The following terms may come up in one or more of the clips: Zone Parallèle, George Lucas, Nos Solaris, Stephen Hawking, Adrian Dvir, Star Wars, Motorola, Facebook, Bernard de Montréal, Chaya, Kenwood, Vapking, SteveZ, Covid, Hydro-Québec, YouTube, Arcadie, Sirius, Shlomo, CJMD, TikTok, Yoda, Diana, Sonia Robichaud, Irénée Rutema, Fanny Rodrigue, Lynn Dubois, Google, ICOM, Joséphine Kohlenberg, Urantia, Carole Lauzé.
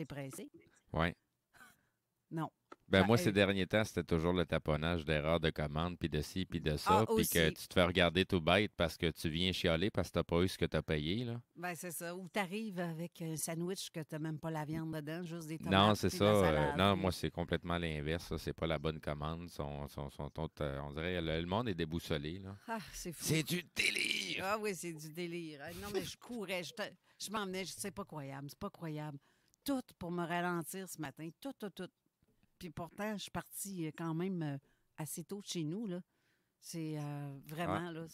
T'es pressé? Oui. Non. Ben, moi, ces derniers temps, c'était toujours le taponnage d'erreurs de commande, puis de ci, puis de ça, puis que tu te fais regarder tout bête parce que tu viens chialer parce que tu n'as pas eu ce que tu as payé. Là. Ben, c'est ça. Ou tu arrives avec un sandwich que tu n'as même pas la viande dedans, juste des tomates. Non, c'est ça. Non, moi, c'est complètement l'inverse. C'est pas la bonne commande. On dirait le monde est déboussolé. Là. Ah, c'est fou. C'est du délire. Ah oui, c'est du délire. Non, mais je courais. Je m'emmenais. C'est pas croyable. C'est pas croyable. Tout pour me ralentir ce matin. Tout, tout, tout. Puis pourtant, je suis partie quand même assez tôt de chez nous, là. C'est vraiment, là...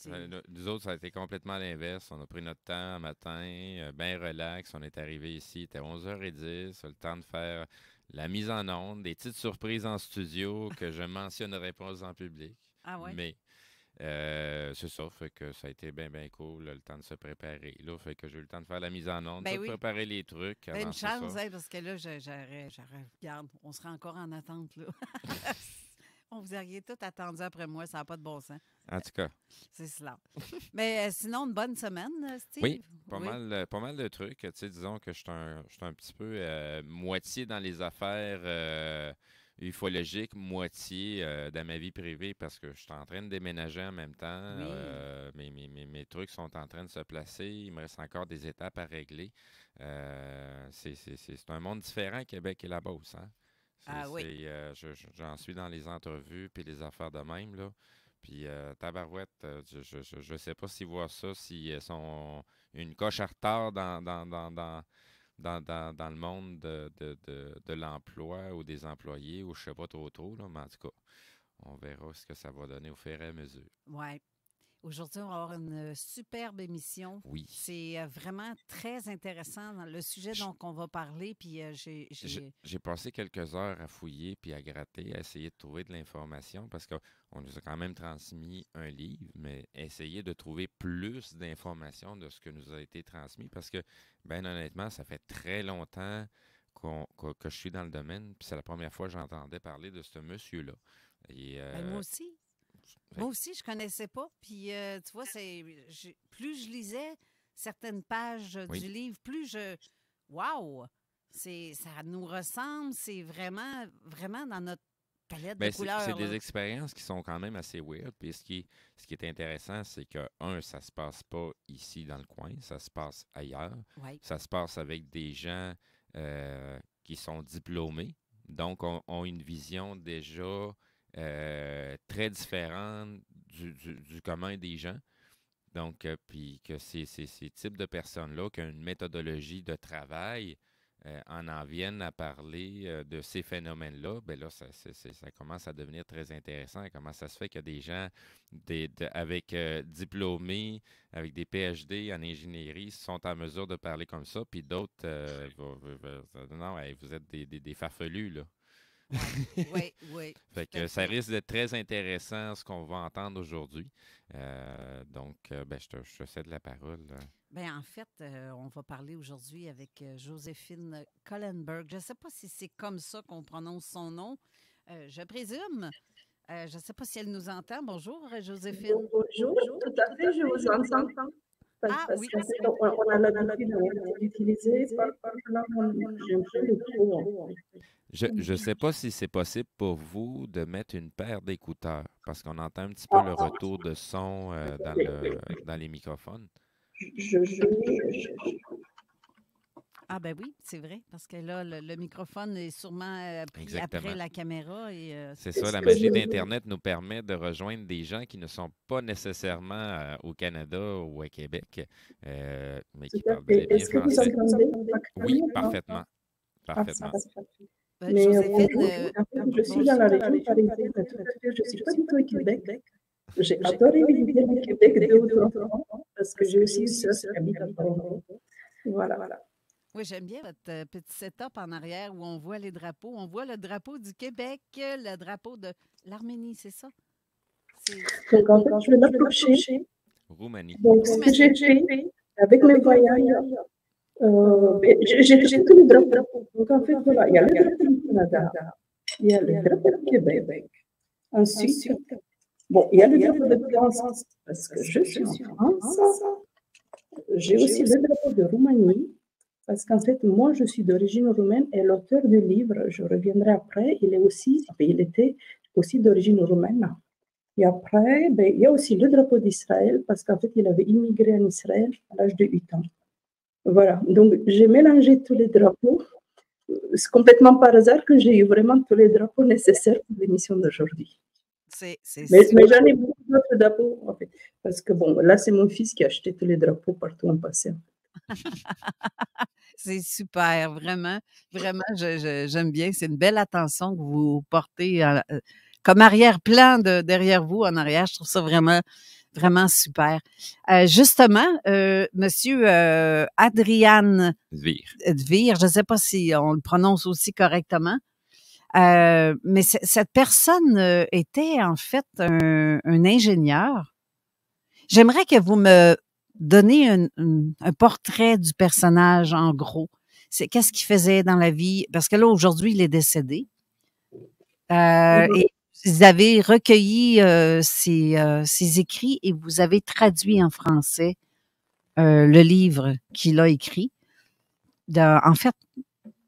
Nous autres, ça a été complètement l'inverse. On a pris notre temps un matin, bien relax. On est arrivé ici, il était 11h10. Le temps de faire la mise en onde, des petites surprises en studio que je mentionnerai pas en public. Ah ouais? Mais c'est ça, fait que ça a été bien, bien cool, là, le temps de se préparer. Là, fait que j'ai eu le temps de faire la mise en onde, de préparer les trucs. Une chance, hein, parce que là, regarde, on sera encore en attente, là. On vous auriez tout attendu après moi, ça n'a pas de bon sens. En tout cas. C'est cela. Mais sinon, une bonne semaine, Steve? Oui, pas mal de trucs. Tu sais, disons que je suis un petit peu moitié dans les affaires... ufologique, moitié dans ma vie privée parce que je suis en train de déménager en même temps. Oui. Mes trucs sont en train de se placer. Il me reste encore des étapes à régler. C'est un monde différent, Québec et la Beauce. Hein? Ah oui. J'en suis dans les entrevues puis les affaires de même. Là. Puis tabarouette, je ne sais pas s'ils voient ça, s'ils sont une coche en retard dans le monde de l'emploi ou des employés ou je ne sais pas trop, là, mais en tout cas, on verra ce que ça va donner au fur et à mesure. Oui. Aujourd'hui, on va avoir une superbe émission. Oui. C'est vraiment très intéressant dans le sujet dont on va parler. Puis j'ai passé quelques heures à fouiller puis à gratter, à essayer de trouver de l'information parce qu'on nous a quand même transmis un livre, mais essayer de trouver plus d'informations de ce que nous a été transmis parce que, bien honnêtement, ça fait très longtemps que je suis dans le domaine puis c'est la première fois que j'entendais parler de ce monsieur-là. Moi aussi. Moi aussi, je ne connaissais pas. Puis, tu vois, plus je lisais certaines pages du livre, plus je... Wow! Ça nous ressemble. C'est vraiment, vraiment dans notre palette de couleurs. C'est des expériences qui sont quand même assez weird. Puis, ce qui est intéressant, c'est que, ça ne se passe pas ici dans le coin. Ça se passe ailleurs. Ouais. Ça se passe avec des gens qui sont diplômés. Donc, ont une vision déjà... très différent du commun des gens. Donc, puis que ces types de personnes-là qui ont une méthodologie de travail en viennent à parler de ces phénomènes-là, bien là, ça commence à devenir très intéressant. Comment ça se fait qu'il y a des gens avec diplômés, avec des PhD en ingénierie, sont en mesure de parler comme ça, puis d'autres, non, vous êtes des farfelus, là. Oui. Fait que ça risque d'être très intéressant ce qu'on va entendre aujourd'hui. Donc, je te cède la parole. Bien, en fait, on va parler aujourd'hui avec Joséphine Kohlenberg. Je ne sais pas si c'est comme ça qu'on prononce son nom. Je présume. Je ne sais pas si elle nous entend. Bonjour, Joséphine. Bonjour. Tout à fait, je vous entends. Ah oui. On a l'habitude de l'utiliser. Je ne sais pas si c'est possible pour vous de mettre une paire d'écouteurs parce qu'on entend un petit peu le retour de son dans les microphones. Ah ben oui, c'est vrai, parce que là, le microphone est sûrement après la caméra. C'est ça, la magie d'Internet nous permet de rejoindre des gens qui ne sont pas nécessairement au Canada ou à Québec, mais qui parlent bien français. Oui, parfaitement. Mais Joséphine, je suis dans la région parisienne, je ne suis pas du tout au Québec. J'ai adoré visiter le Québec de Toronto, parce que j'ai aussi une sœur qui habite à Toronto. Voilà. Oui, j'aime bien votre petit setup en arrière où on voit les drapeaux. On voit le drapeau du Québec, le drapeau de l'Arménie, c'est ça? Donc, en fait, je vais l'approcher. Roumanie. Donc, ce que j'ai fait avec mes voyages, j'ai tous les drapeaux. Donc, en fait, voilà, il y a le drapeau du Canada, il y a le drapeau du Québec. Ensuite, il y a le drapeau de France, parce que je suis en France. J'ai aussi le drapeau de Roumanie. Parce qu'en fait, moi, je suis d'origine roumaine et l'auteur du livre, je reviendrai après, il était aussi d'origine roumaine. Et après, ben, il y a aussi le drapeau d'Israël parce qu'en fait, il avait immigré en Israël à l'âge de 8 ans. Voilà, donc j'ai mélangé tous les drapeaux. C'est complètement par hasard que j'ai eu vraiment tous les drapeaux nécessaires pour l'émission d'aujourd'hui. Mais j'en ai beaucoup d'autres drapeaux, en fait. Parce que bon, là, c'est mon fils qui a acheté tous les drapeaux partout en passant. C'est super, vraiment. Vraiment, j'aime bien. C'est une belle attention que vous portez comme arrière-plan derrière vous, en arrière. Je trouve ça vraiment, vraiment super. Justement, monsieur Adrian Dvir, je ne sais pas si on le prononce aussi correctement, mais cette personne était en fait un ingénieur. J'aimerais que vous me donniez un portrait du personnage en gros. Qu'est-ce qu'il faisait dans la vie? Parce que là, aujourd'hui, il est décédé. Et vous avez recueilli ses écrits et vous avez traduit en français le livre qu'il a écrit. En fait,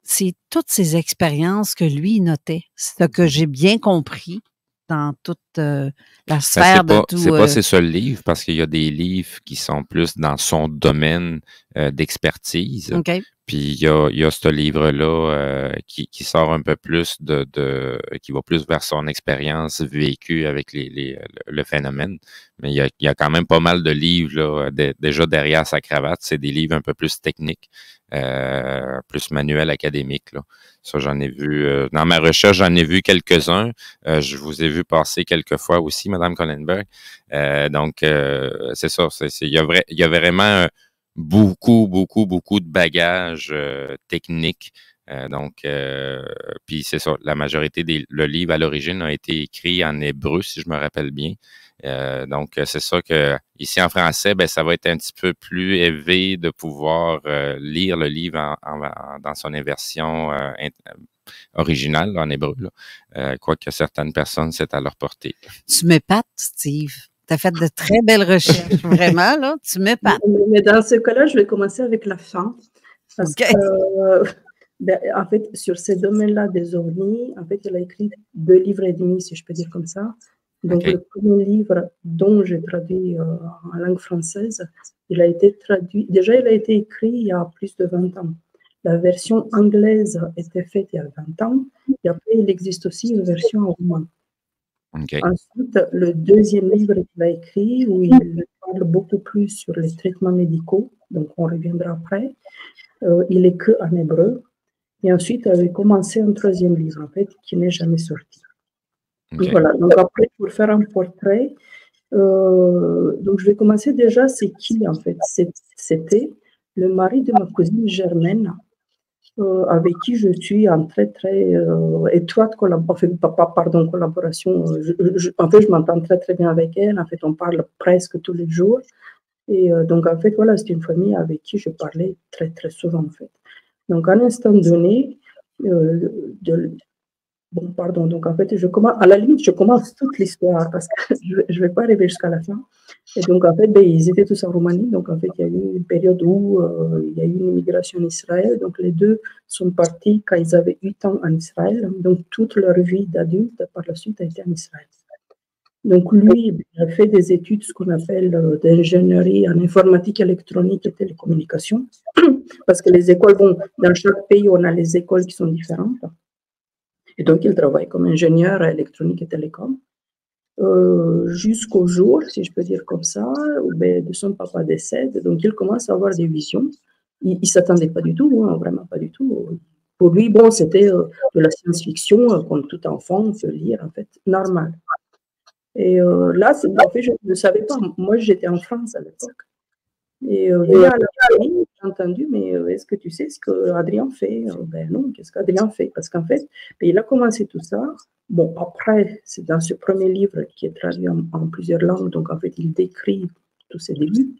c'est toutes ces expériences que lui notait, ce que j'ai bien compris dans toute la sphère de tout. C'est pas ses seuls livres, parce qu'il y a des livres qui sont plus dans son domaine d'expertise. Okay. Puis il y a ce livre-là qui sort un peu plus qui va plus vers son expérience vécue avec le phénomène. Mais il y a quand même pas mal de livres là, déjà derrière sa cravate. C'est des livres un peu plus techniques, plus manuels académiques. Là. Ça, j'en ai vu. Dans ma recherche, j'en ai vu quelques-uns. Je vous ai vu passer quelques fois aussi, Madame Kohlenberg. Donc, c'est ça. Il y a vraiment beaucoup de bagages techniques. Donc, puis c'est ça, la majorité le livre à l'origine a été écrit en hébreu, si je me rappelle bien. Donc, c'est ça que ici en français, ben ça va être un petit peu plus élevé de pouvoir lire le livre dans son version originale en hébreu. Quoique certaines personnes, c'est à leur portée. Tu m'épates, Steve. Tu as fait de très belles recherches, vraiment, là. Tu m'épates. Mais dans ce cas-là, je vais commencer avec la fin. Parce que, en fait, sur ces domaines-là des ovnis, en fait, elle a écrit 2,5 livres, si je peux dire comme ça. Donc, okay. Le premier livre dont j'ai traduit en langue française, il a été traduit. Déjà, il a été écrit il y a plus de 20 ans. La version anglaise était faite il y a 20 ans. Et après, il existe aussi une version en roumain. Okay. Ensuite, le deuxième livre qu'il a écrit, où il parle beaucoup plus sur les traitements médicaux, donc on reviendra après, il est que en hébreu. Et ensuite, il avait commencé un troisième livre, en fait, qui n'est jamais sorti. Okay. Voilà, donc après, pour faire un portrait, donc je vais commencer déjà, c'est qui, en fait? C'était le mari de ma cousine Germaine, avec qui je suis en très, très étroite collaboration. En fait, je m'entends très, très bien avec elle. En fait, on parle presque tous les jours. Et donc, en fait, voilà, c'est une famille avec qui je parlais très, très souvent, en fait. Donc, à un instant donné, donc en fait, je commence, à la limite, je commence toute l'histoire parce que je ne vais pas arriver jusqu'à la fin. Et donc, en fait, ben, ils étaient tous en Roumanie. Donc, en fait, il y a eu une période où il y a eu une immigration en Israël. Donc, les deux sont partis quand ils avaient 8 ans en Israël. Donc, toute leur vie d'adulte, par la suite, a été en Israël. Donc, lui, il a fait des études, ce qu'on appelle d'ingénierie en informatique électronique et télécommunications. Parce que les écoles vont, dans chaque pays, on a les écoles qui sont différentes. Et donc, il travaille comme ingénieur à électronique et télécom. Jusqu'au jour, si je peux dire comme ça, où ben, son papa décède. Donc, il commence à avoir des visions. Il ne s'attendait pas du tout, hein, vraiment pas du tout. Pour lui, bon, c'était de la science-fiction, comme tout enfant, on peut lire, en fait, normal. Et là, en fait, je ne savais pas. Moi, j'étais en France à l'époque. Et là, j'ai entendu, mais est-ce que tu sais ce qu'Adrien fait? Ben non, qu'est-ce qu'Adrien fait? Parce qu'en fait, il a commencé tout ça. Bon, après, c'est dans ce premier livre qui est traduit en plusieurs langues. Donc, en fait, il décrit tous ses débuts.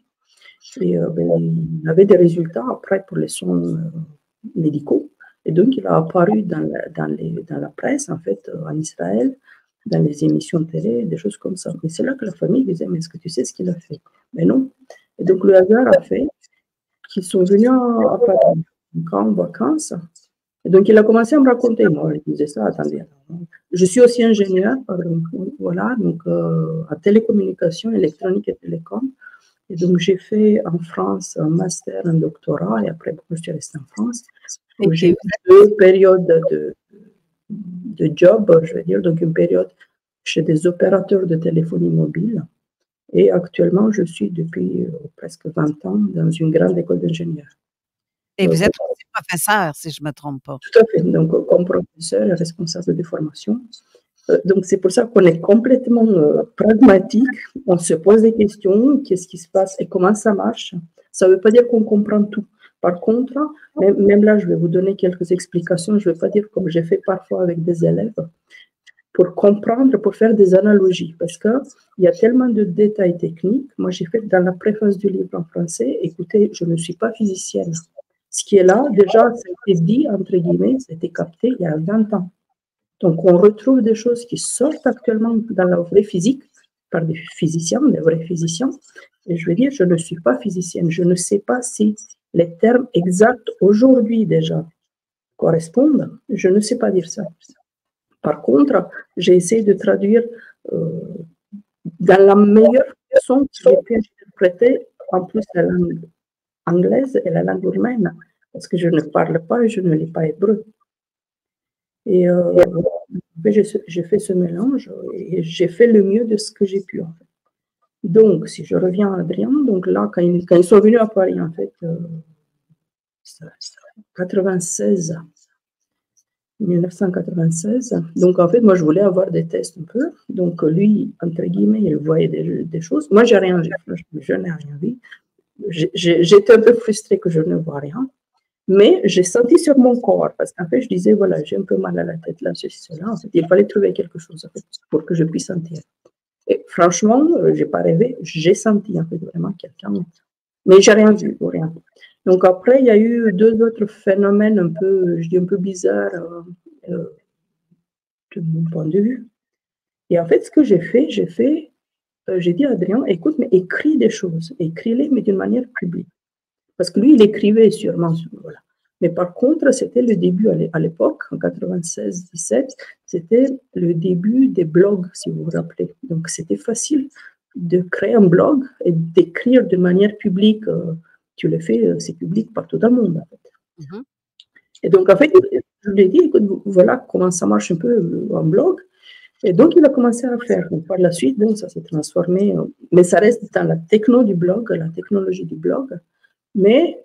Et il avait des résultats après pour les soins médicaux. Et donc, il a apparu dans la presse, en fait, en Israël, dans les émissions de télé, des choses comme ça. Mais c'est là que la famille disait, mais est-ce que tu sais ce qu'il a fait? Mais non. Et donc, le hasard a fait qu'ils sont venus à Paris. camp en vacances. Et donc, il a commencé à me raconter. Moi, je disais ça, attendez. Je suis aussi ingénieur, voilà, donc à télécommunications, électronique et télécom. Et donc, j'ai fait en France un master, un doctorat, et après, je suis restée en France. J'ai eu deux périodes de job, je veux dire, donc une période chez des opérateurs de téléphonie mobile. Et actuellement, je suis depuis presque 20 ans dans une grande école d'ingénieurs. Et vous êtes aussi professeur, si je ne me trompe pas. Tout à fait, donc comme professeur et responsable de formation. Donc, c'est pour ça qu'on est complètement pragmatique. On se pose des questions, qu'est-ce qui se passe et comment ça marche. Ça ne veut pas dire qu'on comprend tout. Par contre, même là, je vais vous donner quelques explications. Je ne vais pas dire comme j'ai fait parfois avec des élèves, pour comprendre, pour faire des analogies. Parce qu'il y a tellement de détails techniques. Moi, j'ai fait dans la préface du livre en français, écoutez, je ne suis pas physicienne. Ce qui est là, déjà, c'était dit, entre guillemets, c'était capté il y a 20 ans. Donc, on retrouve des choses qui sortent actuellement dans la vraie physique, par des physiciens, des vrais physiciens. Et je veux dire, je ne suis pas physicienne. Je ne sais pas si les termes exacts aujourd'hui déjà correspondent. Je ne sais pas dire ça. Par contre, j'ai essayé de traduire dans la meilleure façon que j'ai pu interpréter, en plus la langue anglaise et la langue roumaine, parce que je ne parle pas et je ne lis pas hébreu. Et j'ai fait ce mélange et j'ai fait le mieux de ce que j'ai pu, en fait. Donc, si je reviens à Adrien, donc là, quand ils sont venus à Paris, en fait, 1996, donc en fait, moi, je voulais avoir des tests un peu. Donc, lui, entre guillemets, il voyait des choses. Moi, j'ai rien vu, je n'ai rien vu. J'étais un peu frustrée que je ne vois rien. Mais j'ai senti sur mon corps, parce qu'en fait, je disais, voilà, j'ai un peu mal à la tête, là, ceci, cela. En fait, il fallait trouver quelque chose en fait, pour que je puisse sentir. Et franchement, je n'ai pas rêvé, j'ai senti en fait vraiment quelqu'un. Mais je n'ai rien vu, rien. Donc après, il y a eu deux autres phénomènes un peu, je dis un peu bizarres de mon point de vue. Et en fait, ce que j'ai fait, j'ai dit à Adrien, écoute, mais écris des choses, écris-les, mais d'une manière publique. Parce que lui, il écrivait sûrement. Voilà. Mais par contre, c'était le début à l'époque, en 96-17, c'était le début des blogs, si vous vous rappelez. Donc, c'était facile de créer un blog et d'écrire de manière publique. Tu le fais, c'est public partout dans le monde, en fait. Mm-hmm. Et donc, en fait, je lui ai dit, écoute, voilà comment ça marche un peu un blog. Et donc, il a commencé à faire. Donc, par la suite, donc, ça s'est transformé. Mais ça reste dans la techno du blog, la technologie du blog. Mais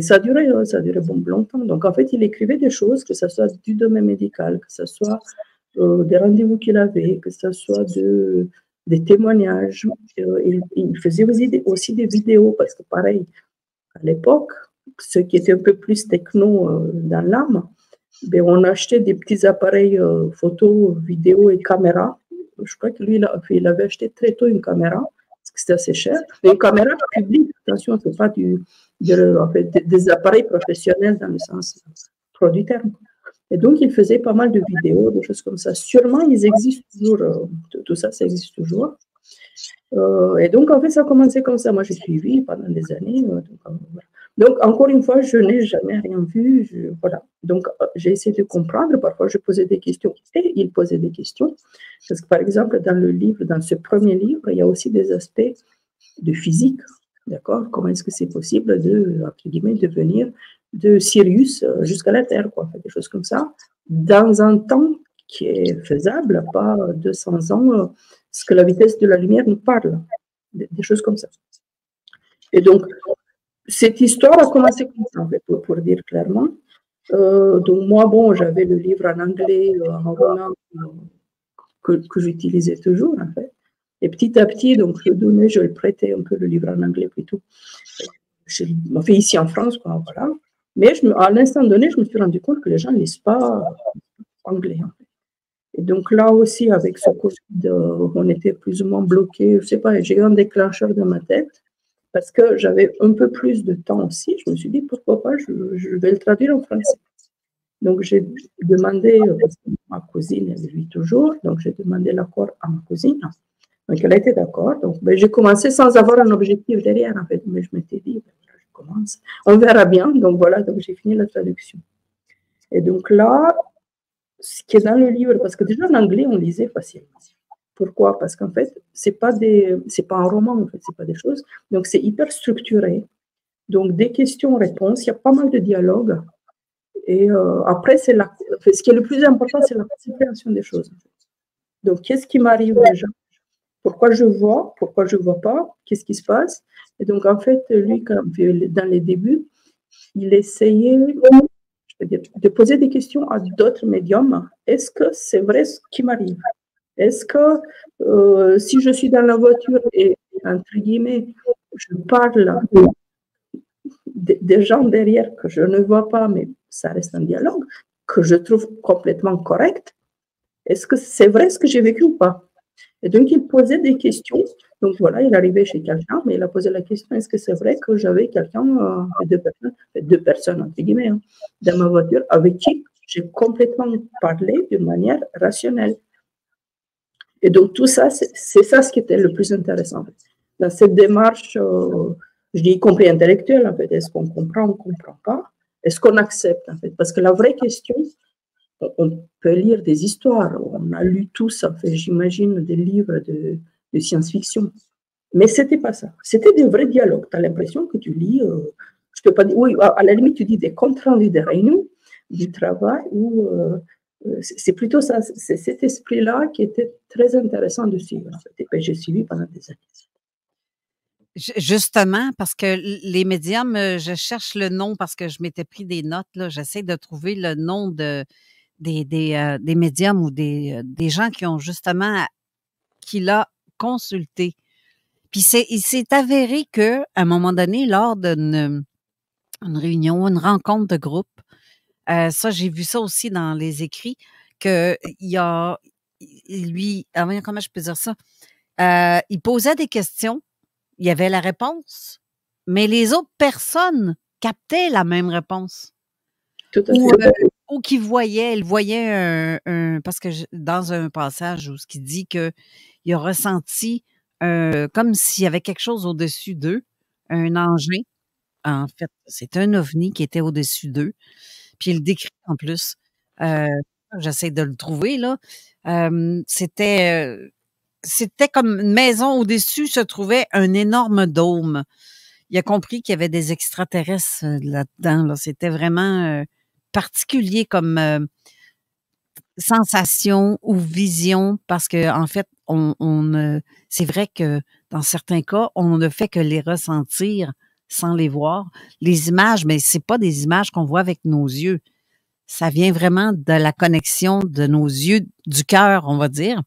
ça durait bon longtemps. Donc, en fait, il écrivait des choses, que ce soit du domaine médical, que ce soit des rendez-vous qu'il avait, que ce soit des témoignages. Il faisait aussi des vidéos, parce que pareil, à l'époque, ceux qui étaient un peu plus techno dans l'âme, on achetait des petits appareils photo, vidéo et caméra. Je crois que lui, il avait acheté très tôt une caméra. C'était assez cher. Une caméra publique, attention, ce n'est pas des appareils professionnels dans le sens trop du terme. Et donc, il faisait pas mal de vidéos, des choses comme ça. Sûrement, ils existent toujours. Tout ça, ça existe toujours. Et donc, en fait, ça a commencé comme ça. Moi, j'ai suivi pendant des années. Donc, encore une fois, je n'ai jamais rien vu. Voilà. Donc, j'ai essayé de comprendre. Parfois, je posais des questions et il posait des questions. Parce que, par exemple, dans le livre, dans ce premier livre, il y a aussi des aspects de physique. D'accord? Comment est-ce que c'est possible de venir de Sirius jusqu'à la Terre, quoi, des choses comme ça, dans un temps qui est faisable, pas 200 ans, ce que la vitesse de la lumière nous parle. Des choses comme ça. Et donc, cette histoire a commencé comme ça, en fait, pour dire clairement. Donc, moi, bon, j'avais le livre en anglais, en roumain, que j'utilisais toujours, en fait. Et petit à petit, donc, je le prêtais un peu, le livre en anglais plutôt. Je l'ai fait ici en France, quoi, voilà. Mais à l'instant donné, je me suis rendu compte que les gens ne lisent pas anglais, en fait. Et donc, là aussi, avec ce Covid, on était plus ou moins bloqués. Je ne sais pas, j'ai eu un déclencheur dans ma tête. Parce que j'avais un peu plus de temps aussi, je me suis dit, pourquoi pas, je vais le traduire en français. Donc, j'ai demandé, parce que ma cousine, elle vit toujours, donc j'ai demandé l'accord à ma cousine. Donc, elle était d'accord. Donc, j'ai commencé sans avoir un objectif derrière, en fait. Mais je m'étais dit, je commence. On verra bien. Donc voilà, donc j'ai fini la traduction. Et donc là, ce qui est dans le livre, parce que déjà en anglais, on lisait facilement. Pourquoi? Parce qu'en fait, c'est pas un roman, en fait, c'est pas des choses. Donc c'est hyper structuré. Donc des questions-réponses, il y a pas mal de dialogues. Et après, ce qui est le plus important, c'est la compréhension des choses. Donc, qu'est-ce qui m'arrive déjà? Pourquoi je vois? Pourquoi je ne vois pas? Qu'est-ce qui se passe? Et donc, en fait, lui, dans les débuts, il essayait, je veux dire, de poser des questions à d'autres médiums. Est-ce que c'est vrai ce qui m'arrive? Est-ce que si je suis dans la voiture et, entre guillemets, je parle des gens derrière que je ne vois pas, mais ça reste un dialogue que je trouve complètement correct. Est-ce que c'est vrai ce que j'ai vécu ou pas? Et donc, il posait des questions. Donc, voilà, il arrivait chez quelqu'un, mais il a posé la question, est-ce que c'est vrai que j'avais quelqu'un, deux personnes, entre guillemets, hein, dans ma voiture, avec qui j'ai complètement parlé d'une manière rationnelle. Et donc, tout ça, c'est ça ce qui était le plus intéressant. En fait. Dans cette démarche, je dis y compris intellectuelle, en fait, est-ce qu'on comprend, on ne comprend pas? Est-ce qu'on accepte, en fait? Parce que la vraie question, on peut lire des histoires, on a lu tous, en fait, j'imagine, des livres de science-fiction. Mais ce n'était pas ça. C'était des vrais dialogues. Tu as l'impression que tu lis, je peux pas dire, oui, à la limite, tu dis des comptes rendus des réunions, du travail, ou c'est plutôt ça, c'est cet esprit-là qui était très intéressant de suivre, en fait. Et ben, j'ai suivi pendant des années. Justement, parce que les médiums, je cherche le nom parce que je m'étais pris des notes, là. J'essaie de trouver le nom des médiums ou des gens qui ont justement, qui l'a consulté. Puis il s'est avéré que, à un moment donné, lors d'une réunion, une rencontre de groupe, ça, j'ai vu ça aussi dans les écrits, que comment je peux dire ça? Il posait des questions. Il y avait la réponse, mais les autres personnes captaient la même réponse. Tout à fait. Ou qui voyaient, elles voyaient parce que dans un passage où ce qui dit qu'il a ressenti comme s'il y avait quelque chose au-dessus d'eux, un engin. En fait, c'est un ovni qui était au-dessus d'eux. Puis il décrit en plus. J'essaie de le trouver, là. C'était comme une maison au-dessus se trouvait un énorme dôme. Il a compris qu'il y avait des extraterrestres là-dedans. Là. C'était vraiment particulier comme sensation ou vision parce que en fait, c'est vrai que dans certains cas, on ne fait que les ressentir sans les voir. Les images, mais c'est pas des images qu'on voit avec nos yeux. Ça vient vraiment de la connexion de nos yeux, du cœur, on va dire.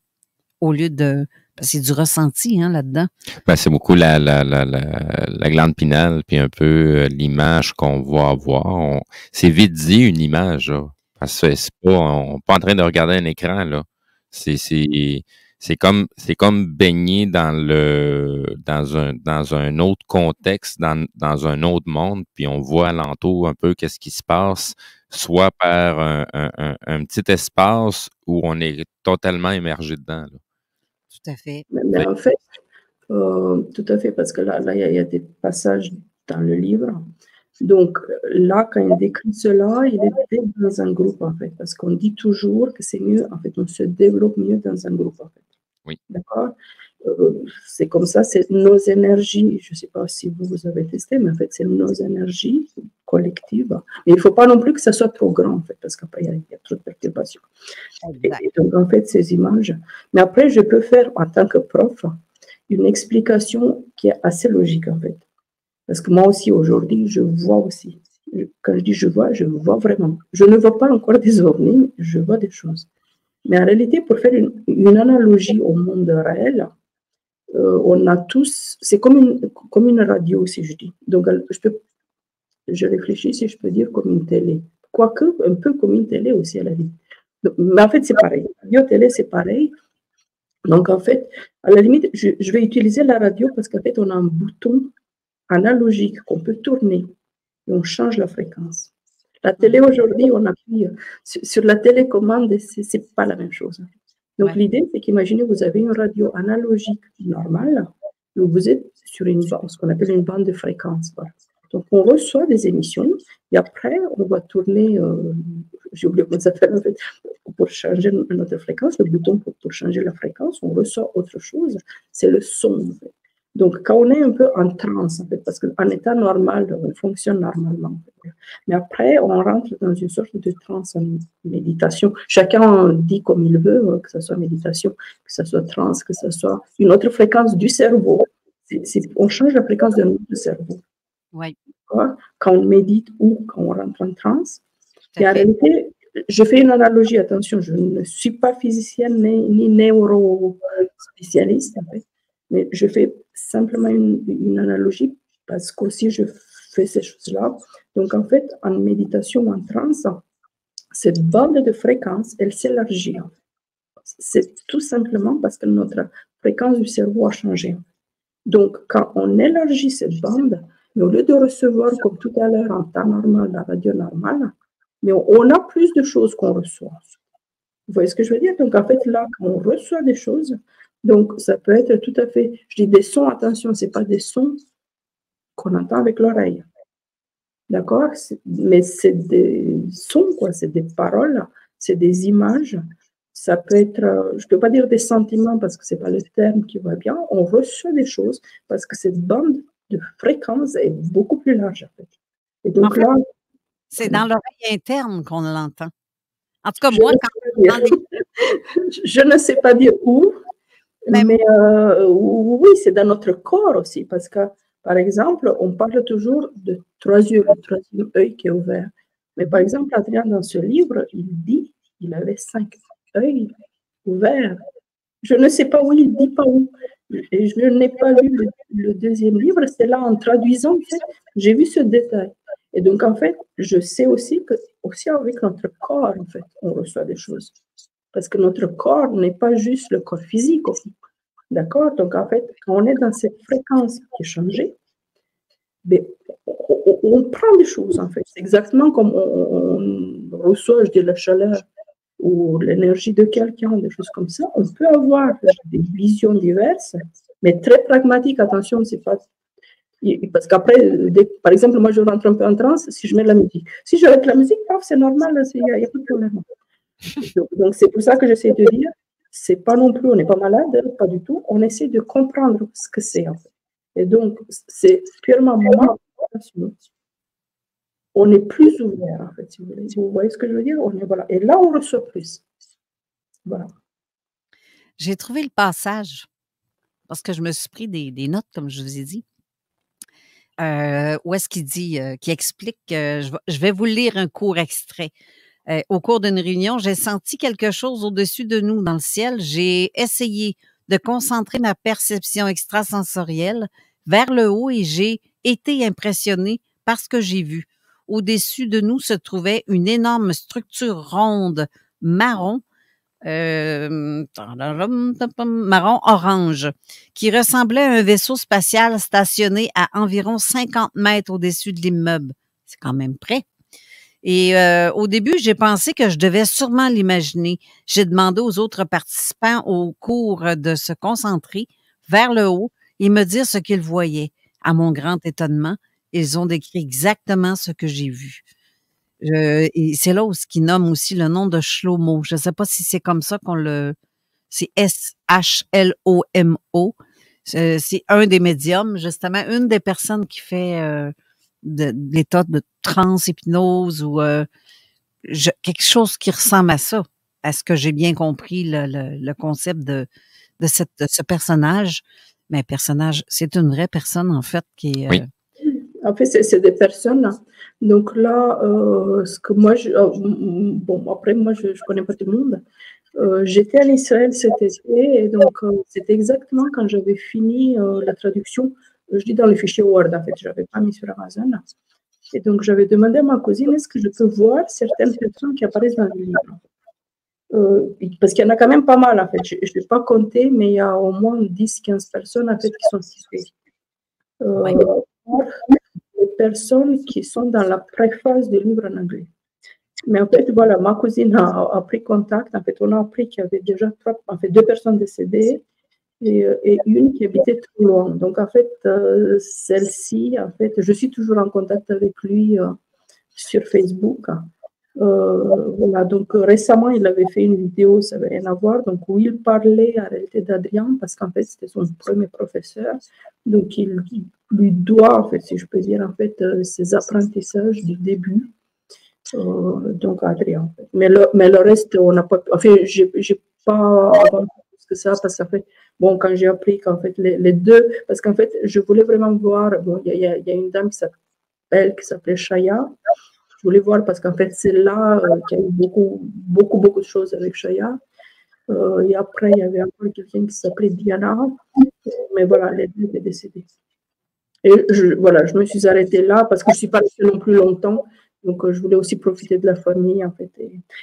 Au lieu de... c'est du ressenti hein, là-dedans. Ben, c'est beaucoup la glande pinale, puis un peu l'image qu'on va avoir. C'est vite dit une image. Là. Parce que c'est pas, on n'est pas en train de regarder un écran. Là. C'est comme baigner dans un autre contexte, dans un autre monde, puis on voit alentour un peu qu'est-ce qui se passe, soit par un petit espace où on est totalement immergé dedans. Là. Tout à fait. Mais en fait, tout à fait, parce que là, il y a des passages dans le livre. Donc, là, quand il décrit cela, il était dans un groupe, en fait, parce qu'on dit toujours que c'est mieux, en fait, on se développe mieux dans un groupe, en fait. Oui. D'accord? C'est comme ça, c'est nos énergies, je ne sais pas si vous avez testé, mais en fait, c'est nos énergies collectives. Mais il ne faut pas non plus que ça soit trop grand, en fait, parce qu'après, il y a trop de perturbations. Et donc, en fait, ces images. Mais après, je peux faire, en tant que prof, une explication qui est assez logique, en fait. Parce que moi aussi, aujourd'hui, je vois aussi. Quand je dis je vois vraiment. Je ne vois pas encore des ovnis, je vois des choses. Mais en réalité, pour faire une analogie au monde réel, on a tous... C'est comme une radio, si je dis. Donc, je réfléchis si je peux dire comme une télé. Quoique, un peu comme une télé aussi à la vie. Donc, mais en fait, c'est pareil. Radio, télé, c'est pareil. Donc, en fait, à la limite, je vais utiliser la radio parce qu'en fait, on a un bouton analogique qu'on peut tourner et on change la fréquence. La télé aujourd'hui, on appuie sur la télécommande et ce n'est pas la même chose. Donc, l'idée, c'est qu'imaginez, vous avez une radio analogique normale, donc vous êtes sur une bande, ce qu'on appelle une bande de fréquence. Voilà. Donc, on reçoit des émissions et après, on va tourner, j'ai oublié comment ça s'appelle, en fait, pour changer notre fréquence, le bouton pour changer la fréquence, on reçoit autre chose, c'est le son. En fait. Donc, quand on est un peu en transe, en fait, parce qu'en état normal, on fonctionne normalement. Mais après, on rentre dans une sorte de transe en méditation. Chacun dit comme il veut, que ce soit méditation, que ce soit transe, que ce soit une autre fréquence du cerveau. On change la fréquence de notre cerveau. Oui. Quand on médite ou quand on rentre en transe. Et en réalité, je fais une analogie, attention, je ne suis pas physicienne ni neuro-spécialiste, en fait. Mais je fais simplement une analogie parce qu'aussi je fais ces choses-là. Donc, en fait, en méditation, en transe, cette bande de fréquence, elle s'élargit. C'est tout simplement parce que notre fréquence du cerveau a changé. Donc, quand on élargit cette bande, au lieu de recevoir, comme tout à l'heure, en temps normal, la radio normale, mais on a plus de choses qu'on reçoit. Vous voyez ce que je veux dire? Donc, en fait, là, quand on reçoit des choses, donc, ça peut être tout à fait, je dis des sons, attention, ce n'est pas des sons qu'on entend avec l'oreille, d'accord? Mais c'est des sons, quoi, c'est des paroles, c'est des images, ça peut être, je ne peux pas dire des sentiments parce que ce n'est pas le terme qui va bien, on reçoit des choses parce que cette bande de fréquence est beaucoup plus large, en fait. Et donc en fait, là, c'est dans l'oreille interne qu'on l'entend. En tout cas, moi, quand je ne sais pas dire où. Mais oui, c'est dans notre corps aussi, parce que, par exemple, on parle toujours de trois yeux, le troisième œil qui est ouvert. Mais par exemple, Adrien, dans ce livre, il dit qu'il avait 5 œils ouverts. Je ne sais pas où, il ne dit pas où. Et je n'ai pas lu le deuxième livre, c'est là, en traduisant, en fait, j'ai vu ce détail. Et donc, en fait, je sais aussi que, aussi avec notre corps, en fait, on reçoit des choses. Parce que notre corps n'est pas juste le corps physique aussi. D'accord? Donc, en fait, quand on est dans cette fréquence qui est changée, bien, on prend des choses, en fait. C'est exactement comme on reçoit, je dis, la chaleur ou l'énergie de quelqu'un, des choses comme ça. On peut avoir des visions diverses, mais très pragmatiques. Attention, c'est pas... Parce qu'après, par exemple, moi, je rentre un peu en transe si je mets de la musique. Si je mets de la musique, c'est normal, il n'y a pas de problème. Donc, c'est pour ça que j'essaie de dire, c'est pas non plus, on n'est pas malade, pas du tout, on essaie de comprendre ce que c'est. En fait. Et donc, c'est purement moi, on est plus ouvert, en fait, si vous voulez. Vous voyez ce que je veux dire? On est, voilà. Et là, on reçoit plus. Voilà. J'ai trouvé le passage, parce que je me suis pris des notes, comme je vous ai dit. Où est-ce qu'il dit, qu'il explique, je vais vous lire un court extrait. Au cours d'une réunion, j'ai senti quelque chose au-dessus de nous dans le ciel. J'ai essayé de concentrer ma perception extrasensorielle vers le haut et j'ai été impressionnée par ce que j'ai vu. Au-dessus de nous se trouvait une énorme structure ronde marron, marron-orange, qui ressemblait à un vaisseau spatial stationné à environ 50 mètres au-dessus de l'immeuble. C'est quand même près. Et au début, j'ai pensé que je devais sûrement l'imaginer. J'ai demandé aux autres participants au cours de se concentrer vers le haut et me dire ce qu'ils voyaient. À mon grand étonnement, ils ont décrit exactement ce que j'ai vu. Et c'est là où ce qu'ils nomment aussi le nom de Shlomo. Je ne sais pas si c'est comme ça qu'on le... C'est S-H-L-O-M-O. C'est un des médiums, justement, une des personnes qui fait... de l'état de trans-hypnose ou quelque chose qui ressemble à ça, à ce que j'ai bien compris le concept de ce personnage. Mais personnage, c'est une vraie personne, en fait, qui est… Oui. En fait, c'est des personnes. Donc là, ce que moi, bon, après, moi, je ne connais pas tout le monde. J'étais en Israël cet été et donc, c'était exactement quand j'avais fini la traduction. Je dis dans le fichier Word, en fait, je n'avais pas mis sur Amazon. Et donc, j'avais demandé à ma cousine, est-ce que je peux voir certaines personnes qui apparaissent dans le livre? Parce qu'il y en a quand même pas mal, en fait. Je ne l'ai pas compté, mais il y a au moins 10-15 personnes, en fait, qui sont citées. Les personnes qui sont dans la préface du livre en anglais. Mais en fait, voilà, ma cousine a pris contact. En fait, on a appris qu'il y avait déjà 2 personnes décédées. et une qui habitait trop loin. Donc, en fait, celle-ci, en fait, je suis toujours en contact avec lui sur Facebook. Voilà, donc récemment, il avait fait une vidéo, ça n'avait rien à voir, donc où il parlait en réalité d'Adrien, parce qu'en fait, c'était son premier professeur. Donc, il lui doit, en fait, si je peux dire, en fait, ses apprentissages du début. Donc, Adrien, en fait. Mais le reste, on n'a pas... Enfin, je n'ai pas avancé plus que ça, parce qu'en fait, bon, quand j'ai appris qu'en fait, les deux... Parce qu'en fait, je voulais vraiment voir... Bon, il y a une dame qui s'appelait Chaya. Je voulais voir parce qu'en fait, c'est là qu'il y a eu beaucoup de choses avec Chaya. Et après, il y avait encore quelqu'un qui s'appelait Diana. Mais voilà, les deux étaient décédés. Et je me suis arrêtée là parce que je ne suis pas restée non plus longtemps. Donc, je voulais aussi profiter de la famille, en fait,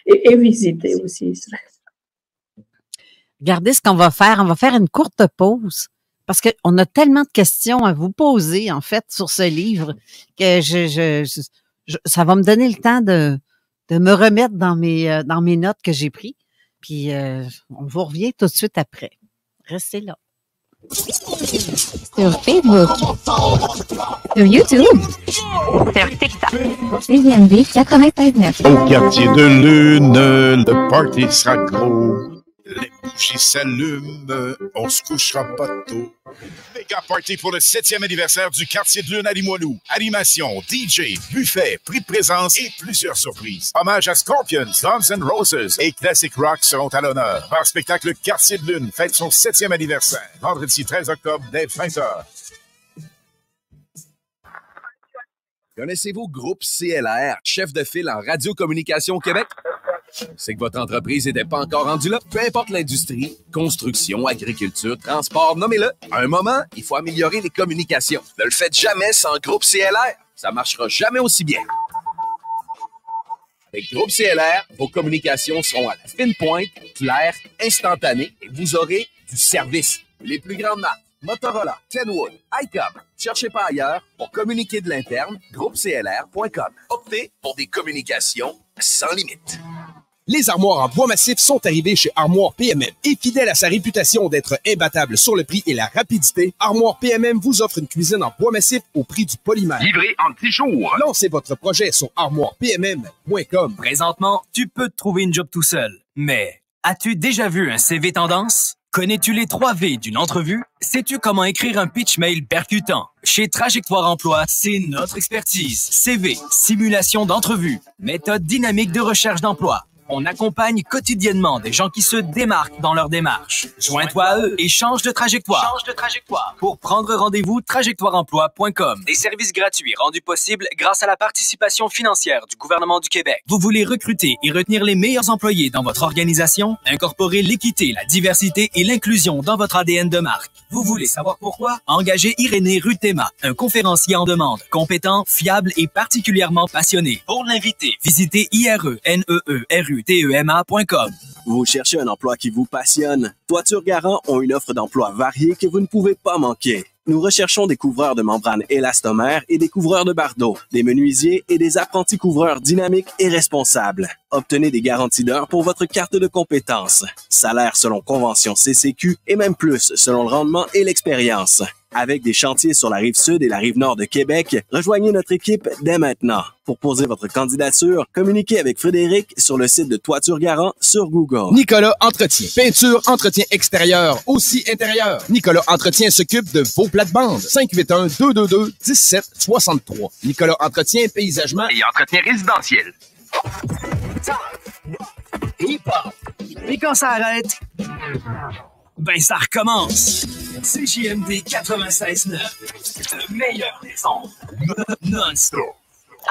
et visiter aussi Israël. Regardez ce qu'on va faire. On va faire une courte pause. Parce qu'on a tellement de questions à vous poser, en fait, sur ce livre que ça va me donner le temps de me remettre dans mes notes que j'ai prises. Puis, on vous revient tout de suite après. Restez là. Sur Facebook, sur YouTube, sur TikTok, CGMD 93.9. Au quartier de lune, le party sera gros. Les bougies s'allument, on se couchera pas tôt. Méga party pour le 7e anniversaire du quartier de lune à Limoilou. Animation, DJ, buffet, prix de présence et plusieurs surprises. Hommage à Scorpions, Guns N' Roses et Classic Rock seront à l'honneur. Par spectacle, le quartier de lune fête son 7e anniversaire. Vendredi 13 octobre dès 20h. Connaissez-vous Groupe CLR, chef de file en Radiocommunication Québec? C'est que votre entreprise n'était pas encore rendue là. Peu importe l'industrie, construction, agriculture, transport, nommez-le. À un moment, il faut améliorer les communications. Ne le faites jamais sans Groupe CLR. Ça ne marchera jamais aussi bien. Avec Groupe CLR, vos communications seront à la fine pointe, claires, instantanées et vous aurez du service. Les plus grandes marques. Motorola, Kenwood, ICOM. Cherchez pas ailleurs. Pour communiquer de l'interne, groupeclr.com. Optez pour des communications sans limite. Les armoires en bois massif sont arrivées chez Armoire PMM. Et fidèle à sa réputation d'être imbattable sur le prix et la rapidité, Armoire PMM vous offre une cuisine en bois massif au prix du polymère. Livré en 10 jours. Lancez votre projet sur armoirepmm.com. Présentement, tu peux te trouver une job tout seul. Mais as-tu déjà vu un CV tendance? Connais-tu les 3 V d'une entrevue? Sais-tu comment écrire un pitch mail percutant? Chez Trajectoire Emploi, c'est notre expertise. CV, simulation d'entrevue, méthode dynamique de recherche d'emploi. On accompagne quotidiennement des gens qui se démarquent dans leur démarche. Joins-toi à eux et change de trajectoire. Change de trajectoire. Pour prendre rendez-vous, trajectoireemploi.com. Des services gratuits rendus possibles grâce à la participation financière du gouvernement du Québec. Vous voulez recruter et retenir les meilleurs employés dans votre organisation? Incorporer l'équité, la diversité et l'inclusion dans votre ADN de marque. Vous voulez savoir pourquoi? Engagez Irénée Rutema, un conférencier en demande, compétent, fiable et particulièrement passionné. Pour l'inviter, visitez irenee.com. Vous cherchez un emploi qui vous passionne? Toiture Garant ont une offre d'emploi variée que vous ne pouvez pas manquer. Nous recherchons des couvreurs de membranes élastomères et des couvreurs de bardeaux, des menuisiers et des apprentis couvreurs dynamiques et responsables. Obtenez des garanties d'heures pour votre carte de compétences, salaire selon convention CCQ et même plus selon le rendement et l'expérience. Avec des chantiers sur la Rive-Sud et la Rive-Nord de Québec, rejoignez notre équipe dès maintenant. Pour poser votre candidature, communiquez avec Frédéric sur le site de Toiture Garant sur Google. Nicolas Entretien. Peinture, entretien extérieur, aussi intérieur. Nicolas Entretien s'occupe de vos plates-bandes. 581-222-1763. Nicolas Entretien, paysagement et entretien résidentiel. Et quand ça arrête... Ben, ça recommence! CJMD 96.9, le meilleur des ondes, non-stop.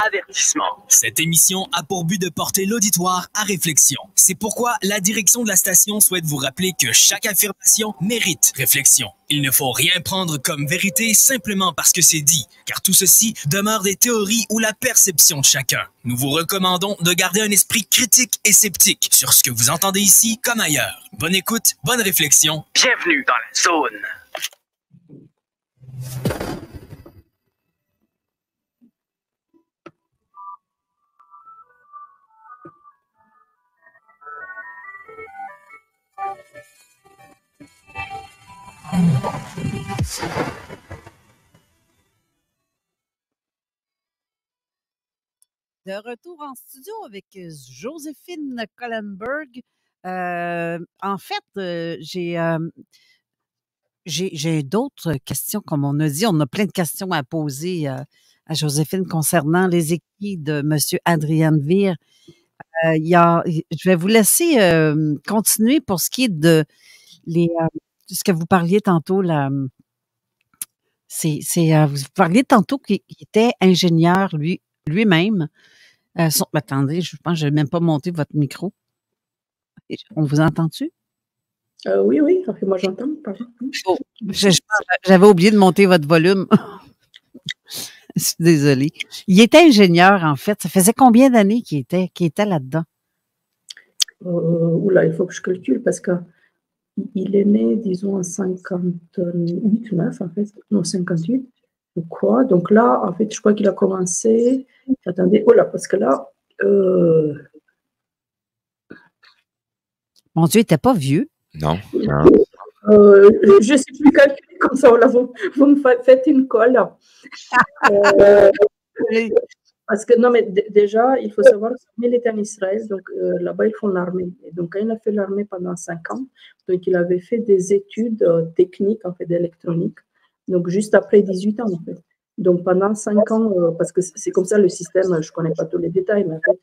Avertissement. Cette émission a pour but de porter l'auditoire à réflexion. C'est pourquoi la direction de la station souhaite vous rappeler que chaque affirmation mérite réflexion. Il ne faut rien prendre comme vérité simplement parce que c'est dit, car tout ceci demeure des théories ou la perception de chacun. Nous vous recommandons de garder un esprit critique et sceptique sur ce que vous entendez ici comme ailleurs. Bonne écoute, bonne réflexion. Bienvenue dans la zone. De retour en studio avec Joséphine Kohlenberg. En fait, j'ai d'autres questions, comme on a dit. On a plein de questions à poser à Joséphine concernant les écrits de M. Adrian Dvir. Je vais vous laisser continuer pour ce qui est de ce que vous parliez tantôt. Vous parliez tantôt qu'il était ingénieur lui-même. Attendez, je pense que je n'ai même pas monté votre micro. On vous entend-tu? Oui, oui, moi j'entends. Oh, j'avais oublié de monter votre volume. Je suis désolée. Il était ingénieur, en fait. Ça faisait combien d'années qu'il était là-dedans? Oula, il faut que je calcule parce qu'il est né, disons, en 58, 9, en fait. Non, 58, ou quoi. Donc là, en fait, je crois qu'il a commencé. Attendez, oh là, parce que là. Mon Dieu, il n'était pas vieux. Non. Non. Je ne sais plus calculer comme ça. Là, vous me faites une colle. Parce que, non, mais déjà, il faut savoir qu'il était en Israël. Donc, là-bas, ils font l'armée. Donc, quand il a fait l'armée pendant 5 ans, donc, il avait fait des études techniques, en fait, d'électronique. Donc, juste après 18 ans, en fait. Donc, pendant 5 ans, parce que c'est comme ça le système, je ne connais pas tous les détails, mais en fait,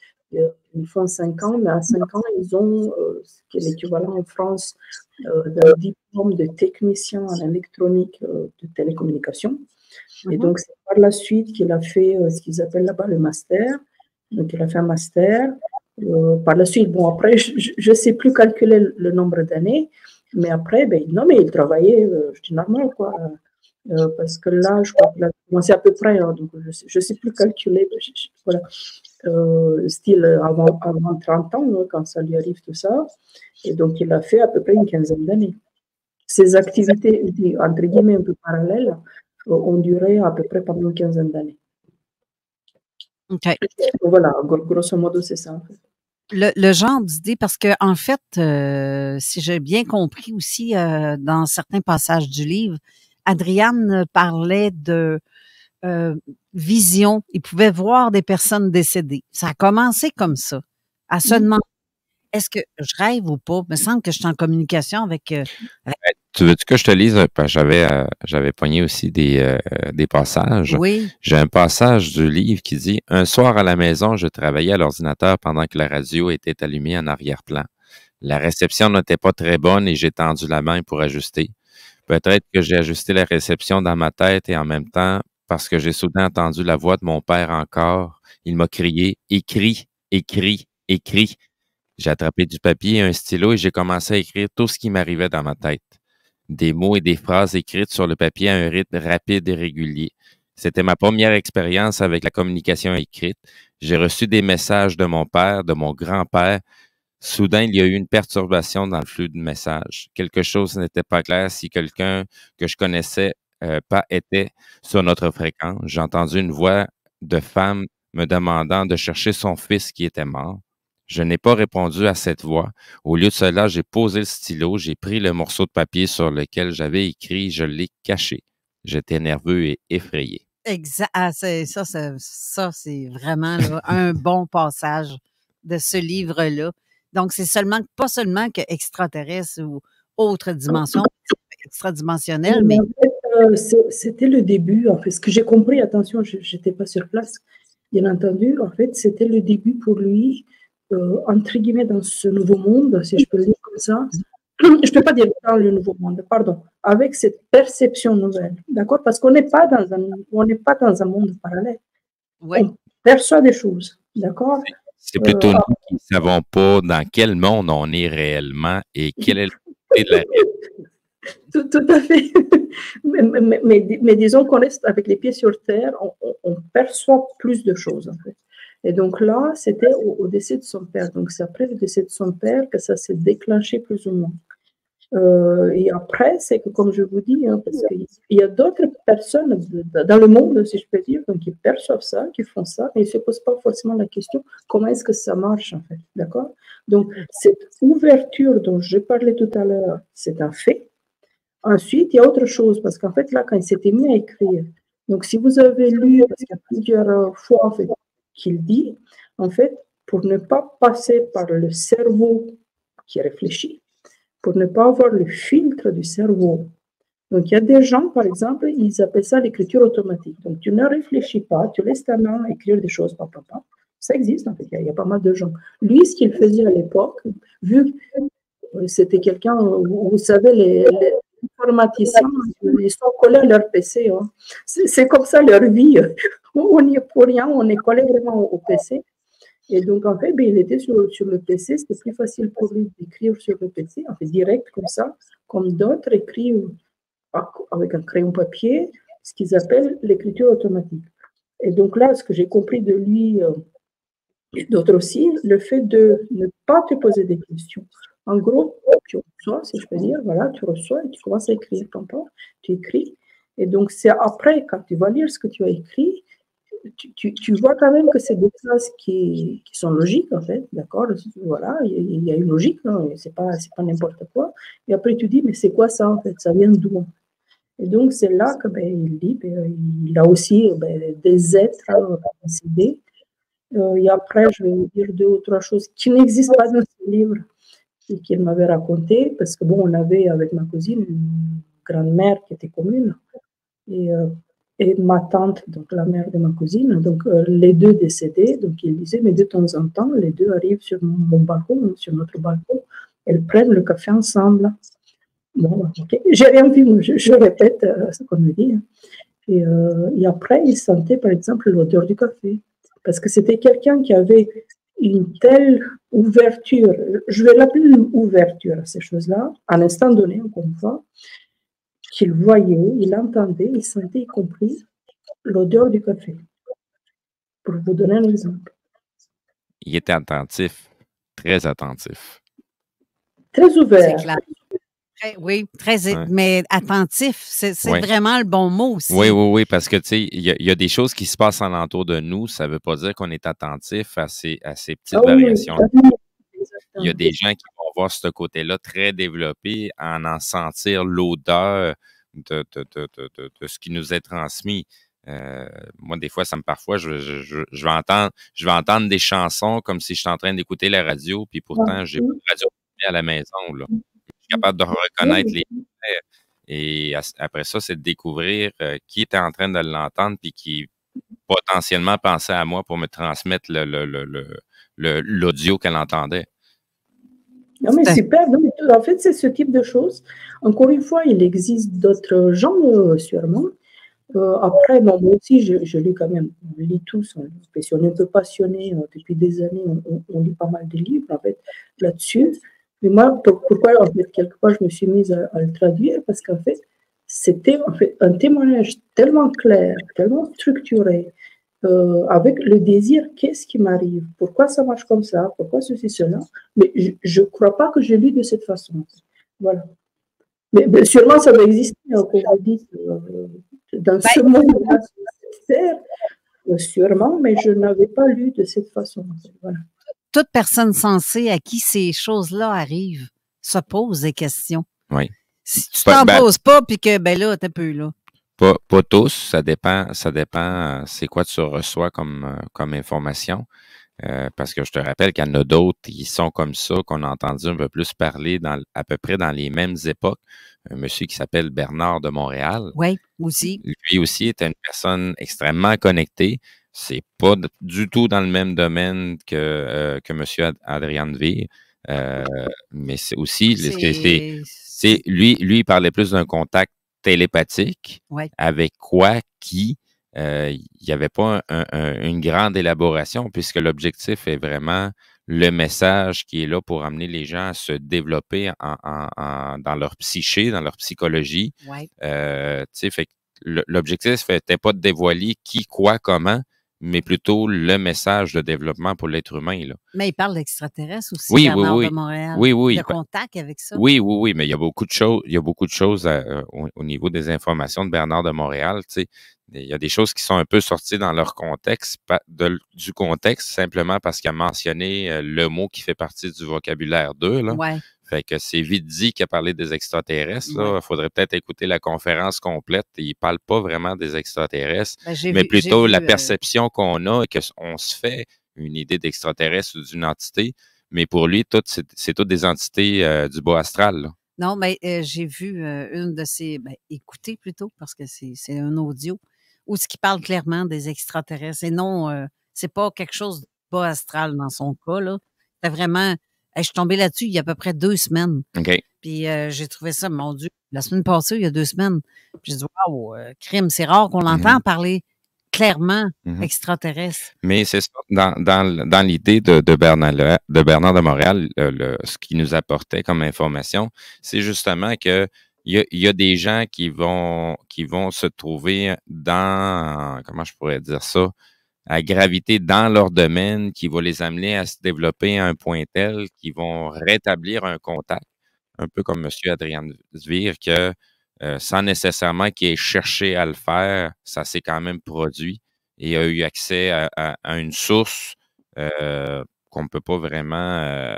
ils font 5 ans, mais à 5 ans, ils ont ce qui est l'équivalent en France d'un diplôme de technicien en électronique de télécommunication. Et donc, c'est par la suite qu'il a fait ce qu'ils appellent là-bas le master. Donc, il a fait un master. Par la suite, bon, après, je ne sais plus calculer le nombre d'années, mais après, ben, non, mais il travaillait, je dis normal, quoi. Parce que là, je crois qu'il a commencé à peu près, hein, donc je ne sais plus calculer, voilà, style avant 30 ans, hein, quand ça lui arrive tout ça. Et donc, il a fait à peu près une quinzaine d'années. Ses activités, entre guillemets, un peu parallèles, ont duré à peu près pendant une quinzaine d'années. OK. Voilà, grosso modo, c'est ça. Le genre d'idée, parce que en fait, si j'ai bien compris aussi dans certains passages du livre, Adrian parlait de vision. Il pouvait voir des personnes décédées. Ça a commencé comme ça, à se demander est-ce que je rêve ou pas? Il me semble que je suis en communication avec… Tu veux-tu que je te lise? J'avais pogné aussi des passages. Oui. J'ai un passage du livre qui dit « Un soir à la maison, je travaillais à l'ordinateur pendant que la radio était allumée en arrière-plan. La réception n'était pas très bonne et j'ai tendu la main pour ajuster. Peut-être que j'ai ajusté la réception dans ma tête et en même temps, parce que j'ai soudain entendu la voix de mon père encore, il m'a crié « Écris, écris, écris ». J'ai attrapé du papier et un stylo et j'ai commencé à écrire tout ce qui m'arrivait dans ma tête. Des mots et des phrases écrites sur le papier à un rythme rapide et régulier. C'était ma première expérience avec la communication écrite. J'ai reçu des messages de mon père, de mon grand-père. Soudain, il y a eu une perturbation dans le flux de messages. Quelque chose n'était pas clair si quelqu'un que je connaissais pas était sur notre fréquence. J'ai entendu une voix de femme me demandant de chercher son fils qui était mort. Je n'ai pas répondu à cette voix. Au lieu de cela, j'ai posé le stylo, j'ai pris le morceau de papier sur lequel j'avais écrit, je l'ai caché. J'étais nerveux et effrayé. Exact. Ah, ça, c'est vraiment là, un bon passage de ce livre-là. Donc, c'est seulement, pas seulement que extraterrestre ou autre dimension, extradimensionnelle, mais… C'était le début, en fait. Ce que j'ai compris, attention, je n'étais pas sur place, bien entendu, en fait, c'était le début pour lui, entre guillemets, dans ce nouveau monde, si je peux le dire comme ça. Je ne peux pas dire dans le nouveau monde, pardon, avec cette perception nouvelle, d'accord? Parce qu'on n'est pas dans un monde parallèle. Ouais. On perçoit des choses, d'accord? C'est plutôt nous qui ne savons pas dans quel monde on est réellement et quel est le de la tout à fait. Mais disons qu'on reste avec les pieds sur terre, on perçoit plus de choses, en fait. Et donc là, c'était au décès de son père. Donc c'est après le décès de son père que ça s'est déclenché plus ou moins. Et après, c'est que, comme je vous dis, hein, parce qu'il y a d'autres personnes dans le monde, si je peux dire, donc, qui perçoivent ça, qui font ça, mais ils ne se posent pas forcément la question comment est-ce que ça marche, en fait, d'accord? Donc, cette ouverture dont je parlais tout à l'heure, c'est un fait. Ensuite, il y a autre chose, parce qu'en fait, là, quand il s'était mis à écrire, donc si vous avez lu, parce qu'il y a plusieurs fois en fait, qu'il dit, en fait, pour ne pas passer par le cerveau qui réfléchit, pour ne pas avoir le filtre du cerveau. Donc, il y a des gens, par exemple, ils appellent ça l'écriture automatique. Donc, tu ne réfléchis pas, tu laisses ta main écrire des choses, papa. Ça existe, en fait, il y a pas mal de gens. Lui, ce qu'il faisait à l'époque, vu que c'était quelqu'un, vous savez, les informaticiens, ils sont collés à leur PC. Hein. C'est comme ça leur vie. On n'y est pour rien, on est collé vraiment au PC. Et donc, en fait, ben, il était sur le PC, c'était plus facile pour lui d'écrire sur le PC, en fait, direct, comme ça, comme d'autres écrivent avec un crayon papier, ce qu'ils appellent l'écriture automatique. Et donc là, ce que j'ai compris de lui et d'autres aussi, le fait de ne pas te poser des questions. En gros, tu reçois, si je peux dire, voilà, tu reçois et tu commences à écrire, tu écris. Et donc, c'est après, quand tu vas lire ce que tu as écrit, tu vois quand même que c'est des phrases qui sont logiques, en fait, d'accord? Voilà, il y a une logique, hein, c'est pas n'importe quoi. Et après, tu dis, mais c'est quoi ça, en fait? Ça vient d'où? Et donc, c'est là que ben, il dit, ben, il a aussi ben, des êtres à décider. Et après, je vais vous dire deux ou trois choses qui n'existent pas dans ce livre et qu'il m'avait raconté, parce que bon, on avait avec ma cousine une grand-mère qui était commune et ma tante, donc la mère de ma cousine, donc les deux décédés. Donc, il disait, mais de temps en temps, les deux arrivent sur mon balcon, sur notre balcon, elles prennent le café ensemble. Bon, okay. J'ai rien vu, je répète ce qu'on me dit. Hein. Et après, il sentait, par exemple, l'odeur du café. Parce que c'était quelqu'un qui avait une telle ouverture, je vais l'appeler une ouverture à ces choses-là, à l'instant donné, comme ça, qu'il voyait, il entendait, il sentait, y compris, l'odeur du café. Pour vous donner un exemple. Il était attentif. Très ouvert. C'est clair. Oui, mais attentif, c'est vraiment le bon mot aussi. Oui, parce que, tu sais, il y a des choses qui se passent alentour de nous, ça ne veut pas dire qu'on est attentif à ces petites variations. Il y a des gens qui vont voir ce côté-là très développé, en sentir l'odeur de ce qui nous est transmis. Moi, des fois, je vais entendre des chansons comme si je suis en train d'écouter la radio, puis pourtant, j'ai pas de radio à la maison, là. Capable de reconnaître les mystères. Et après ça, c'est de découvrir qui était en train de l'entendre puis qui potentiellement pensait à moi pour me transmettre l'audio qu'elle entendait. Non, mais super. Non, mais, en fait, c'est ce type de choses. Encore une fois, il existe d'autres genres, sûrement. Après, bon, moi aussi, je lis quand même, on lit tous, on est un peu passionné depuis des années, on lit pas mal de livres, en fait, là-dessus. Mais moi, pourquoi, en fait, quelque part, je me suis mise à le traduire, parce qu'en fait, c'était en fait, un témoignage tellement clair, tellement structuré, avec le désir, qu'est-ce qui m'arrive? Pourquoi ça marche comme ça? Pourquoi ceci, cela? Mais je ne crois pas que je lu de cette façon. Voilà. Mais sûrement, ça doit exister, comme vous dites, dans ce monde-là, sûrement, mais je n'avais pas lu de cette façon. Voilà. Toute personne sensée à qui ces choses-là arrivent se pose des questions. Oui. Si tu t'en poses pas, puis que, ben là, t'es peu là. Pas tous, ça dépend c'est quoi tu reçois comme information. Parce que je te rappelle qu'il y en a d'autres qui sont comme ça, qu'on a entendu un peu plus parler à peu près dans les mêmes époques. Un monsieur qui s'appelle Bernard de Montréal. Oui, aussi. Lui aussi était une personne extrêmement connectée. C'est pas du tout dans le même domaine que M. Adrian Dvir, mais c'est aussi, lui, il parlait plus d'un contact télépathique, avec quoi, qui, il n'y avait pas une grande élaboration, puisque l'objectif est vraiment le message qui est là pour amener les gens à se développer dans leur psyché, dans leur psychologie. Ouais. L'objectif n'était pas de dévoiler qui, quoi, comment, mais plutôt le message de développement pour l'être humain. Là. Mais il parle d'extraterrestres aussi, Bernard de Montréal. Oui. Le contact avec ça. Oui, mais il y a beaucoup de choses, au niveau des informations de Bernard de Montréal. Tu sais, il y a des choses qui sont un peu sorties dans leur contexte, du contexte, simplement parce qu'il a mentionné le mot qui fait partie du vocabulaire d'eux. Oui. Fait que c'est vite dit qu'il a parlé des extraterrestres. Il faudrait peut-être écouter la conférence complète. Il ne parle pas vraiment des extraterrestres, mais plutôt la perception qu'on a et qu'on se fait une idée d'extraterrestre ou d'une entité. Mais pour lui, c'est toutes des entités du bas astral, là. Non, mais j'ai vu une de ces... Ben, écoutez plutôt, parce que c'est un audio, où ce qui parle clairement des extraterrestres. Et non, c'est pas quelque chose de bas astral dans son cas, là. C'était vraiment... Je suis tombée là-dessus il y a à peu près 2 semaines. Okay. Puis j'ai trouvé ça, mon Dieu, la semaine passée, il y a 2 semaines. Puis j'ai dit, waouh, crime, c'est rare qu'on l'entend parler clairement extraterrestre. Mais c'est ça, dans l'idée de Bernard de Montréal, ce qu'il nous apportait comme information, c'est justement que il y a des gens qui vont se trouver dans, comment je pourrais dire ça, à graviter dans leur domaine, qui va les amener à se développer à un point tel qu'ils vont rétablir un contact, un peu comme M. Adrian Dvir, que sans nécessairement qu'il ait cherché à le faire, ça s'est quand même produit et a eu accès à une source qu'on ne peut pas vraiment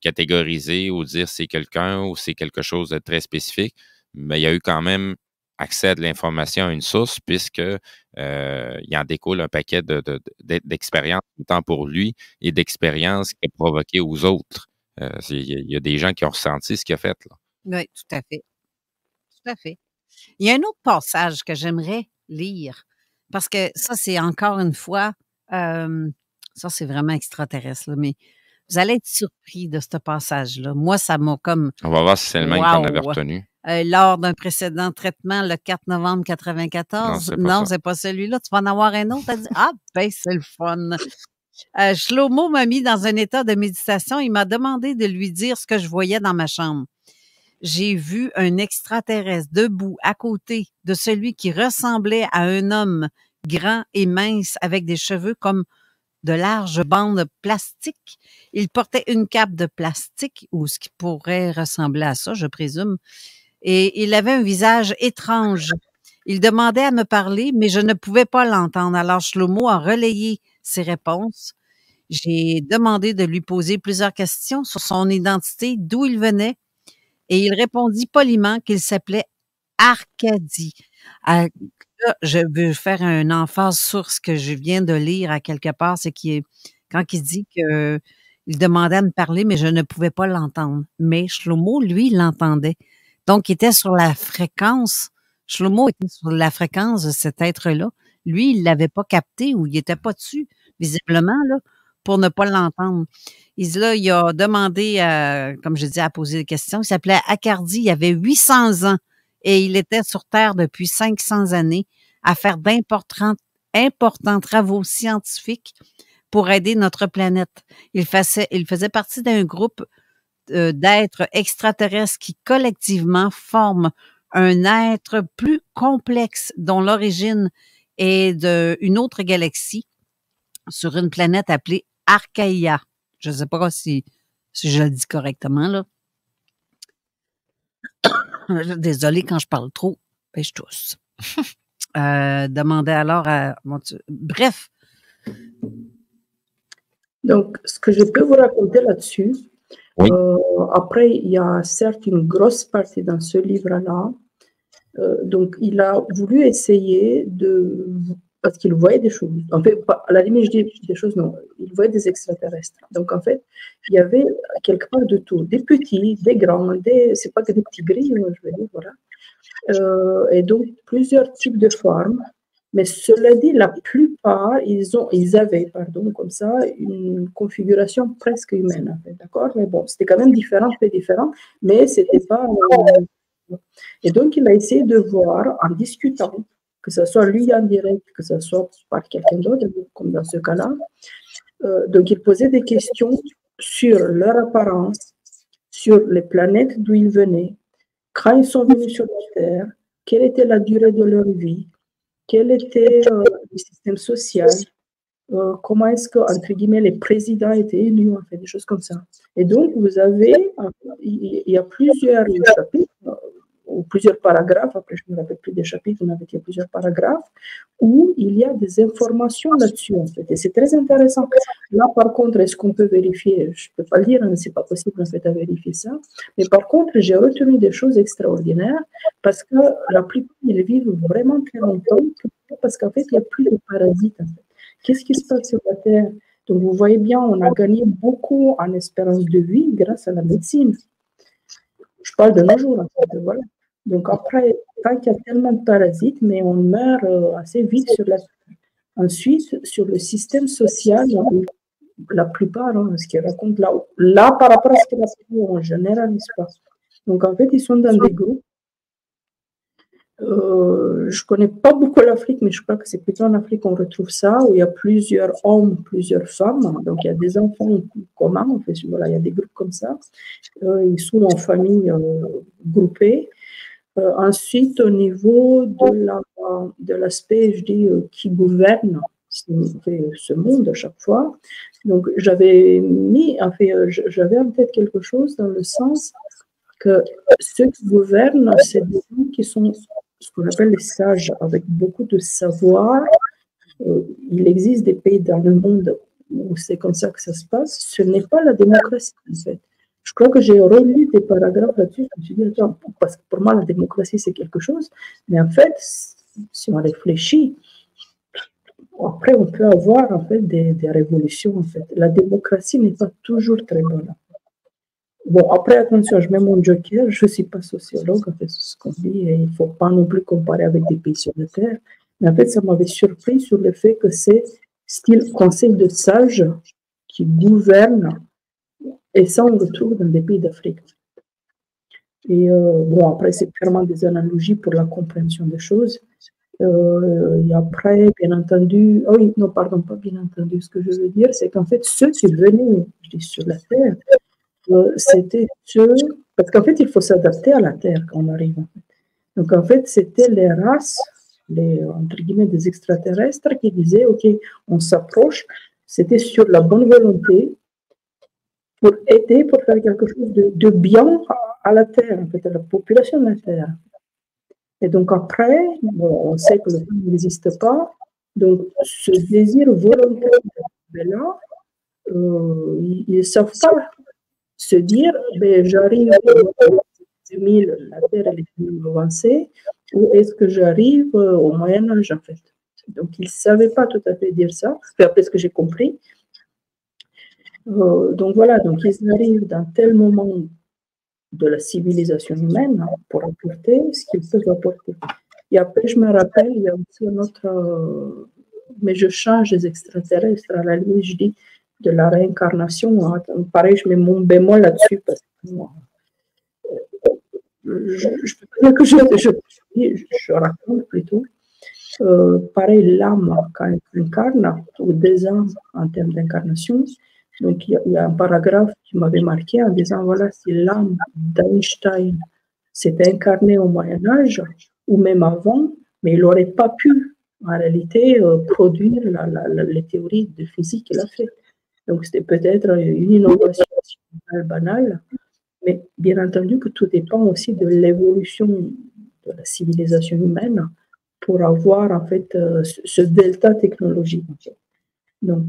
catégoriser ou dire c'est quelqu'un ou c'est quelque chose de très spécifique, mais il y a eu quand même accès à de l'information à une source, puisque il en découle un paquet d'expériences, autant pour lui, et d'expériences qu'il a provoquées aux autres. Il y a des gens qui ont ressenti ce qu'il a fait, là. Oui, tout à fait. Tout à fait. Il y a un autre passage que j'aimerais lire, parce que ça, c'est encore une fois, ça, c'est vraiment extraterrestre, là, mais vous allez être surpris de ce passage-là. Moi, ça m'a comme... On va voir si c'est le même qu'on avait retenu. Lors d'un précédent traitement, le 4 novembre 1994. Non, c'est pas celui-là. Tu vas en avoir un autre. Ah, ben, c'est le fun. Shlomo m'a mis dans un état de méditation. Il m'a demandé de lui dire ce que je voyais dans ma chambre. J'ai vu un extraterrestre debout à côté de celui qui ressemblait à un homme grand et mince avec des cheveux comme de larges bandes plastiques. Il portait une cape de plastique ou ce qui pourrait ressembler à ça, je présume. Et il avait un visage étrange. Il demandait à me parler, mais je ne pouvais pas l'entendre. Alors Shlomo a relayé ses réponses. J'ai demandé de lui poser plusieurs questions sur son identité, d'où il venait. Et il répondit poliment qu'il s'appelait Arcadie. Là, je veux faire un emphase sur ce que je viens de lire à quelque part, c'est qu'il quand il dit qu'il demandait à me parler, mais je ne pouvais pas l'entendre. Mais Shlomo, lui, l'entendait. Donc, il était sur la fréquence. Shlomo était sur la fréquence de cet être-là. Lui, il ne l'avait pas capté ou il n'était pas dessus, visiblement, là, pour ne pas l'entendre. Il a demandé, comme je dis, à poser des questions. Il s'appelait Arcadie, il avait 800 ans et il était sur Terre depuis 500 années à faire d'importants travaux scientifiques pour aider notre planète. Il faisait partie d'un groupe d'êtres extraterrestres qui collectivement forment un être plus complexe dont l'origine est d'une autre galaxie sur une planète appelée Archaïa. Je ne sais pas si je le dis correctement, là. Désolée quand je parle trop, ben je tousse. Demandez alors à... Mon Dieu. Bref. Donc, ce que je peux vous raconter là-dessus, oui. Après, il y a certes une grosse partie dans ce livre-là. Donc, il a voulu essayer de... Parce qu'il voyait des choses. En fait, à la limite, je dis des choses, non. Il voyait des extraterrestres. Donc, en fait, il y avait quelque part de tout. Des petits, des grands, c'est pas que des petits gris, je veux dire, voilà. Et donc, plusieurs types de formes. Mais cela dit, la plupart, ils avaient, comme ça, une configuration presque humaine, en fait, d'accord? Mais bon, c'était quand même très différent, mais c'était pas... Et donc, il a essayé de voir, en discutant, que ce soit lui en direct, que ce soit par quelqu'un d'autre, comme dans ce cas-là. Donc, il posait des questions sur leur apparence, sur les planètes d'où ils venaient, quand ils sont venus sur la Terre, quelle était la durée de leur vie, quel était le système social, comment est-ce que, entre guillemets, les présidents étaient élus, en fait, des choses comme ça. Et donc, vous avez, il y a plusieurs chapitres, ou plusieurs paragraphes, après je ne me rappelle plus des chapitres, on avait plusieurs paragraphes, où il y a des informations là-dessus, en fait, et c'est très intéressant. Là, par contre, est-ce qu'on peut vérifier? Je ne peux pas le dire, mais ce n'est pas possible, en fait, à vérifier ça. Mais par contre, j'ai retenu des choses extraordinaires, parce que la plupart, ils vivent vraiment très longtemps, parce qu'en fait, il n'y a plus de parasites, en fait. Qu'est-ce qui se passe sur la Terre? Donc, vous voyez bien, on a gagné beaucoup en espérance de vie grâce à la médecine. Je parle de nos jours, en fait, voilà. Donc, après, tant qu'il y a tellement de parasites, mais on meurt assez vite sur la Terre. Ensuite, sur le système social, la plupart, hein, ce qu'ils racontent là, par rapport à ce qu'ils racontent en général, n'est-ce pas? Donc, en fait, ils sont dans des groupes. Je ne connais pas beaucoup l'Afrique, mais je crois que c'est plutôt en Afrique qu'on retrouve ça, où il y a plusieurs hommes, plusieurs femmes, donc il y a des enfants communs, en fait, voilà, il y a des groupes comme ça, ils sont en famille groupée. Ensuite, au niveau de l'aspect, je dis, qui gouverne ce monde à chaque fois, donc j'avais mis, en fait, j'avais en tête quelque chose dans le sens que ceux qui gouvernent, c'est des gens qui sont ce qu'on appelle les sages, avec beaucoup de savoir. Il existe des pays dans le monde où c'est comme ça que ça se passe. Ce n'est pas la démocratie, en fait. Je crois que j'ai relu des paragraphes là-dessus. Je me suis dit, attends, parce que pour moi, la démocratie, c'est quelque chose. Mais en fait, si on réfléchit, après, on peut avoir en fait, des révolutions. En fait. La démocratie n'est pas toujours très bonne. Bon, après, attention, je mets mon joker, je ne suis pas sociologue, en fait, c'est ce qu'on dit, et il ne faut pas non plus comparer avec des pays sur la Terre. Mais en fait, ça m'avait surpris sur le fait que c'est style conseil de sages qui gouverne, et ça, on retrouve dans des pays d'Afrique. Et bon, après, c'est clairement des analogies pour la compréhension des choses. Et après, bien entendu, oh oui, non, pardon, pas bien entendu, ce que je veux dire, c'est qu'en fait, ceux qui venaient, je dis, sur la Terre, c'était ceux, parce qu'en fait il faut s'adapter à la Terre quand on arrive. Donc en fait c'était les races, les, entre guillemets, des extraterrestres qui disaient ok, on s'approche, c'était sur la bonne volonté pour aider, pour faire quelque chose de bien à la Terre, en fait, à la population de la Terre. Et donc après, bon, on sait que le temps n'existe pas, donc ce désir volontaire là, ils ne savent pas se dire, ben, j'arrive au 2000, la Terre elle est plus avancée, ou est-ce que j'arrive au Moyen-Âge, en fait. Donc, ils ne savaient pas tout à fait dire ça, après ce que j'ai compris. Donc, voilà, donc, ils arrivent dans tel moment de la civilisation humaine hein, pour apporter ce qu'ils peuvent apporter. Et après, je me rappelle, il y a aussi un autre... mais je change les extraterrestres, à la limite, je dis... de la réincarnation, hein. Pareil, je mets mon bémol là-dessus, parce que moi, je raconte plutôt, pareil, l'âme, quand elle incarne, ou des âmes en termes d'incarnation, donc il y a un paragraphe qui m'avait marqué en disant, voilà, si l'âme d'Einstein s'est incarnée au Moyen-Âge, ou même avant, mais il n'aurait pas pu, en réalité, produire les théories de physique qu'il a fait. Donc, c'était peut-être une innovation banale, mais bien entendu que tout dépend aussi de l'évolution de la civilisation humaine pour avoir, en fait, ce delta technologique. Donc,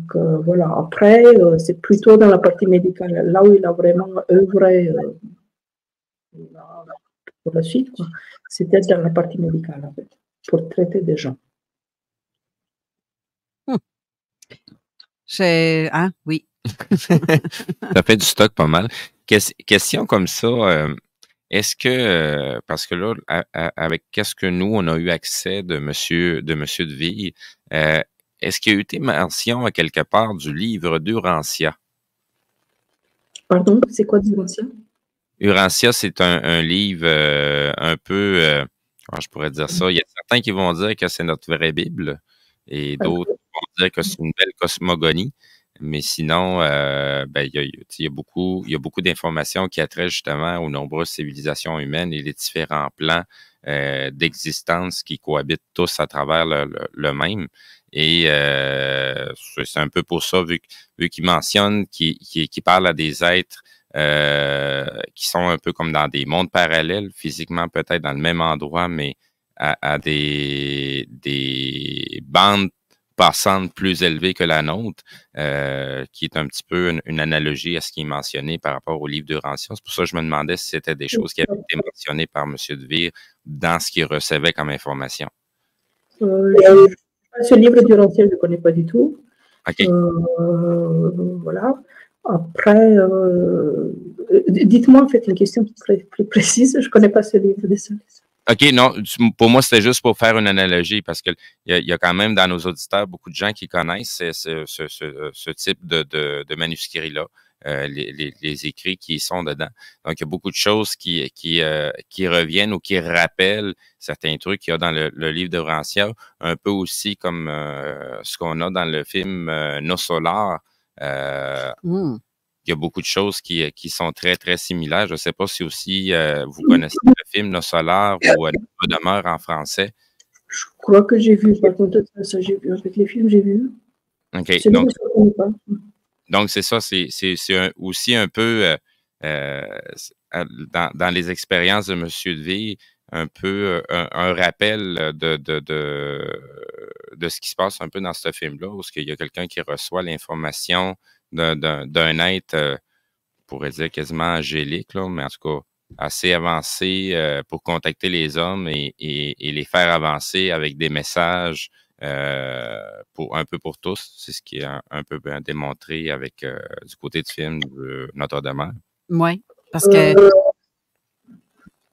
voilà. Après, c'est plutôt dans la partie médicale, là où il a vraiment œuvré pour la suite, c'était dans la partie médicale, en fait, pour traiter des gens. Ah oui. Ça fait du stock pas mal. Question comme ça, est-ce que, parce que là, avec qu'est-ce que nous, on a eu accès de Monsieur Dvir, est-ce qu'il y a eu des mentions à quelque part du livre d'Urantia? Pardon, c'est quoi d'Urantia? Urantia, c'est un livre un peu, comment je pourrais dire ça, il y a certains qui vont dire que c'est notre vraie Bible et d'autres dire que c'est une belle cosmogonie, mais sinon, ben, il y a beaucoup d'informations qui attraitent justement aux nombreuses civilisations humaines et les différents plans d'existence qui cohabitent tous à travers le même. Et c'est un peu pour ça, vu qu'il mentionne, qu'il parle à des êtres qui sont un peu comme dans des mondes parallèles, physiquement peut-être dans le même endroit, mais à des bandes passantes plus élevées que la nôtre, qui est un petit peu une analogie à ce qui est mentionné par rapport au livre d'Urantia. C'est pour ça que je me demandais si c'était des choses qui avaient été mentionnées par M. Dvir dans ce qu'il recevait comme information. Ce livre d'Urantia, je ne connais pas du tout. Okay. Voilà. Après, dites-moi en fait une question plus précise. Je ne connais pas ce livre des Solaris. OK, non, pour moi, c'était juste pour faire une analogie parce qu'il y a quand même dans nos auditeurs beaucoup de gens qui connaissent ce type de manuscrit-là, les écrits qui sont dedans. Donc, il y a beaucoup de choses qui reviennent ou qui rappellent certains trucs qu'il y a dans le livre de Rancière, un peu aussi comme ce qu'on a dans le film Nos Solaris. Il y a beaucoup de choses qui sont très, très similaires. Je ne sais pas si aussi vous connaissez le film Nos Solaris ou Notre Demeure en français. Je crois que j'ai vu. Par contre, ça, j'ai vu. En fait, les films, j'ai vu. OK. Donc, c'est ça. C'est aussi un peu, dans les expériences de M. Dvir, un peu un rappel de ce qui se passe un peu dans ce film-là, où il y a quelqu'un qui reçoit l'information d'un être, on pourrait dire quasiment angélique, là, mais en tout cas assez avancé pour contacter les hommes et les faire avancer avec des messages pour un peu pour tous. C'est ce qui est un peu démontré avec du côté du film de Notre-Dame. Oui, parce que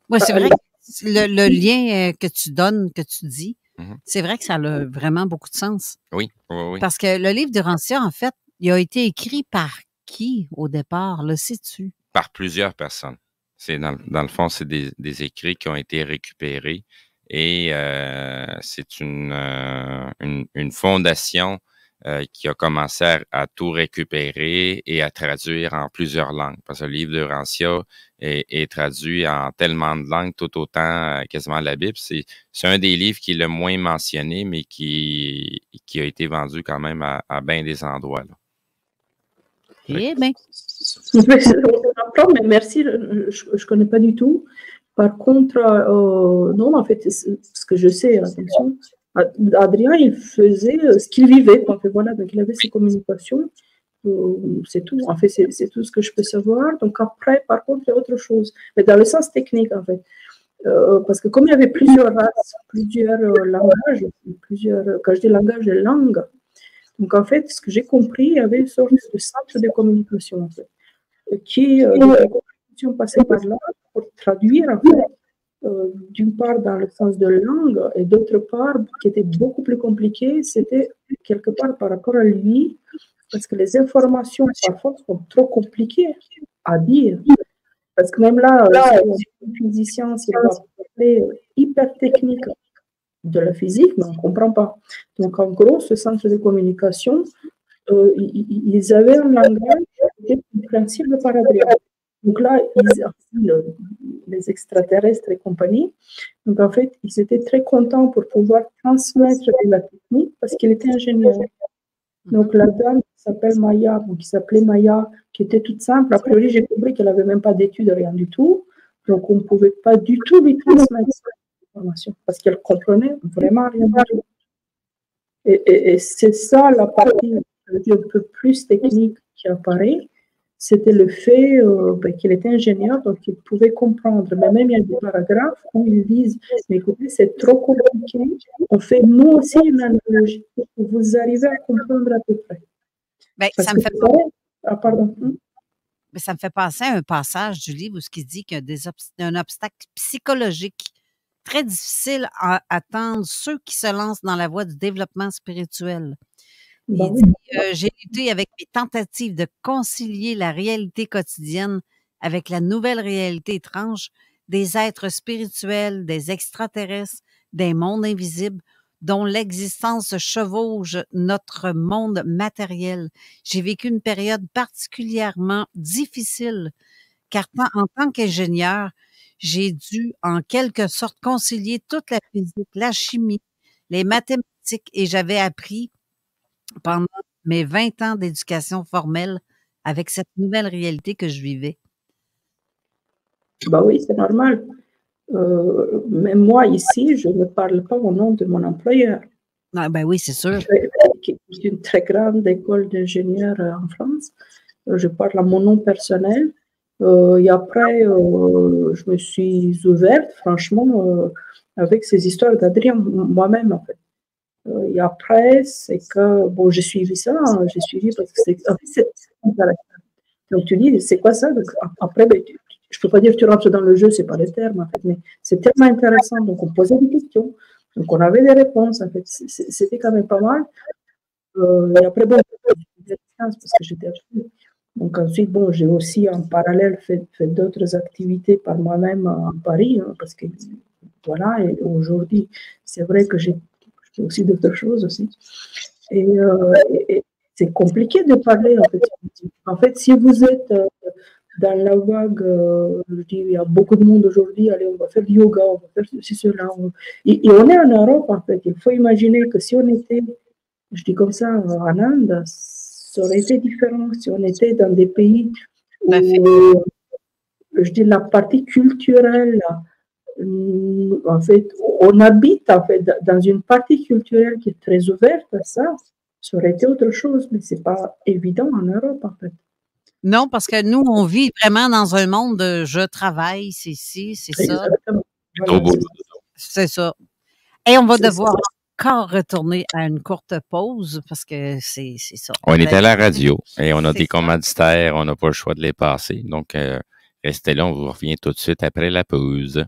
ouais, c'est vrai que le lien que tu donnes, que tu dis, c'est vrai que ça a vraiment beaucoup de sens. Oui, oui, oui. Parce que le livre d'Urantia, en fait, il a été écrit par qui au départ, le sais-tu? Par plusieurs personnes. C'est dans le fond, c'est des écrits qui ont été récupérés et c'est une fondation qui a commencé à tout récupérer et à traduire en plusieurs langues. Parce que le livre d'Urantia est traduit en tellement de langues, tout autant quasiment la Bible. C'est un des livres qui est le moins mentionné, mais qui a été vendu quand même à bien des endroits, là. Eh bien. Merci, je ne connais pas du tout. Par contre, non, en fait, ce que je sais, attention, Adrien, il faisait ce qu'il vivait. En fait, voilà, donc il avait ses communications. C'est tout. En fait, c'est tout ce que je peux savoir. Donc après, par contre, il y a autre chose. Mais dans le sens technique, en fait. Parce que comme il y avait plusieurs races, plusieurs langages, quand je dis langage, langue. Donc, en fait, ce que j'ai compris, il y avait une sorte de centre de communication, en fait, qui passait par là pour traduire, en fait, d'une part dans le sens de langue et d'autre part, qui était beaucoup plus compliqué, c'était quelque part par rapport à lui, parce que les informations, parfois, sont trop compliquées à dire. Parce que même là un physicien, c'est hyper technique de la physique, mais on ne comprend pas. Donc, en gros, ce centre de communication, ils avaient un langage qui était compréhensible par Adrien. Donc là, les extraterrestres et compagnie, donc en fait, ils étaient très contents pour pouvoir transmettre de la technique parce qu'il était ingénieur. Donc la dame qui s'appelle Maya, qui s'appelait Maya, qui était toute simple, a priori, j'ai compris qu'elle n'avait même pas d'études, rien du tout. Donc, on ne pouvait pas du tout lui transmettre parce qu'elle comprenait vraiment rien. Et c'est ça la partie un peu plus technique qui apparaît, c'était le fait qu'il était ingénieur, donc il pouvait comprendre. Mais même il y a des paragraphes où ils disent, mais écoutez, c'est trop compliqué, on fait nous aussi une analogie pour que vous arrivez à comprendre à peu près. Ben, ça me fait penser... Ah, pardon. Mais ça me fait penser à un passage du livre où ce qui dit qu'il y a un obstacle psychologique très difficile à atteindre ceux qui se lancent dans la voie du développement spirituel. Il dit « J'ai lutté avec mes tentatives de concilier la réalité quotidienne avec la nouvelle réalité étrange des êtres spirituels, des extraterrestres, des mondes invisibles, dont l'existence chevauche notre monde matériel. J'ai vécu une période particulièrement difficile, car en tant qu'ingénieur, j'ai dû, en quelque sorte, concilier toute la physique, la chimie, les mathématiques et j'avais appris pendant mes 20 ans d'éducation formelle avec cette nouvelle réalité que je vivais. Bah oui, c'est normal. Mais moi, ici, je ne parle pas au nom de mon employeur. Ah, ben oui, c'est sûr. C'est une très grande école d'ingénieurs en France. Je parle à mon nom personnel. Et après, je me suis ouverte, franchement, avec ces histoires d'Adrien, moi-même, en fait. Et après, c'est que, bon, j'ai suivi ça, hein, j'ai suivi parce que c'est en fait, donc tu dis, c'est quoi ça? Donc, après, ben, je ne peux pas dire que tu rentres dans le jeu, c'est pas le terme, en fait, mais c'est tellement intéressant. Donc, on posait des questions, donc on avait des réponses, en fait, c'était quand même pas mal. Et après, bon, parce que j'étais achetée. Donc ensuite, bon, j'ai aussi en parallèle fait d'autres activités par moi-même à Paris, hein, parce que voilà, et aujourd'hui, c'est vrai que j'ai aussi d'autres choses aussi. Et c'est compliqué de parler, en fait. En fait, si vous êtes dans la vague, je dis, il y a beaucoup de monde aujourd'hui, allez, on va faire du yoga, on va faire ceci, cela. Et on est en Europe, en fait. Il faut imaginer que si on était, je dis comme ça, en Inde, ça aurait été différent si on était dans des pays où, je dis, la partie culturelle, en fait, on habite en fait, dans une partie culturelle qui est très ouverte à ça, ça aurait été autre chose, mais ce n'est pas évident en Europe, en fait. Non, parce que nous, on vit vraiment dans un monde de « je travaille, c'est ci, c'est ça ». C'est ça. Et on va devoir encore retourner à une courte pause parce que c'est ça. On est à la radio et on a des commanditaires, on n'a pas le choix de les passer. Donc, restez là, on vous revient tout de suite après la pause.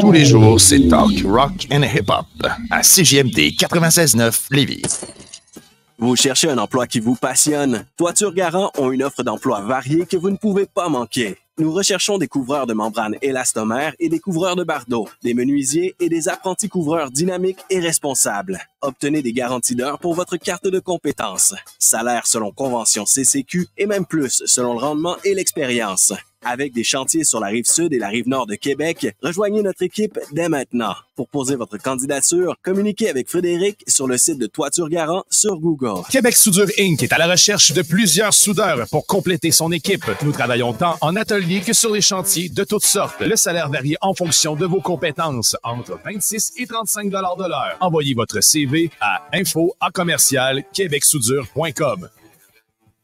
Tous les jours, c'est Talk, Rock and Hip-Hop à CGMD 96.9 Lévis. Vous cherchez un emploi qui vous passionne? Toiture Garant ont une offre d'emploi variée que vous ne pouvez pas manquer. Nous recherchons des couvreurs de membranes élastomères et des couvreurs de bardeaux, des menuisiers et des apprentis couvreurs dynamiques et responsables. Obtenez des garanties d'heures pour votre carte de compétence. Salaire selon convention CCQ et même plus selon le rendement et l'expérience. Avec des chantiers sur la Rive-Sud et la Rive-Nord de Québec, rejoignez notre équipe dès maintenant. Pour poser votre candidature, communiquez avec Frédéric sur le site de Toiture Garant sur Google. Québec Soudure Inc. est à la recherche de plusieurs soudeurs pour compléter son équipe. Nous travaillons tant en atelier que sur les chantiers de toutes sortes. Le salaire varie en fonction de vos compétences, entre 26 et 35 $ de l'heure. Envoyez votre CV à info@québecsoudure.com.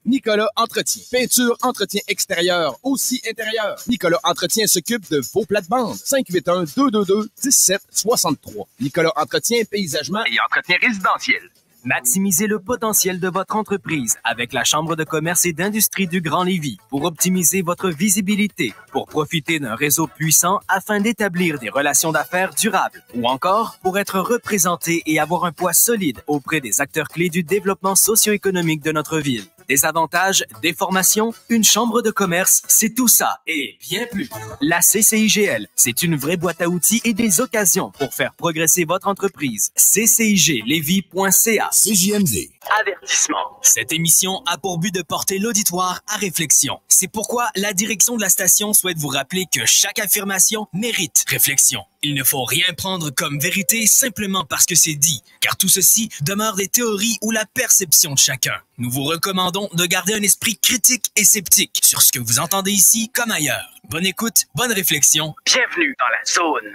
Nicolas Entretien. Peinture, entretien extérieur, aussi intérieur. Nicolas Entretien s'occupe de vos plates-bandes. 581-222-1763. Nicolas Entretien, paysagement et entretien résidentiel. Maximisez le potentiel de votre entreprise avec la Chambre de commerce et d'industrie du Grand Lévis pour optimiser votre visibilité, pour profiter d'un réseau puissant afin d'établir des relations d'affaires durables ou encore pour être représenté et avoir un poids solide auprès des acteurs clés du développement socio-économique de notre ville. Des avantages, des formations, une chambre de commerce, c'est tout ça et bien plus. La CCIGL, c'est une vraie boîte à outils et des occasions pour faire progresser votre entreprise. CCIGLévis.ca. CJMD. Avertissement. Cette émission a pour but de porter l'auditoire à réflexion. C'est pourquoi la direction de la station souhaite vous rappeler que chaque affirmation mérite réflexion. Il ne faut rien prendre comme vérité simplement parce que c'est dit, car tout ceci demeure des théories ou la perception de chacun. Nous vous recommandons de garder un esprit critique et sceptique sur ce que vous entendez ici comme ailleurs. Bonne écoute, bonne réflexion. Bienvenue dans la zone.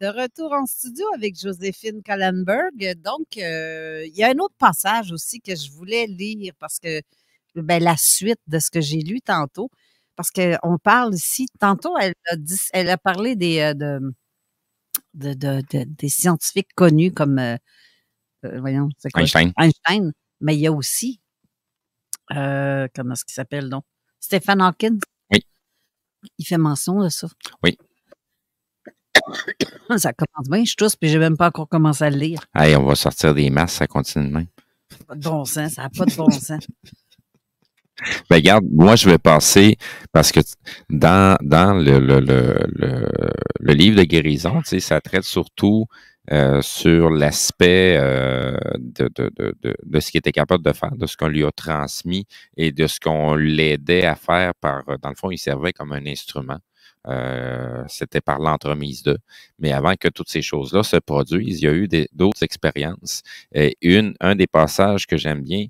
De retour en studio avec Joséphine Kohlenberg. Donc, il y a un autre passage aussi que je voulais lire parce que, ben, la suite de ce que j'ai lu tantôt, parce qu'on parle ici, tantôt, elle a parlé des scientifiques connus comme, voyons, c'est quoi? Einstein. Mais il y a aussi, comment est-ce qu'il s'appelle, donc? Stephen Hawking. Oui. Il fait mention de ça. Oui. Ça commence bien, je tousse, puis j'ai même pas encore commencé à le lire. Hey, on va sortir des masses, ça continue de même. Pas de bon sens, ça n'a pas de bon sens. Ben, regarde, moi, je vais passer, parce que dans le livre de guérison, tu sais, ça traite surtout sur l'aspect de ce qu'il était capable de faire, de ce qu'on lui a transmis et de ce qu'on l'aidait à faire par, dans le fond, il servait comme un instrument. C'était par l'entremise d'eux. Mais avant que toutes ces choses-là se produisent, il y a eu d'autres expériences. Et un des passages que j'aime bien,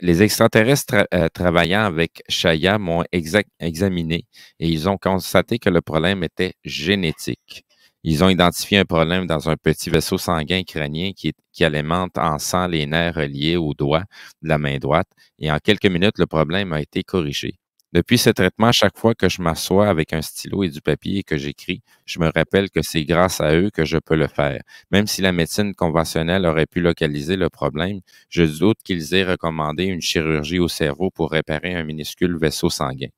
les extraterrestres travaillant avec Chaya m'ont examiné et ils ont constaté que le problème était génétique. Ils ont identifié un problème dans un petit vaisseau sanguin crânien qui alimente en sang les nerfs reliés au doigt de la main droite et en quelques minutes, le problème a été corrigé. Depuis ce traitement, chaque fois que je m'assois avec un stylo et du papier et que j'écris, je me rappelle que c'est grâce à eux que je peux le faire. Même si la médecine conventionnelle aurait pu localiser le problème, je doute qu'ils aient recommandé une chirurgie au cerveau pour réparer un minuscule vaisseau sanguin.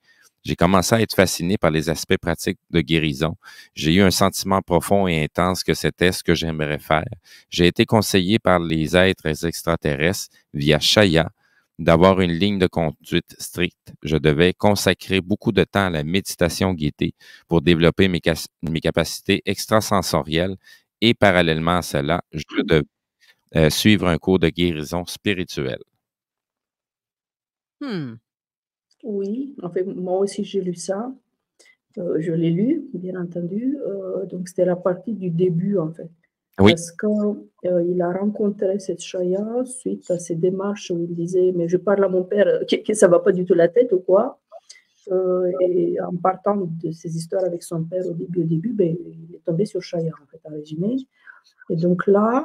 J'ai commencé à être fasciné par les aspects pratiques de guérison. J'ai eu un sentiment profond et intense que c'était ce que j'aimerais faire. J'ai été conseillé par les êtres extraterrestres via Chaya d'avoir une ligne de conduite stricte. Je devais consacrer beaucoup de temps à la méditation guidée pour développer mes capacités extrasensorielles et parallèlement à cela, je devais suivre un cours de guérison spirituelle. Oui, en fait, moi aussi j'ai lu ça. Je l'ai lu, bien entendu. Donc, c'était la partie du début, en fait. Oui. Parce qu'il a rencontré cette Chaya suite à ses démarches où il disait « mais je parle à mon père, que ça ne va pas du tout la tête ou quoi ?» Et en partant de ses histoires avec son père au début ben, il est tombé sur Chaya, en fait, en résumé. Et donc là,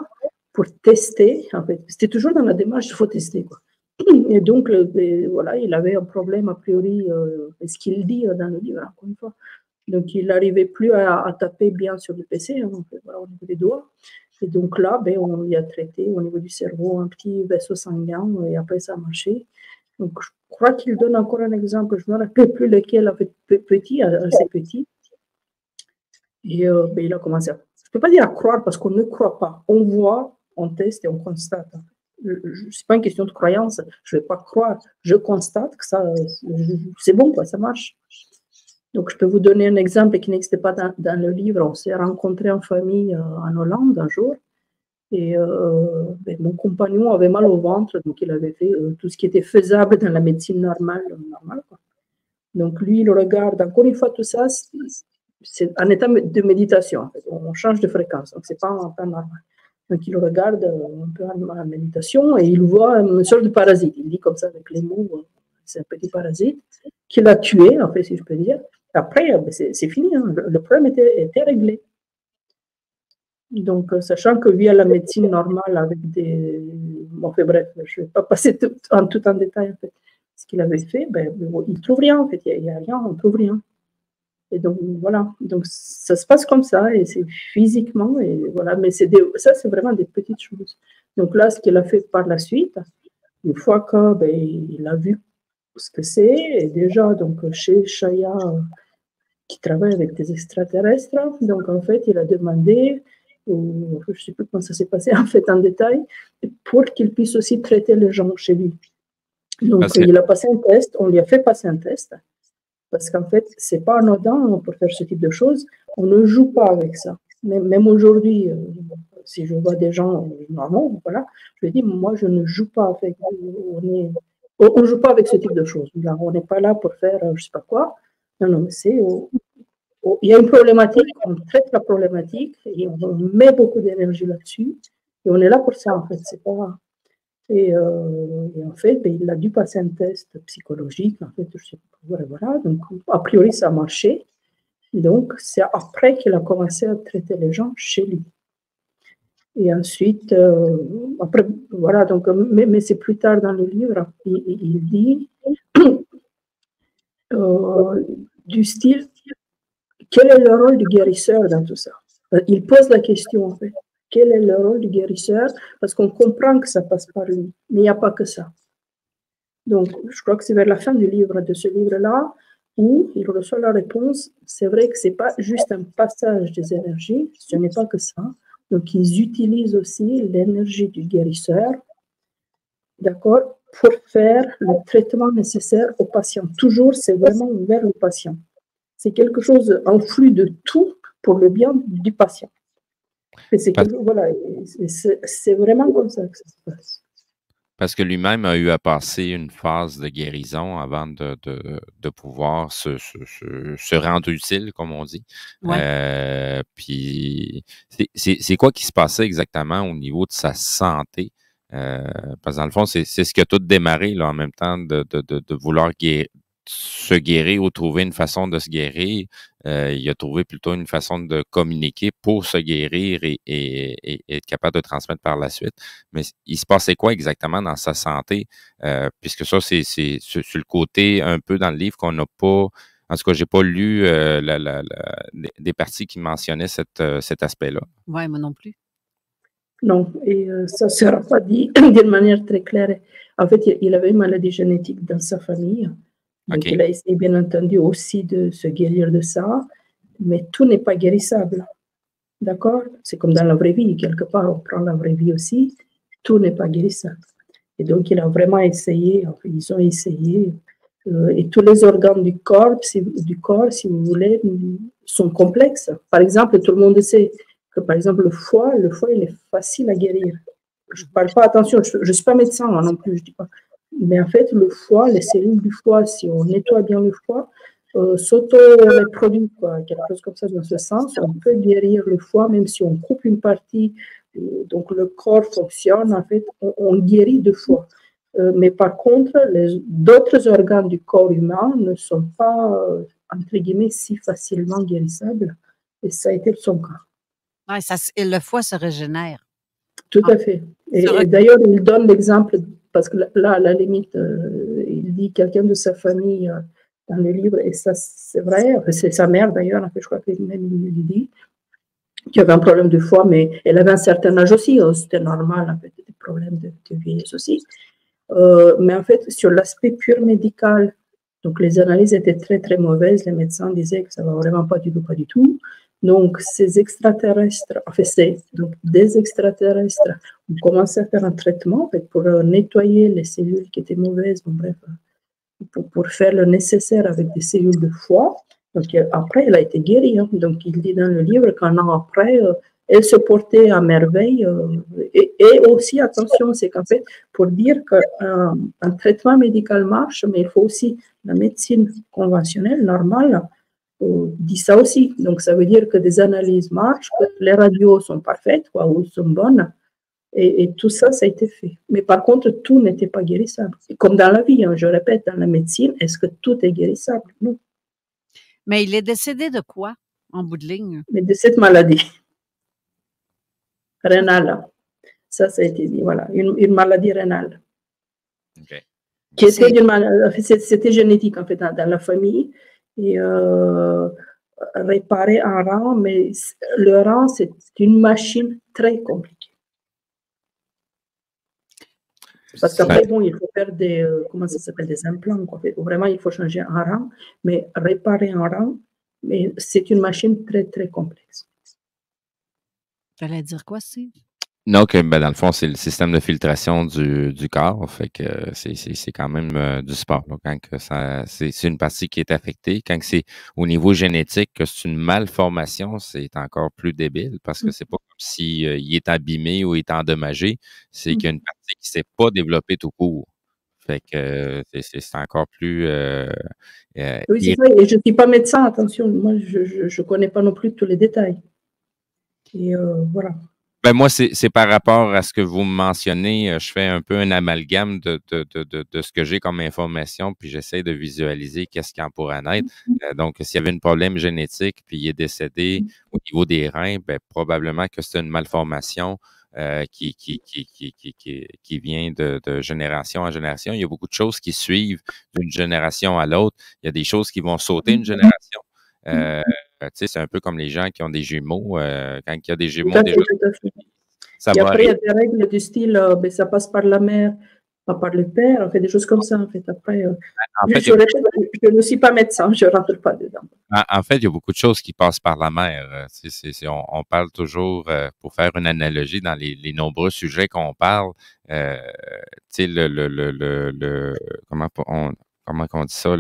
pour tester, en fait, c'était toujours dans la démarche, il faut tester, quoi. Et donc, voilà, il avait un problème a priori, ce qu'il dit dans le livre, encore une fois. Donc, il n'arrivait plus à taper bien sur le PC, hein, donc, voilà, au niveau des doigts. Et donc là, ben, on lui a traité au niveau du cerveau un petit vaisseau sanguin et après ça a marché. Donc, je crois qu'il donne encore un exemple, je ne me rappelle plus lequel, en fait, petit, assez petit. Et ben, il a commencé à... Je ne peux pas dire à croire parce qu'on ne croit pas. On voit, on teste et on constate. Ce n'est pas une question de croyance, je ne vais pas croire. Je constate que ça, c'est bon, quoi, ça marche. Donc, je peux vous donner un exemple qui n'existait pas dans le livre. On s'est rencontrés en famille en Hollande un jour. Et ben, mon compagnon avait mal au ventre, donc il avait fait tout ce qui était faisable dans la médecine normale quoi. Donc, lui, il regarde. Encore une fois, tout ça, c'est un état de méditation. En fait. On change de fréquence, donc ce n'est pas un temps normal. Donc, il regarde un peu en méditation et il voit une sorte de parasite. Il dit comme ça avec les mots, c'est un petit parasite qui l'a tué, en fait, si je peux dire. Après, c'est fini, hein. Le problème était réglé. Donc, sachant que via la médecine normale, avec des... Bon, fait, bref, je ne vais pas passer tout en détail, en fait. Ce qu'il avait fait, ben, il ne trouve rien, en fait. Il n'y a rien, on ne trouve rien. Et donc, voilà. Donc, ça se passe comme ça, et c'est physiquement, et voilà. Mais ça, c'est vraiment des petites choses. Donc là, ce qu'il a fait par la suite, une fois que, ben, il a vu ce que c'est, et déjà, donc, chez Chaya, qui travaille avec des extraterrestres. Donc, en fait, il a demandé, ou, je ne sais plus comment ça s'est passé en fait en détail, pour qu'il puisse aussi traiter les gens chez lui. Donc, il a passé un test, on lui a fait passer un test, parce qu'en fait, ce n'est pas anodin pour faire ce type de choses, on ne joue pas avec ça. Même aujourd'hui, si je vois des gens normaux, voilà, je dis, moi, je ne joue pas avec, on ne joue pas avec ce type de choses. Là, on n'est pas là pour faire je ne sais pas quoi. Non, non, c'est... Il y a une problématique, on traite la problématique et on met beaucoup d'énergie là-dessus. Et on est là pour ça, en fait, c'est pas... et en fait, ben, il a dû passer un test psychologique, en fait, je sais pas, voilà. Donc, a priori, ça a marché. Donc, c'est après qu'il a commencé à traiter les gens chez lui. Et ensuite, après, voilà, donc, mais c'est plus tard dans le livre, il dit du style, quel est le rôle du guérisseur dans tout ça? Il pose la question, en fait. Quel est le rôle du guérisseur? Parce qu'on comprend que ça passe par lui, mais il n'y a pas que ça. Donc, je crois que c'est vers la fin du livre, de ce livre-là, où il reçoit la réponse. C'est vrai que ce n'est pas juste un passage des énergies, ce n'est pas que ça. Donc, ils utilisent aussi l'énergie du guérisseur, d'accord, pour faire le traitement nécessaire au patient. Toujours, c'est vraiment vers le patient. C'est quelque chose en flux de tout pour le bien du patient. Voilà, c'est vraiment comme ça que ça se passe. Parce que lui-même a eu à passer une phase de guérison avant de pouvoir se rendre utile, comme on dit. Ouais. Puis, c'est quoi qui se passait exactement au niveau de sa santé? Parce que dans le fond, c'est ce qui a tout démarré là, en même temps de vouloir se guérir ou trouver une façon de se guérir. Il a trouvé plutôt une façon de communiquer pour se guérir et être capable de transmettre par la suite. Mais il se passait quoi exactement dans sa santé? Puisque ça, c'est sur le côté un peu dans le livre qu'on n'a pas... En tout cas, je n'ai pas lu des parties qui mentionnaient cet aspect-là. Oui, moi non plus. Non, et ça ne sera pas dit d'une manière très claire. En fait, il avait une maladie génétique dans sa famille. Donc, okay. Il a essayé, bien entendu, aussi de se guérir de ça, mais tout n'est pas guérissable. D'accord? C'est comme dans la vraie vie, quelque part, on prend la vraie vie aussi, tout n'est pas guérissable. Et donc, il a vraiment essayé, enfin, ils ont essayé, et tous les organes du corps, si vous voulez, sont complexes. Par exemple, tout le monde sait que, par exemple, le foie, il est facile à guérir. Je ne parle pas, attention, je ne suis pas médecin, moi non plus, je ne dis pas. Mais en fait, le foie, les cellules du foie, si on nettoie bien le foie, s'auto-reproduit, quelque chose comme ça dans ce sens. On peut guérir le foie, même si on coupe une partie, donc le corps fonctionne, en fait, on guérit de foie. Mais par contre, d'autres organes du corps humain ne sont pas, entre guillemets, si facilement guérissables. Et ça a été son cas. Ouais, et le foie se régénère. Tout à fait. Et d'ailleurs, il donne l'exemple... Parce que là, à la limite, il dit quelqu'un de sa famille dans le livre, et ça, c'est vrai, c'est sa mère d'ailleurs, je crois qu'il lui dit, qui avait un problème de foie, mais elle avait un certain âge aussi, c'était normal, en fait, des problèmes de vieillesse aussi. Mais en fait, sur l'aspect pur médical, donc les analyses étaient très, très mauvaises, les médecins disaient que ça ne va vraiment pas du tout. Donc, ces extraterrestres, en fait, c'est des extraterrestres, ont commencé à faire un traitement en fait, pour nettoyer les cellules qui étaient mauvaises, bon, bref, pour faire le nécessaire avec des cellules de foie. Donc, après, elle a été guérie. Hein. Donc, il dit dans le livre qu'un an après, elle se portait à merveille. Et aussi, attention, c'est qu'en fait, pour dire qu'un traitement médical marche, mais il faut aussi la médecine conventionnelle, normale, dit ça aussi. Donc, ça veut dire que des analyses marchent, que les radios sont parfaites, quoi, ou sont bonnes, et tout ça, ça a été fait. Mais par contre, tout n'était pas guérissable. Comme dans la vie, hein, je répète, dans la médecine, est-ce que tout est guérissable? Non. Mais il est décédé de quoi, en bout de ligne? Mais de cette maladie. Rénale. Ça a été dit, voilà, une maladie rénale. Okay. C'était génétique, en fait, dans la famille. Et réparer un rein, mais le rein, c'est une machine très compliquée. Parce qu'après, bon, il faut faire des implants, quoi. Vraiment, il faut changer un rein, mais réparer un rein, c'est une machine très, très complexe. Tu allais dire quoi, Steve? Non, que ben, dans le fond, c'est le système de filtration du corps. Fait que c'est quand même du sport. Là, c'est une partie qui est affectée. Quand c'est au niveau génétique, que c'est une malformation, c'est encore plus débile parce que c'est pas comme si, il est abîmé ou il est endommagé. C'est qu'il y a une partie qui ne s'est pas développée tout court. Fait que c'est encore plus... oui, c'est vrai. Et je ne suis pas médecin, attention. Moi, je ne connais pas non plus tous les détails. Et voilà. Ben moi, c'est par rapport à ce que vous mentionnez, je fais un peu un amalgame de ce que j'ai comme information, puis j'essaie de visualiser qu'est-ce qui en pourrait naître. Donc, s'il y avait un problème génétique, puis il est décédé au niveau des reins, ben, probablement que c'est une malformation qui vient de génération en génération. Il y a beaucoup de choses qui suivent d'une génération à l'autre. Il y a des choses qui vont sauter une génération. C'est un peu comme les gens qui ont des jumeaux. Quand il y a des jumeaux, ça va. Et après, il y a des règles du style, ben, ça passe par la mère, pas par le père, on fait des choses comme ça. En fait, après, je ne suis pas médecin, je ne rentre pas dedans. En fait, il y a beaucoup de choses qui passent par la mère. On parle toujours, pour faire une analogie dans les nombreux sujets qu'on parle, comment on dit ça,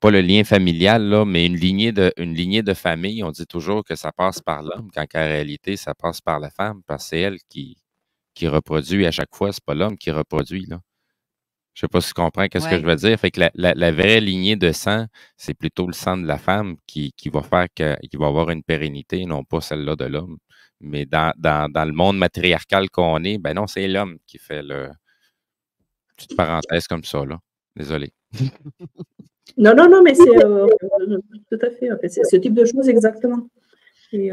pas le lien familial, là, mais une lignée de famille, on dit toujours que ça passe par l'homme, quand qu'en réalité, ça passe par la femme, parce que c'est elle qui reproduit à chaque fois, c'est pas l'homme qui reproduit, là. Je ne sais pas si tu comprends qu'est-ce que je veux dire. Fait que la vraie lignée de sang, c'est plutôt le sang de la femme qui va faire qu'il va avoir une pérennité, non pas celle-là de l'homme. Mais dans le monde matriarcal qu'on est, ben non, c'est l'homme qui fait le... Petite parenthèse comme ça, là. Désolé. Non, mais c'est tout à fait. En fait, c'est ce type de choses, exactement. Et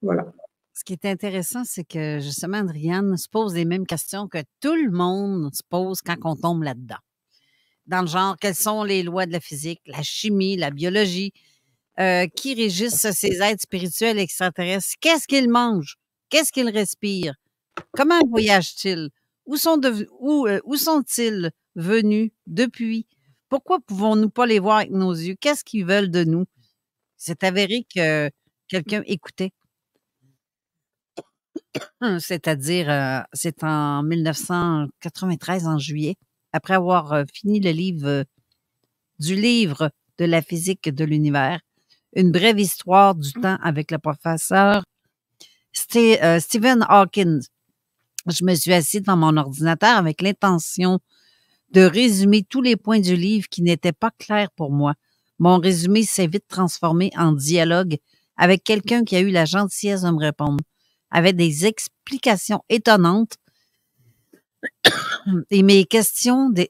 voilà. Ce qui est intéressant, c'est que justement, Adriane se pose les mêmes questions que tout le monde se pose quand on tombe là-dedans. Dans le genre, quelles sont les lois de la physique, la chimie, la biologie, qui régissent ces êtres spirituels extraterrestres? Qu'est-ce qu'ils mangent? Qu'est-ce qu'ils respirent? Comment voyagent-ils? Où sont-ils venus depuis? Pourquoi pouvons-nous pas les voir avec nos yeux? Qu'est-ce qu'ils veulent de nous? C'est avéré que quelqu'un écoutait. C'est-à-dire, c'est en 1993, en juillet, après avoir fini le livre du livre de la physique de l'univers, une brève histoire du temps avec le professeur Stephen Hawking. Je me suis assise dans mon ordinateur avec l'intention de résumer tous les points du livre qui n'étaient pas clairs pour moi. Mon résumé s'est vite transformé en dialogue avec quelqu'un qui a eu la gentillesse de me répondre, avec des explications étonnantes et mes questions, des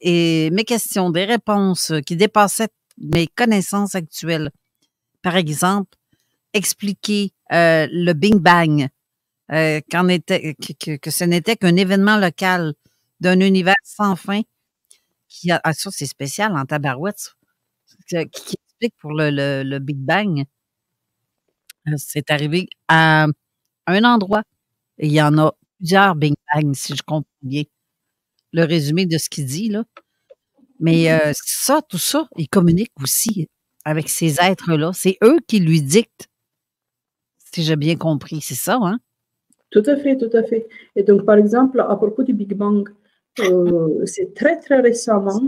réponses qui dépassaient mes connaissances actuelles. Par exemple, expliquer le Big Bang, que ce n'était qu'un événement local d'un univers sans fin qui a... Ah, ça, c'est spécial en tabarouette. Qui explique pour le Big Bang. C'est arrivé à un endroit. Et il y en a plusieurs Big Bang, si je comprends bien le résumé de ce qu'il dit, là. Mais ça, tout ça, il communique aussi avec ces êtres-là. C'est eux qui lui dictent, si j'ai bien compris. C'est ça, hein? Tout à fait, tout à fait. Et donc, par exemple, à propos du Big Bang, c'est très, très récemment,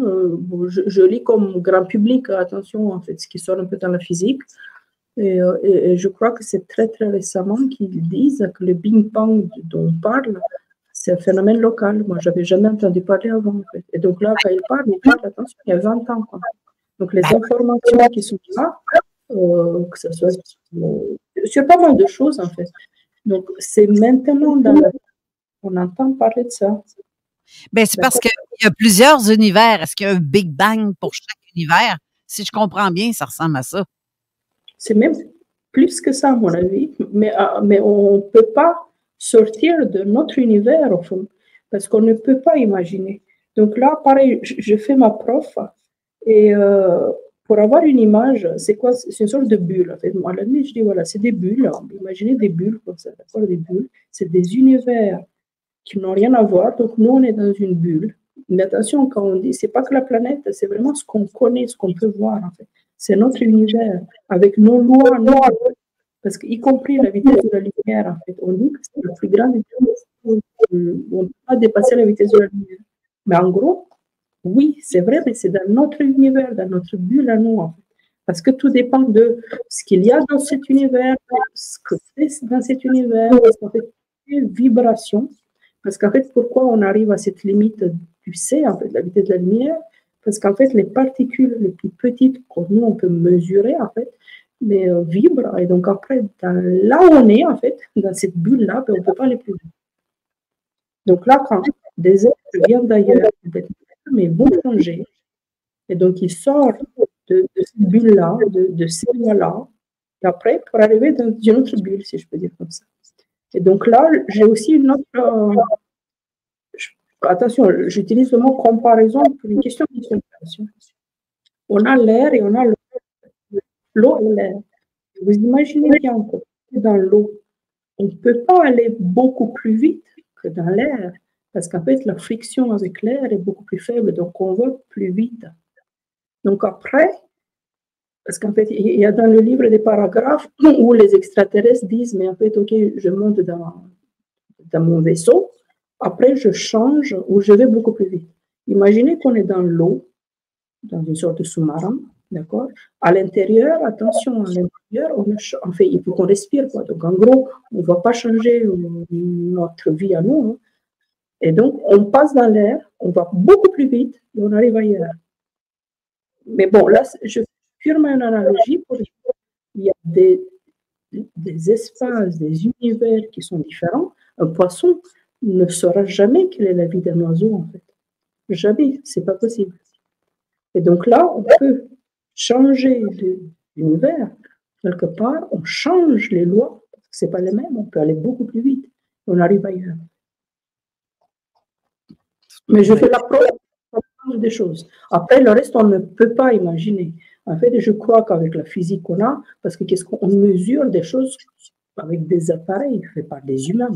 je lis comme grand public, attention, en fait, ce qui sort un peu dans la physique, et je crois que c'est très, très récemment qu'ils disent que le Big Bang dont on parle, c'est un phénomène local. Moi, je n'avais jamais entendu parler avant. En fait. Et donc là, quand ils parlent, attention, il y a 20 ans. Quoi. Donc, les informations qui sont là, que ce soit sur pas mal de choses, en fait. Donc, c'est maintenant qu'on entend parler de ça. Bien, c'est parce qu'il y a plusieurs univers. Est-ce qu'il y a un Big Bang pour chaque univers? Si je comprends bien, ça ressemble à ça. C'est même plus que ça, à mon avis. Mais on ne peut pas sortir de notre univers, au fond, parce qu'on ne peut pas imaginer. Donc là, pareil, je fais ma prof, et pour avoir une image, c'est quoi? C'est une sorte de bulle. En fait, à la nuit, je dis, voilà, c'est des bulles. Imaginez des bulles comme ça, d'accord? Des bulles, c'est des univers qui n'ont rien à voir. Donc, nous, on est dans une bulle. Mais attention, quand on dit, c'est pas que la planète, c'est vraiment ce qu'on connaît, ce qu'on peut voir, en fait. C'est notre univers, avec nos lois, parce qu'y compris la vitesse de la lumière, en fait, on dit que c'est la plus grande vitesse, on ne peut pas dépasser la vitesse de la lumière. Mais en gros, oui, c'est vrai, mais c'est dans notre univers, dans notre bulle à nous, en fait. Parce que tout dépend de ce qu'il y a dans cet univers, ce que c'est dans cet univers, parce qu'en fait, quelle vibration, parce qu'en fait, pourquoi on arrive à cette limite du C, en fait, la vitesse de la lumière, parce qu'en fait, les particules les plus petites que nous, on peut mesurer, en fait, mais vibre, et donc après, là où on est, en fait, dans cette bulle-là, ben, on ne peut pas aller plus loin. Donc là, quand des êtres viennent d'ailleurs, mais vont changer, et donc ils sortent de cette bulle-là, de ces lois-là, et après, pour arriver dans une autre bulle, si je peux dire comme ça. Et donc là, j'ai aussi une autre... attention, j'utilise le mot comparaison pour une question de comparaison. On a l'air et on a l'eau. L'eau et l'air. Vous imaginez bien qu'on est dans l'eau. On ne peut pas aller beaucoup plus vite que dans l'air, parce qu'en fait, la friction avec l'air est beaucoup plus faible, donc on va plus vite. Donc après, parce qu'en fait, il y a dans le livre des paragraphes où les extraterrestres disent, mais en fait, OK, je monte dans mon vaisseau, après je change ou je vais beaucoup plus vite. Imaginez qu'on est dans l'eau, dans une sorte de sous-marin, D'accord? À l'intérieur, attention, à l'intérieur, on fait, il faut qu'on respire, quoi. Donc, en gros, on ne va pas changer notre vie à nous. Hein. Et donc, on passe dans l'air, on va beaucoup plus vite et on arrive ailleurs. Mais bon, là, je fais purement une analogie pour dire qu'il y a des espaces, des univers qui sont différents. Un poisson ne saura jamais quelle est la vie d'un oiseau, en fait. Jamais, ce n'est pas possible. Et donc là, on peut changer l'univers. Quelque part, on change les lois, parce que ce n'est pas les mêmes, on peut aller beaucoup plus vite. On arrive ailleurs. Mais je fais la preuve des choses. Après, le reste, on ne peut pas imaginer. En fait, je crois qu'avec la physique qu'on a, parce que qu'est-ce qu'on mesure des choses avec des appareils faits par des humains.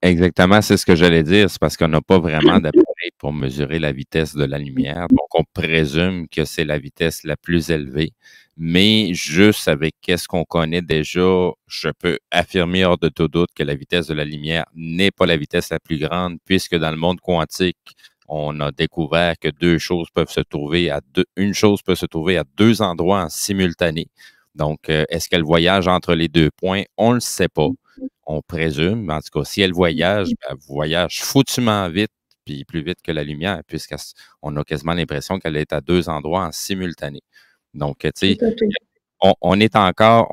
Exactement, c'est ce que j'allais dire. C'est parce qu'on n'a pas vraiment d'appareil pour mesurer la vitesse de la lumière. Donc, on présume que c'est la vitesse la plus élevée. Mais juste avec ce qu'on connaît déjà, je peux affirmer hors de tout doute que la vitesse de la lumière n'est pas la vitesse la plus grande, puisque dans le monde quantique, on a découvert que deux choses peuvent se trouver à deux, une chose peut se trouver à deux endroits en simultané. Donc, est-ce qu'elle voyage entre les deux points? On ne le sait pas. On présume, mais en tout cas, si elle voyage, ben, elle voyage foutument vite, puis plus vite que la lumière, puisqu'on a quasiment l'impression qu'elle est à deux endroits en simultané. Donc, tu sais, on est encore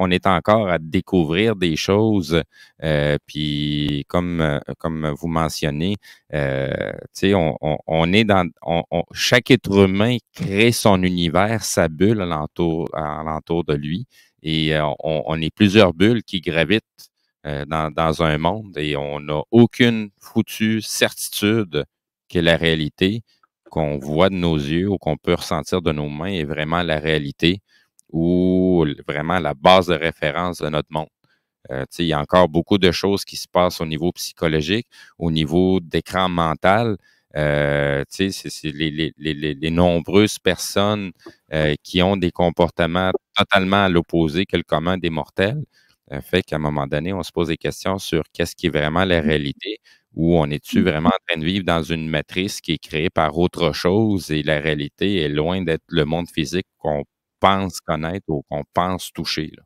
à découvrir des choses, puis comme vous mentionnez, tu sais, chaque être humain crée son univers, sa bulle alentour de lui, et on est plusieurs bulles qui gravitent dans un monde, et on n'a aucune foutue certitude que la réalité qu'on voit de nos yeux ou qu'on peut ressentir de nos mains est vraiment la réalité ou vraiment la base de référence de notre monde. Il y a encore beaucoup de choses qui se passent au niveau psychologique, au niveau d'écran mental. C'est les nombreuses personnes qui ont des comportements totalement à l'opposé que le commun des mortels. Fait qu'à un moment donné, on se pose des questions sur qu'est-ce qui est vraiment la réalité, ou on est-tu vraiment en train de vivre dans une matrice qui est créée par autre chose et la réalité est loin d'être le monde physique qu'on pense connaître ou qu'on pense toucher. Là.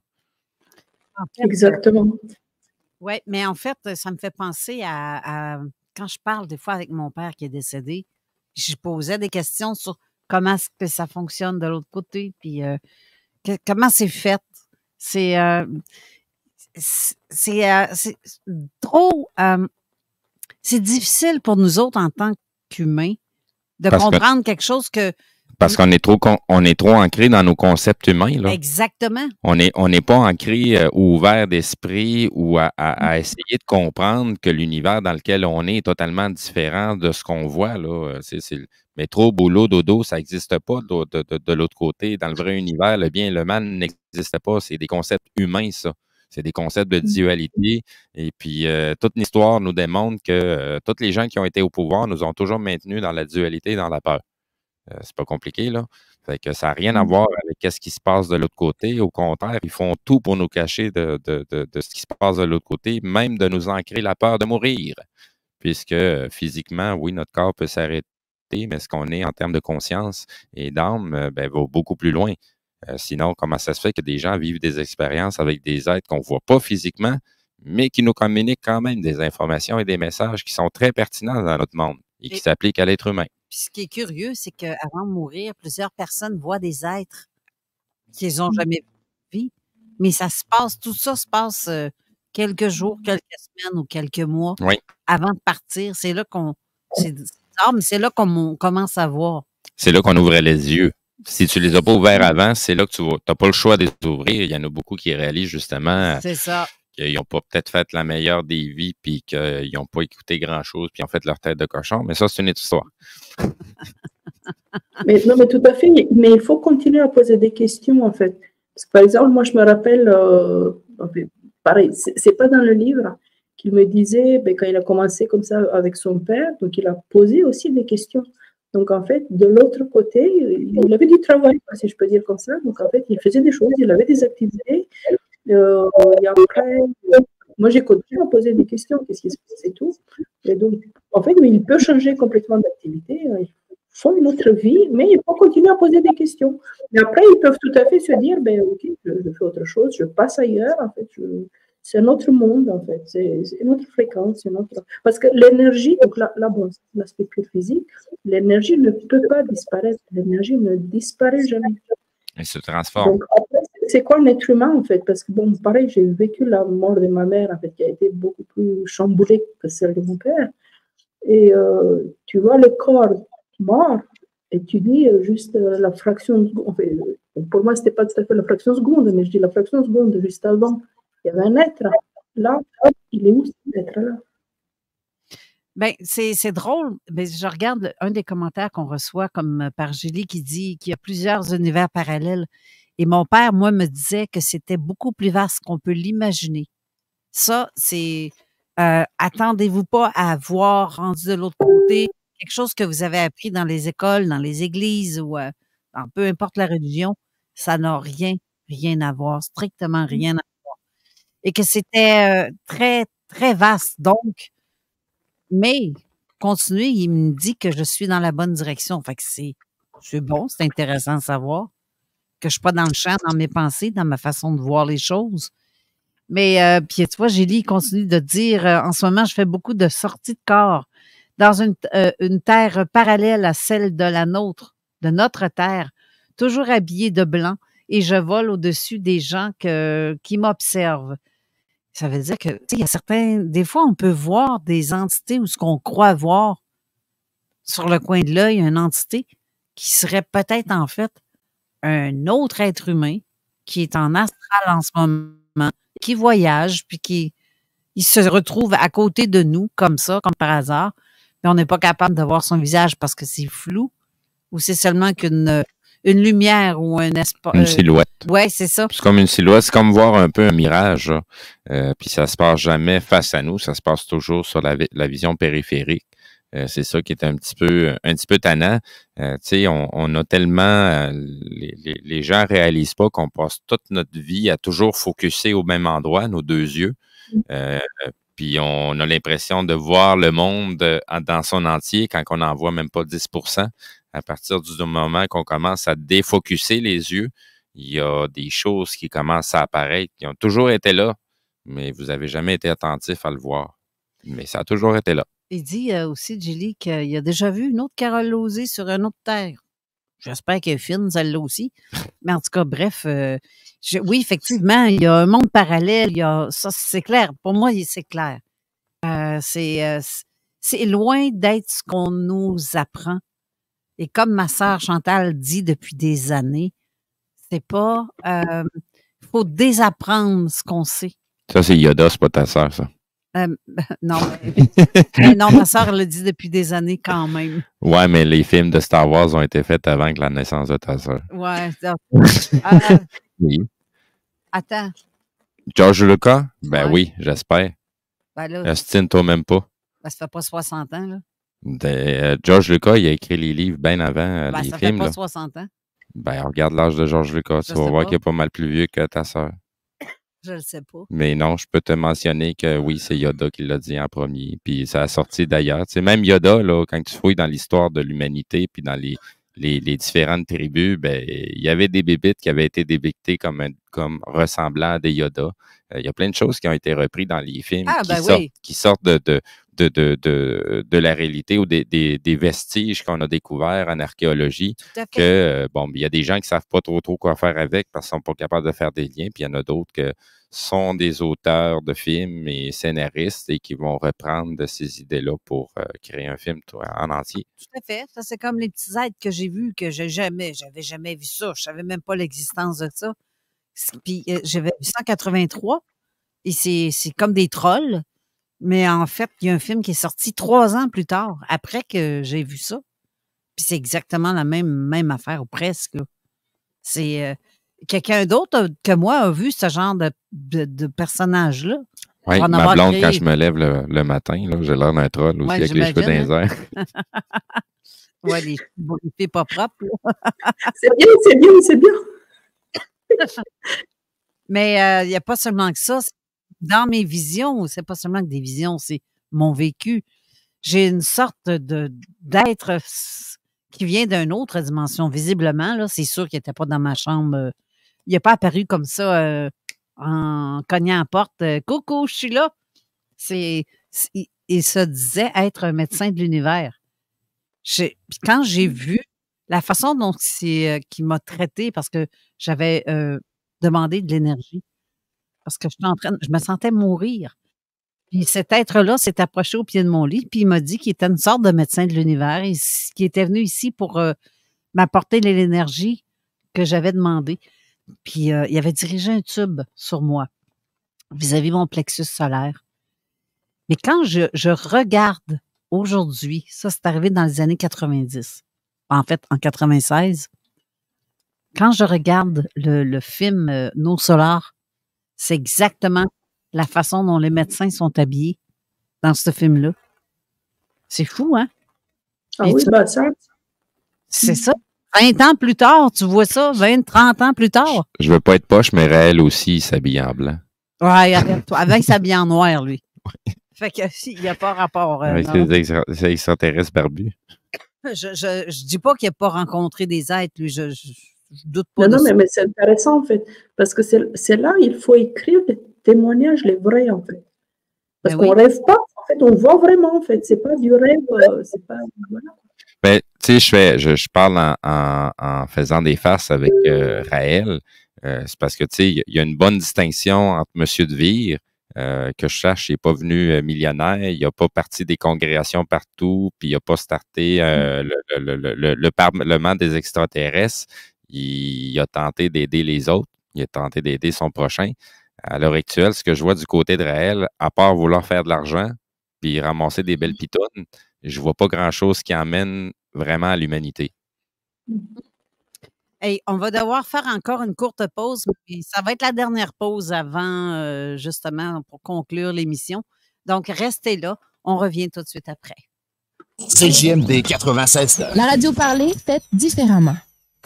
En fait, exactement. Oui, mais en fait, ça me fait penser à quand je parle des fois avec mon père qui est décédé, je posais des questions sur comment est-ce que ça fonctionne de l'autre côté, puis comment c'est fait. C'est difficile pour nous autres en tant qu'humains de comprendre quelque chose que... Parce qu'on est trop ancré dans nos concepts humains. Là. Exactement. On n'est pas ancré ou ouvert d'esprit ou à essayer de comprendre que l'univers dans lequel on est totalement différent de ce qu'on voit. Là. Mais trop boulot, dodo, ça n'existe pas de l'autre côté. Dans le vrai univers, le bien et le mal n'existent pas. C'est des concepts humains, ça. C'est des concepts de dualité. Et puis, toute l'histoire nous démontre que toutes les gens qui ont été au pouvoir nous ont toujours maintenus dans la dualité et dans la peur. C'est pas compliqué, là. Fait que ça n'a rien à voir avec ce qui se passe de l'autre côté. Au contraire, ils font tout pour nous cacher de ce qui se passe de l'autre côté, même de nous ancrer la peur de mourir. Puisque physiquement, oui, notre corps peut s'arrêter, mais ce qu'on est en termes de conscience et d'âme va beaucoup plus loin. Sinon, comment ça se fait que des gens vivent des expériences avec des êtres qu'on ne voit pas physiquement, mais qui nous communiquent quand même des informations et des messages qui sont très pertinents dans notre monde et qui s'appliquent à l'être humain. Puis ce qui est curieux, c'est qu'avant de mourir, plusieurs personnes voient des êtres qu'ils n'ont jamais vus. Mais ça se passe, tout ça se passe quelques jours, quelques semaines ou quelques mois avant de partir. C'est là qu'on... C'est bizarre, mais c'est là qu'on commence à voir. C'est là qu'on ouvrait les yeux. Si tu ne les as pas ouverts avant, c'est là que tu n'as pas le choix de les ouvrir. Il y en a beaucoup qui réalisent justement qu'ils n'ont pas peut-être fait la meilleure des vies puis qu'ils n'ont pas écouté grand-chose puis ils ont fait leur tête de cochon. Mais ça, c'est une autre histoire. mais tout à fait. Mais il faut continuer à poser des questions, en fait. Parce que, par exemple, moi, je me rappelle, pareil, c'est pas dans le livre qu'il me disait, ben, quand il a commencé comme ça avec son père, donc il a posé aussi des questions. Donc, en fait, de l'autre côté, il avait du travail, si je peux dire comme ça. Donc, en fait, il faisait des choses, il avait des activités. Et après, moi, j'ai continué à poser des questions. Qu'est-ce qui se passe et tout. Et donc, en fait, mais il peut changer complètement d'activité. Il font notre vie, mais ils peuvent continuer à poser des questions. Mais après, ils peuvent tout à fait se dire, ben, ok, je fais autre chose, je passe ailleurs, en fait, c'est notre monde, en fait, c'est notre fréquence, c'est notre... Parce que l'énergie, donc là, bon, c'est l'aspect pur physique, l'énergie ne peut pas disparaître, l'énergie ne disparaît jamais. Elle se transforme. Donc, après, c'est quoi l'être humain, en fait? Parce que, bon, pareil, j'ai vécu la mort de ma mère, en fait, qui a été beaucoup plus chamboulée que celle de mon père. Et tu vois le corps mort, et tu dis juste la fraction de seconde. Enfin, pour moi, ce n'était pas tout à fait la fraction seconde, mais je dis la fraction seconde juste avant. Il y avait un être là. Il est où cet être-là? Bien, c'est drôle. Mais je regarde un des commentaires qu'on reçoit comme par Julie qui dit qu'il y a plusieurs univers parallèles. Et mon père, moi, me disait que c'était beaucoup plus vaste qu'on peut l'imaginer. Ça, c'est... attendez-vous pas à voir rendu de l'autre côté quelque chose que vous avez appris dans les écoles, dans les églises ou dans peu importe la religion, ça n'a rien à voir, strictement rien à voir. Et que c'était très, très vaste. Donc, mais, continuez, il me dit que je suis dans la bonne direction. Fait que c'est bon, c'est intéressant de savoir que je suis pas dans le champ, dans mes pensées, dans ma façon de voir les choses. Mais, puis tu vois, Julie continue de dire, en ce moment, je fais beaucoup de sorties de corps dans une terre parallèle à celle de la nôtre, de notre terre, toujours habillée de blanc, et je vole au-dessus des gens qui m'observent. Ça veut dire que, tu sais, il y a certains, des fois, on peut voir des entités ou ce qu'on croit voir sur le coin de l'œil, une entité qui serait peut-être, en fait, un autre être humain qui est en astral en ce moment, qui voyage, puis qui se retrouve à côté de nous, comme ça, comme par hasard, mais on n'est pas capable de voir son visage parce que c'est flou, ou c'est seulement qu'une lumière ou un espace. Une silhouette. Oui, c'est ça. C'est comme une silhouette, c'est comme voir un peu un mirage, puis ça se passe jamais face à nous, ça se passe toujours sur la vision périphérique. C'est ça qui est un petit peu tannant. Tu sais, on a tellement... les gens réalisent pas qu'on passe toute notre vie à toujours focusser au même endroit, nos deux yeux. Puis on a l'impression de voir le monde dans son entier quand on n'en voit même pas 10%. À partir du moment qu'on commence à défocusser les yeux, il y a des choses qui commencent à apparaître, qui ont toujours été là, mais vous n'avez jamais été attentif à le voir. Mais ça a toujours été là. Il dit aussi, Julie, qu'il a déjà vu une autre Carole Lauzé sur une autre terre. J'espère qu'elle est fine, celle-là aussi. Mais en tout cas, bref, oui, effectivement, il y a un monde parallèle. Il y a, ça, c'est clair. Pour moi, c'est clair. C'est loin d'être ce qu'on nous apprend. Et comme ma sœur Chantal dit depuis des années, c'est pas... faut désapprendre ce qu'on sait. Ça, c'est Yoda, c'est pas ta sœur, ça. Non, mais non, ma soeur le dit depuis des années quand même. Ouais, mais les films de Star Wars ont été faits avant que la naissance de ta soeur. Ouais. Oui. Attends. George Lucas? Ben ouais. Oui, j'espère. Ben Austin, toi même pas. Ben, ça fait pas 60 ans, là. George Lucas, il a écrit les livres bien avant les films. Ça fait pas là. 60 ans. Ben, regarde l'âge de George Lucas. Tu vas voir qu'il est pas mal plus vieux que ta soeur. Je le sais pas. Mais non, je peux te mentionner que oui, c'est Yoda qui l'a dit en premier. Puis ça a sorti d'ailleurs. Tu sais, même Yoda, là, quand tu fouilles dans l'histoire de l'humanité puis dans les différentes tribus, ben, il y avait des bébites qui avaient été débictées comme ressemblant à des Yoda. Il y a plein de choses qui ont été reprises dans les films qui sortent de la réalité ou des vestiges qu'on a découverts en archéologie. Que bon, il y a des gens qui ne savent pas trop quoi faire avec parce qu'ils ne sont pas capables de faire des liens, puis il y en a d'autres qui sont des auteurs de films et scénaristes et qui vont reprendre de ces idées-là pour créer un film en entier. Tout à fait. Ça, c'est comme les petits êtres que j'ai vus, que j'avais jamais vu ça. Je ne savais même pas l'existence de ça. Puis j'avais vu 183 et c'est comme des trolls. Mais en fait, il y a un film qui est sorti 3 ans plus tard, après que j'ai vu ça. Puis c'est exactement la même affaire, ou presque. C'est quelqu'un d'autre que moi a vu ce genre de personnage-là. Oui, ma blonde, quand je me lève le matin, j'ai l'air d'un troll aussi, avec les cheveux dans les airs. Oui, les filles pas propres. C'est bien, c'est bien, c'est bien. Mais il n'y a pas seulement que ça. Dans mes visions, c'est pas seulement que des visions, c'est mon vécu. J'ai une sorte d'être qui vient d'une autre dimension. Visiblement, là, c'est sûr qu'il n'était pas dans ma chambre. Il n'a pas apparu comme ça en cognant à la porte. Coucou, je suis là. Il se disait être un médecin de l'univers. Quand j'ai vu la façon dont qu'il m'a traité, parce que j'avais demandé de l'énergie, parce que je me sentais mourir. Puis cet être-là s'est approché au pied de mon lit, puis il m'a dit qu'il était une sorte de médecin de l'univers, qui était venu ici pour m'apporter l'énergie que j'avais demandée. Puis il avait dirigé un tube sur moi, vis-à-vis mon plexus solaire. Mais quand je regarde aujourd'hui, ça c'est arrivé dans les années 90, en fait en 96, quand je regarde le film Nos Solaris, c'est exactement la façon dont les médecins sont habillés dans ce film-là. C'est fou, hein? Ah oui, ben ça. C'est ça. 20 ans plus tard, tu vois ça, 20, 30 ans plus tard. Je veux pas être poche, mais Raël aussi, il s'habille en blanc. Ouais, arrête-toi. Avant, il s'habille en noir, lui. Ouais. Fait que si, il n'y a pas rapport. Avec les extraterrestres barbus. Je dis pas qu'il n'a pas rencontré des êtres, lui. Je doute pas. Non, non, mais c'est intéressant, en fait. Parce que c'est là, il faut écrire les témoignages, les vrais, en fait. Parce qu'on rêve pas, en fait, on voit vraiment, en fait. C'est pas du rêve, c'est pas... Voilà. Ben, tu sais, je parle en faisant des farces avec Raël. C'est parce que, tu sais, il y a une bonne distinction entre M. Dvir, que je cherche, il n'est pas venu millionnaire, il n'a pas parti des congrégations partout, puis il n'a pas starté le parlement des extraterrestres. Il a tenté d'aider les autres, il a tenté d'aider son prochain. À l'heure actuelle, ce que je vois du côté de Raël, à part vouloir faire de l'argent, puis ramasser des belles pitounes, je ne vois pas grand-chose qui emmène vraiment à l'humanité. Hey, on va devoir faire encore une courte pause, mais ça va être la dernière pause avant, justement, pour conclure l'émission. Donc, restez là. On revient tout de suite après. CJMD 96. La radio parlée, faite différemment.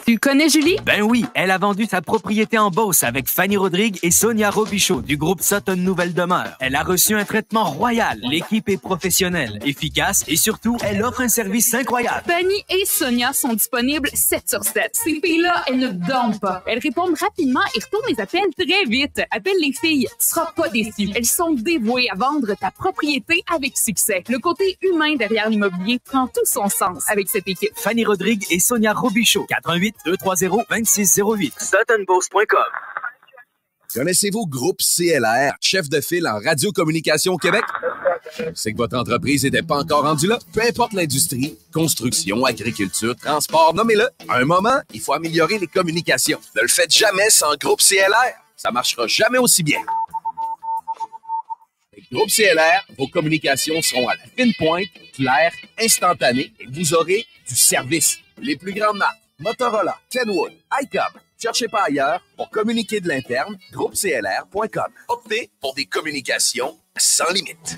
Tu connais Julie? Ben oui, elle a vendu sa propriété en Beauce avec Fanny Rodrigue et Sonia Robichaud du groupe Sutton Nouvelle Demeure. Elle a reçu un traitement royal. L'équipe est professionnelle, efficace et surtout, elle offre un service incroyable. Fanny et Sonia sont disponibles 7 sur 7. Ces filles-là, elles ne dorment pas. Elles répondent rapidement et retournent les appels très vite. Appelle les filles, tu seras pas déçu. Elles sont dévouées à vendre ta propriété avec succès. Le côté humain derrière l'immobilier prend tout son sens avec cette équipe. Fanny Rodrigue et Sonia Robichaud, 418-230-2608. SuttonBourse.com. Connaissez-vous Groupe CLR, chef de file en radiocommunication au Québec? C'est que votre entreprise n'était pas encore rendue là. Peu importe l'industrie, construction, agriculture, transport, nommez-le. À un moment, il faut améliorer les communications. Ne le faites jamais sans Groupe CLR. Ça ne marchera jamais aussi bien. Avec Groupe CLR, vos communications seront à la fine pointe, claires, instantanées et vous aurez du service. Les plus grandes marques. Motorola, Kenwood, iCom. Cherchez pas ailleurs. Pour communiquer de l'interne, groupeclr.com. Optez pour des communications sans limite.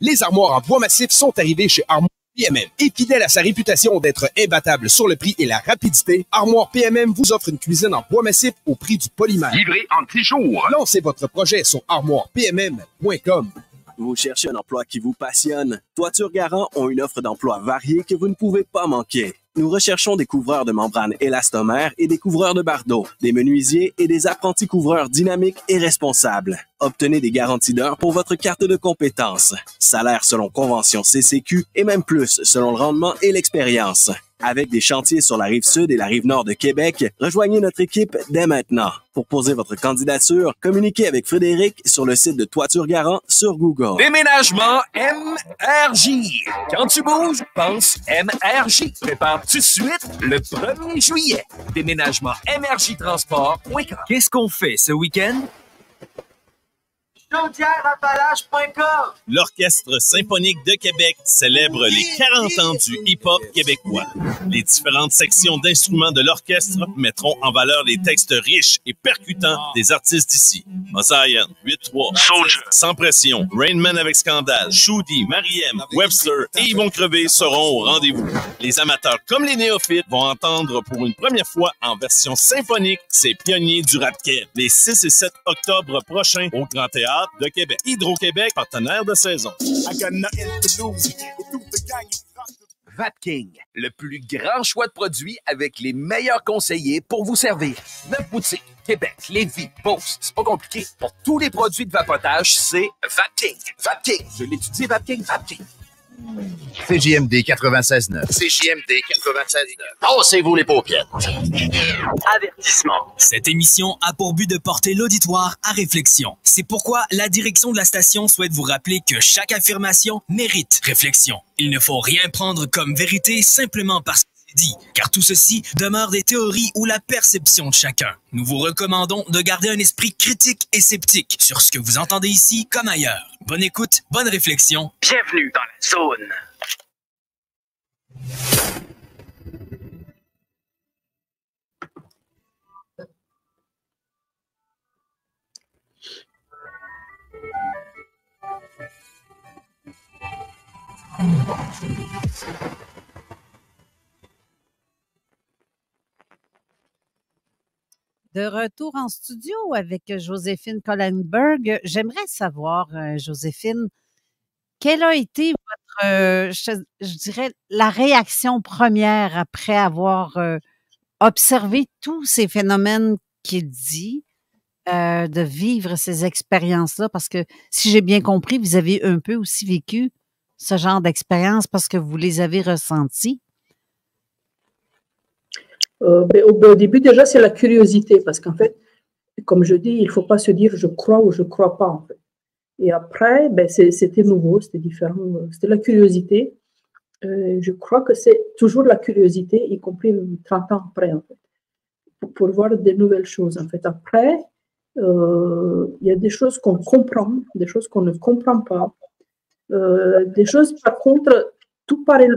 Les armoires en bois massif sont arrivées chez Armoire PMM. Et fidèle à sa réputation d'être imbattable sur le prix et la rapidité, Armoire PMM vous offre une cuisine en bois massif au prix du polymère. Livré en 10 jours. Lancez votre projet sur armoirepmm.com. Vous cherchez un emploi qui vous passionne? Toiture Garant ont une offre d'emploi variée que vous ne pouvez pas manquer. Nous recherchons des couvreurs de membranes élastomères et des couvreurs de bardeaux, des menuisiers et des apprentis couvreurs dynamiques et responsables. Obtenez des garanties d'heures pour votre carte de compétence, salaire selon convention CCQ et même plus selon le rendement et l'expérience. Avec des chantiers sur la Rive-Sud et la Rive-Nord de Québec, rejoignez notre équipe dès maintenant. Pour poser votre candidature, communiquez avec Frédéric sur le site de Toiture Garant sur Google. Déménagement MRJ. Quand tu bouges, pense MRJ. Prépare tout de suite le 1er juillet. Déménagement MRJtransport.com. Qu'est-ce qu'on fait ce week-end? L'Orchestre symphonique de Québec célèbre les 40 ans du hip-hop québécois. Les différentes sections d'instruments de l'orchestre mettront en valeur les textes riches et percutants des artistes d'ici. Mosaïen, 8-3, Soldier, Sans Pression, Rainman avec Scandale, Shoudi, Mariem, Webster et Yvon Crevé seront au rendez-vous. Les amateurs comme les néophytes vont entendre pour une première fois en version symphonique ces pionniers du rap québécois les 6 et 7 octobre prochains au Grand Théâtre de Québec. Hydro-Québec, partenaire de saison. Vapking, le plus grand choix de produits avec les meilleurs conseillers pour vous servir. 9 boutiques, Québec, Lévis, Beauce, c'est pas compliqué. Pour tous les produits de vapotage, c'est Vapking. Vapking, je l'étudie, Vapking, Vapking. CJMD 96.9. CJMD 96.9. Passez-vous les paupières. Avertissement. Cette émission a pour but de porter l'auditoire à réflexion. C'est pourquoi la direction de la station souhaite vous rappeler que chaque affirmation mérite réflexion. Il ne faut rien prendre comme vérité simplement parce que c'est dit, car tout ceci demeure des théories ou la perception de chacun. Nous vous recommandons de garder un esprit critique et sceptique sur ce que vous entendez ici comme ailleurs. Bonne écoute, bonne réflexion. Bienvenue dans la zone. De retour en studio avec Joséphine Kohlenberg. J'aimerais savoir, Joséphine, quelle a été votre, je dirais, la réaction première après avoir observé tous ces phénomènes qu'il dit, de vivre ces expériences-là? Parce que, si j'ai bien compris, vous avez un peu aussi vécu ce genre d'expérience parce que vous les avez ressenties. Au début, déjà, c'est la curiosité, parce qu'en fait, comme je dis, il ne faut pas se dire « je crois » ou « je ne crois pas », en fait. Et après, ben, c'était nouveau, c'était différent, c'était la curiosité. Je crois que c'est toujours la curiosité, y compris 30 ans après, en fait, pour voir des nouvelles choses, en fait. Après, il y a des choses qu'on comprend, des choses qu'on ne comprend pas, des choses, par contre, tout paraît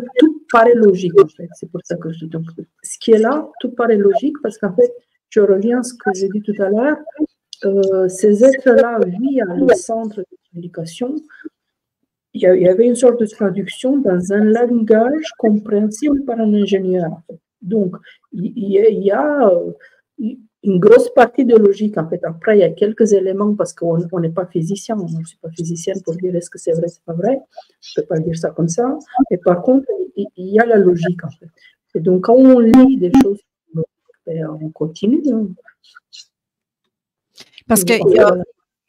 logique, en fait. C'est pour ça que je dis. Donc, ce qui est là, tout paraît logique, parce qu'en fait, je reviens à ce que j'ai dit tout à l'heure, ces êtres-là vivent le centre de communication. Il y avait une sorte de traduction dans un langage compréhensible par un ingénieur. En fait. Donc, il y a une grosse partie de logique, en fait. Après, il y a quelques éléments, parce qu'on n'est pas physicien, je ne suis pas physicienne pour dire est-ce que c'est vrai, c'est pas vrai. Je ne peux pas dire ça comme ça. Mais par contre, il y a la logique, en fait. Et donc, quand on lit des choses, on continue. Parce qu'il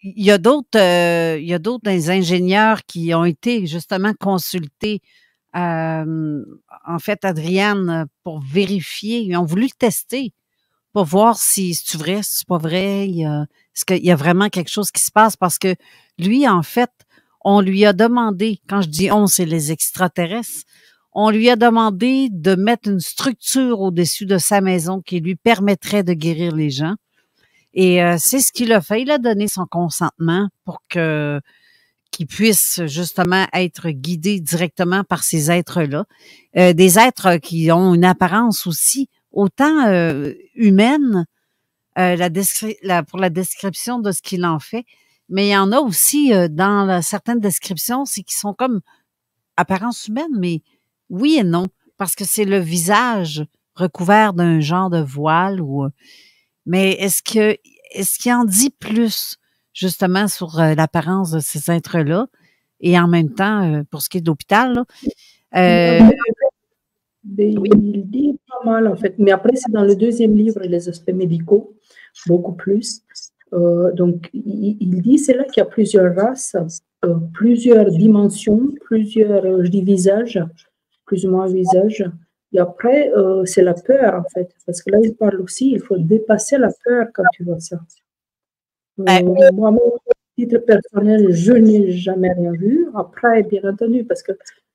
y a d'autres ingénieurs qui ont été justement consultés. En fait, Adrian, pour vérifier, ils ont voulu le tester. Pour voir si c'est vrai, si c'est pas vrai, est-ce qu'il y a vraiment quelque chose qui se passe? Parce que lui, en fait, on lui a demandé, quand je dis on, c'est les extraterrestres, on lui a demandé de mettre une structure au-dessus de sa maison qui lui permettrait de guérir les gens. Et c'est ce qu'il a fait. Il a donné son consentement pour qu'il puisse justement être guidé directement par ces êtres-là. Des êtres qui ont une apparence aussi autant humaine pour la description de ce qu'il en fait, mais il y en a aussi dans certaines descriptions, c'est qu'ils sont comme apparence humaine, mais oui et non, parce que c'est le visage recouvert d'un genre de voile. Ou mais est-ce qu'il en dit plus justement sur l'apparence de ces êtres-là? Et en même temps, pour ce qui est de l'hôpital, mais il dit pas mal, en fait. Mais après, c'est dans le deuxième livre, les aspects médicaux, beaucoup plus. Donc, il dit, c'est là qu'il y a plusieurs races, plusieurs dimensions, plusieurs, je dis, visages, plus ou moins visages. Et après, c'est la peur, en fait. Parce que là, il parle aussi, il faut dépasser la peur quand tu vois ça. Moi, à titre personnel, je n'ai jamais rien vu. Après, bien entendu, parce que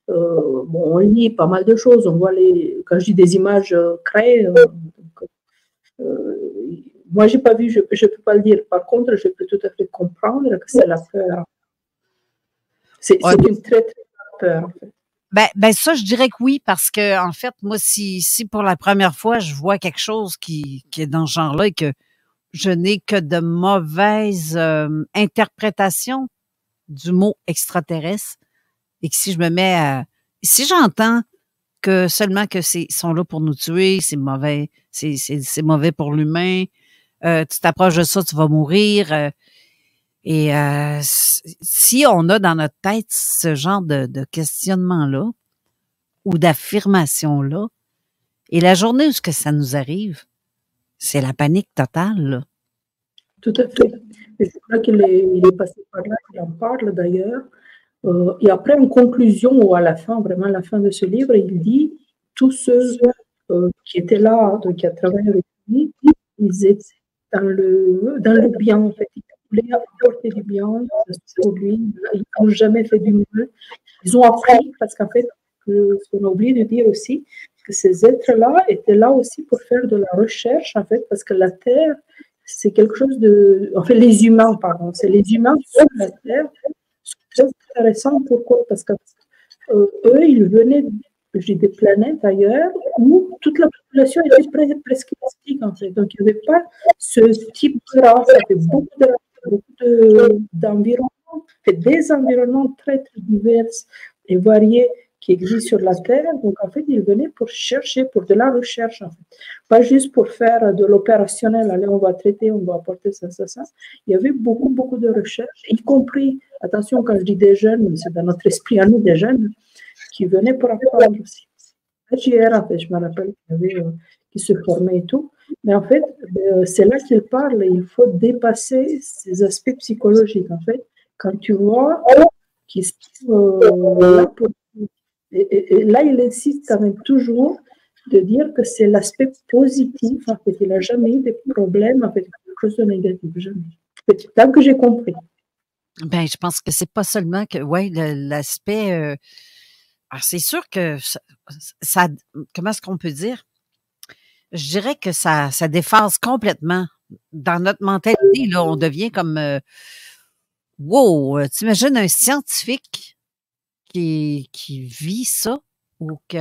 bon, on lit pas mal de choses, on voit les, quand je dis des images créées, donc, moi j'ai pas vu, je peux pas le dire, par contre je peux tout à fait comprendre que c'est la peur, c'est une très très peur. Ben ça je dirais que oui, parce que en fait moi si pour la première fois je vois quelque chose qui est dans ce genre-là et que je n'ai que de mauvaises interprétations du mot extraterrestre, et que si je me mets à... Si j'entends que seulement que ils sont là pour nous tuer, c'est mauvais pour l'humain, tu t'approches de ça, tu vas mourir. Si on a dans notre tête ce genre de questionnement-là, ou d'affirmation-là. Et la journée où ce que ça nous arrive, c'est la panique totale, là. Tout à fait. Et je crois qu'il est passé par là, il en parle d'ailleurs. Et après, une conclusion, ou à la fin, vraiment à la fin de ce livre, il dit tous ceux qui étaient là, donc, qui ont travaillé avec lui, ils étaient dans le bien, en fait. Ils voulaient apporter du bien pour lui. Ils n'ont jamais fait du mal. Ils ont appris, parce qu'en fait, on a oublié de dire aussi que ces êtres-là étaient là aussi pour faire de la recherche, en fait, parce que la Terre, c'est quelque chose de... En fait, les humains, pardon, c'est les humains sur la Terre. C'est très intéressant. Pourquoi? Parce que eux, ils venaient des planètes ailleurs où toute la population était presque plastique, en fait. Donc, il n'y avait pas ce type de race. Il y avait beaucoup de races, beaucoup d'environnements, des environnements très, très divers et variés qui existent sur la Terre. Donc, en fait, ils venaient pour chercher, pour de la recherche, en fait. Pas juste pour faire de l'opérationnel, allez, on va traiter, on va apporter ça, ça, ça. Il y avait beaucoup, beaucoup de recherches, y compris, attention, quand je dis des jeunes, c'est dans notre esprit à nous, des jeunes, qui venaient pour apprendre aussi. Hier, en fait, je me rappelle qu'il y avait qui se formaient et tout. Mais en fait, c'est là qu'il parle, il faut dépasser ces aspects psychologiques, en fait. Quand tu vois qu'ils sont là pour... Et là, il insiste quand même toujours de dire que c'est l'aspect positif, en fait. Il n'a jamais eu des problèmes, en fait, quelque chose de négatif, jamais. Tant que j'ai compris. Ben, je pense que c'est pas seulement que, ouais, l'aspect. C'est sûr que ça comment est-ce qu'on peut dire? Je dirais que ça déphase complètement dans notre mentalité. Là, on devient comme, wow, t'imagines un scientifique qui vit ça, ou que,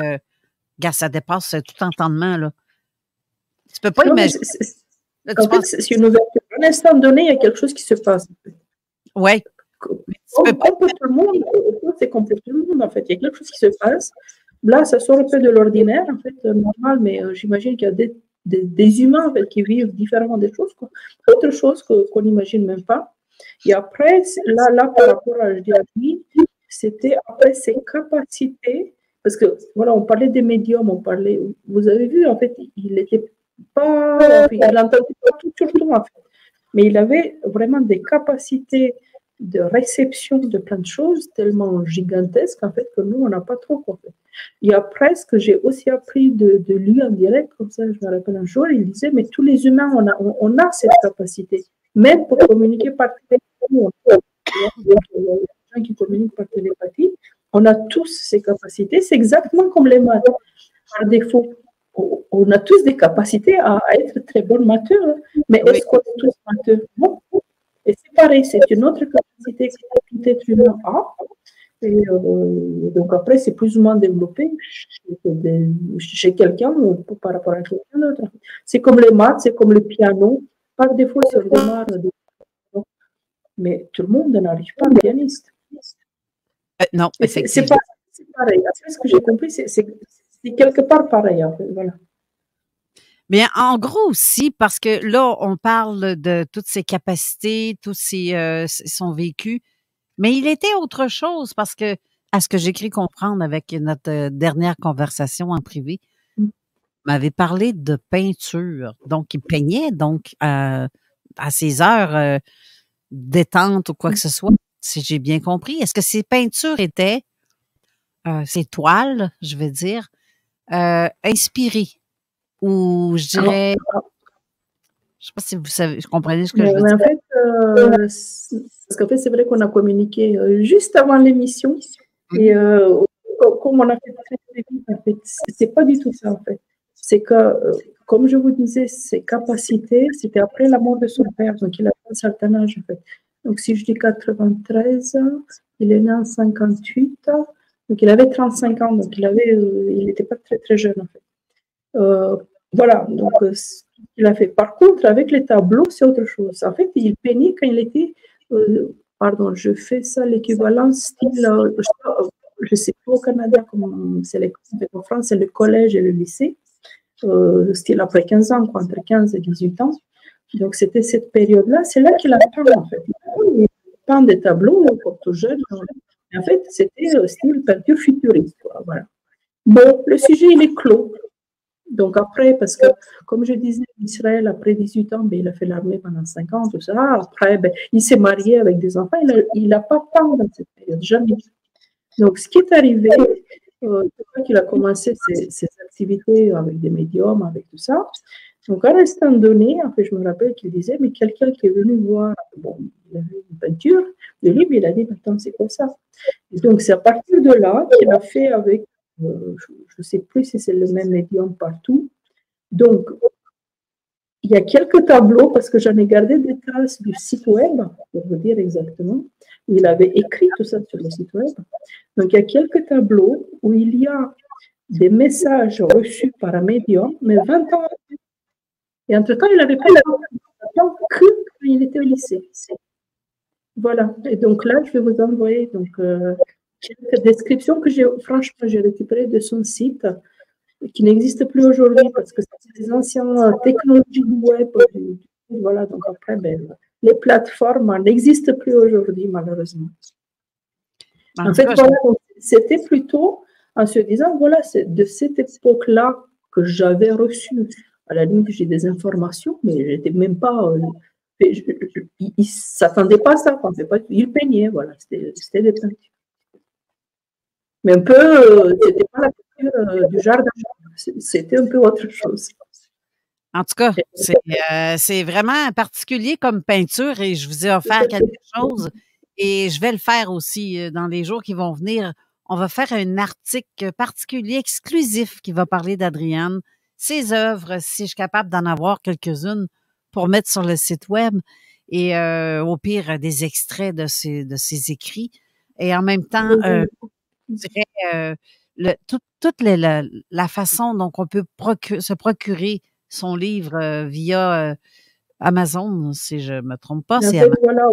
regarde, ça dépasse tout entendement, là. Tu peux pas imaginer. C'est une ouverture. À un instant donné, il y a quelque chose qui se passe. Oui. Pour tout le monde, c'est compliqué tout le monde, en fait. Il y a quelque chose qui se passe. Là, ça sort un peu de l'ordinaire, en fait, normal, mais j'imagine qu'il y a des humains, en fait, qui vivent différemment des choses, autre chose qu'on n'imagine même pas. Et après, là, par rapport à lui, c'était après ses capacités, parce que, voilà, on parlait des médiums, on parlait, vous avez vu, en fait, il n'était pas, il n'entendait pas tout sur tout, en fait, mais il avait vraiment des capacités de réception de plein de choses tellement gigantesques, en fait, que nous, on n'a pas trop compris. Et après, ce que j'ai aussi appris de lui en direct, comme ça, je me rappelle un jour, il disait, mais tous les humains, on a cette capacité, même pour communiquer par télépathie. Qui communiquent par télépathie, on a tous ces capacités, c'est exactement comme les maths. Par défaut, on a tous des capacités à être très bons matheux, hein. Mais oui. Est-ce qu'on est tous matheux? Non. Et c'est pareil, c'est une autre capacité que tout être humain a. Et donc après, c'est plus ou moins développé chez quelqu'un ou par rapport à quelqu'un d'autre. C'est comme les maths, c'est comme le piano. Par défaut, c'est le démarre. Mais tout le monde n'arrive pas à pianiste. Non, c'est pareil. Après, ce que j'ai compris, c'est quelque part pareil. En fait, voilà. Bien, en gros aussi, parce que là, on parle de toutes ses capacités, tous son vécu, mais il était autre chose, parce que, à ce que j'ai cru comprendre avec notre dernière conversation en privé, m'avait parlé de peinture. Donc, il peignait, donc, à ses heures détente ou quoi que ce soit, si j'ai bien compris. Est-ce que ces peintures étaient, ces toiles, je veux dire, inspirées? Ou je dirais, je ne sais pas si vous savez, je comprenais ce que je veux dire. En fait, parce qu'en fait, c'est vrai qu'on a communiqué juste avant l'émission, et comme on a fait très vite, en fait, c'est pas du tout ça, en fait. C'est que, comme je vous disais, ses capacités, c'était après la mort de son père, donc il a un certain âge, en fait. Donc, si je dis 93, il est né en 58, donc il avait 35 ans, donc il n'était pas très, très jeune, en fait. Voilà, donc il a fait. Par contre, avec les tableaux, c'est autre chose. En fait, il peignait quand il était, pardon, je fais ça l'équivalent style, je ne sais pas au Canada, comment c'est en France, c'est le collège et le lycée. Style après 15 ans, quoi, entre 15 et 18 ans. Donc, c'était cette période-là. C'est là qu'il a peint, en fait. Il peint des tableaux, comme tout jeune. En fait, c'était style peinture futuriste, quoi, voilà. Bon, le sujet, il est clos. Donc après, parce que, comme je disais, Israël, après 18 ans, ben, il a fait l'armée pendant 5 ans, tout ça. Après, ben, il s'est marié avec des enfants. Il n'a pas peur dans cette période, jamais. Donc, ce qui est arrivé, qu'il a commencé ses activités avec des médiums, avec tout ça. Donc, à l'instant donné, après, je me rappelle qu'il disait, mais quelqu'un qui est venu voir, bon, il a vu une peinture de livre, il a dit, attends, c'est quoi ça? Et donc, c'est à partir de là qu'il a fait avec, je ne sais plus si c'est le même médium partout. Donc, il y a quelques tableaux, parce que j'en ai gardé des traces du site web, pour vous dire exactement. Il avait écrit tout ça sur le site web. Donc, il y a quelques tableaux où il y a des messages reçus par un médium, mais 20 ans après. Et entre-temps, il n'avait pas l'attente que quand il était au lycée. Voilà. Et donc là, je vais vous envoyer donc, quelques descriptions que j'ai récupérées de son site, qui n'existe plus aujourd'hui parce que c'est des anciennes technologies du web. Voilà, donc après, ben, les plateformes n'existent plus aujourd'hui, malheureusement. En fait, voilà, c'était plutôt en se disant, voilà, c'est de cette époque-là que j'avais reçu. À la limite, j'ai des informations, mais j'étais même pas. Il ne s'attendait pas à ça. Il peignait, voilà. C'était des peintures. Mais un peu, ce n'était pas la peinture du jardin. C'était un peu autre chose. En tout cas, c'est vraiment particulier comme peinture et je vous ai offert quelque chose et je vais le faire aussi dans les jours qui vont venir. On va faire un article particulier, exclusif, qui va parler d'Adrian. Ses œuvres, si je suis capable d'en avoir quelques-unes pour mettre sur le site web et au pire des extraits de ses écrits et en même temps je dirais, toute la façon dont on peut se procurer son livre via Amazon, si je ne me trompe pas. C'est voilà,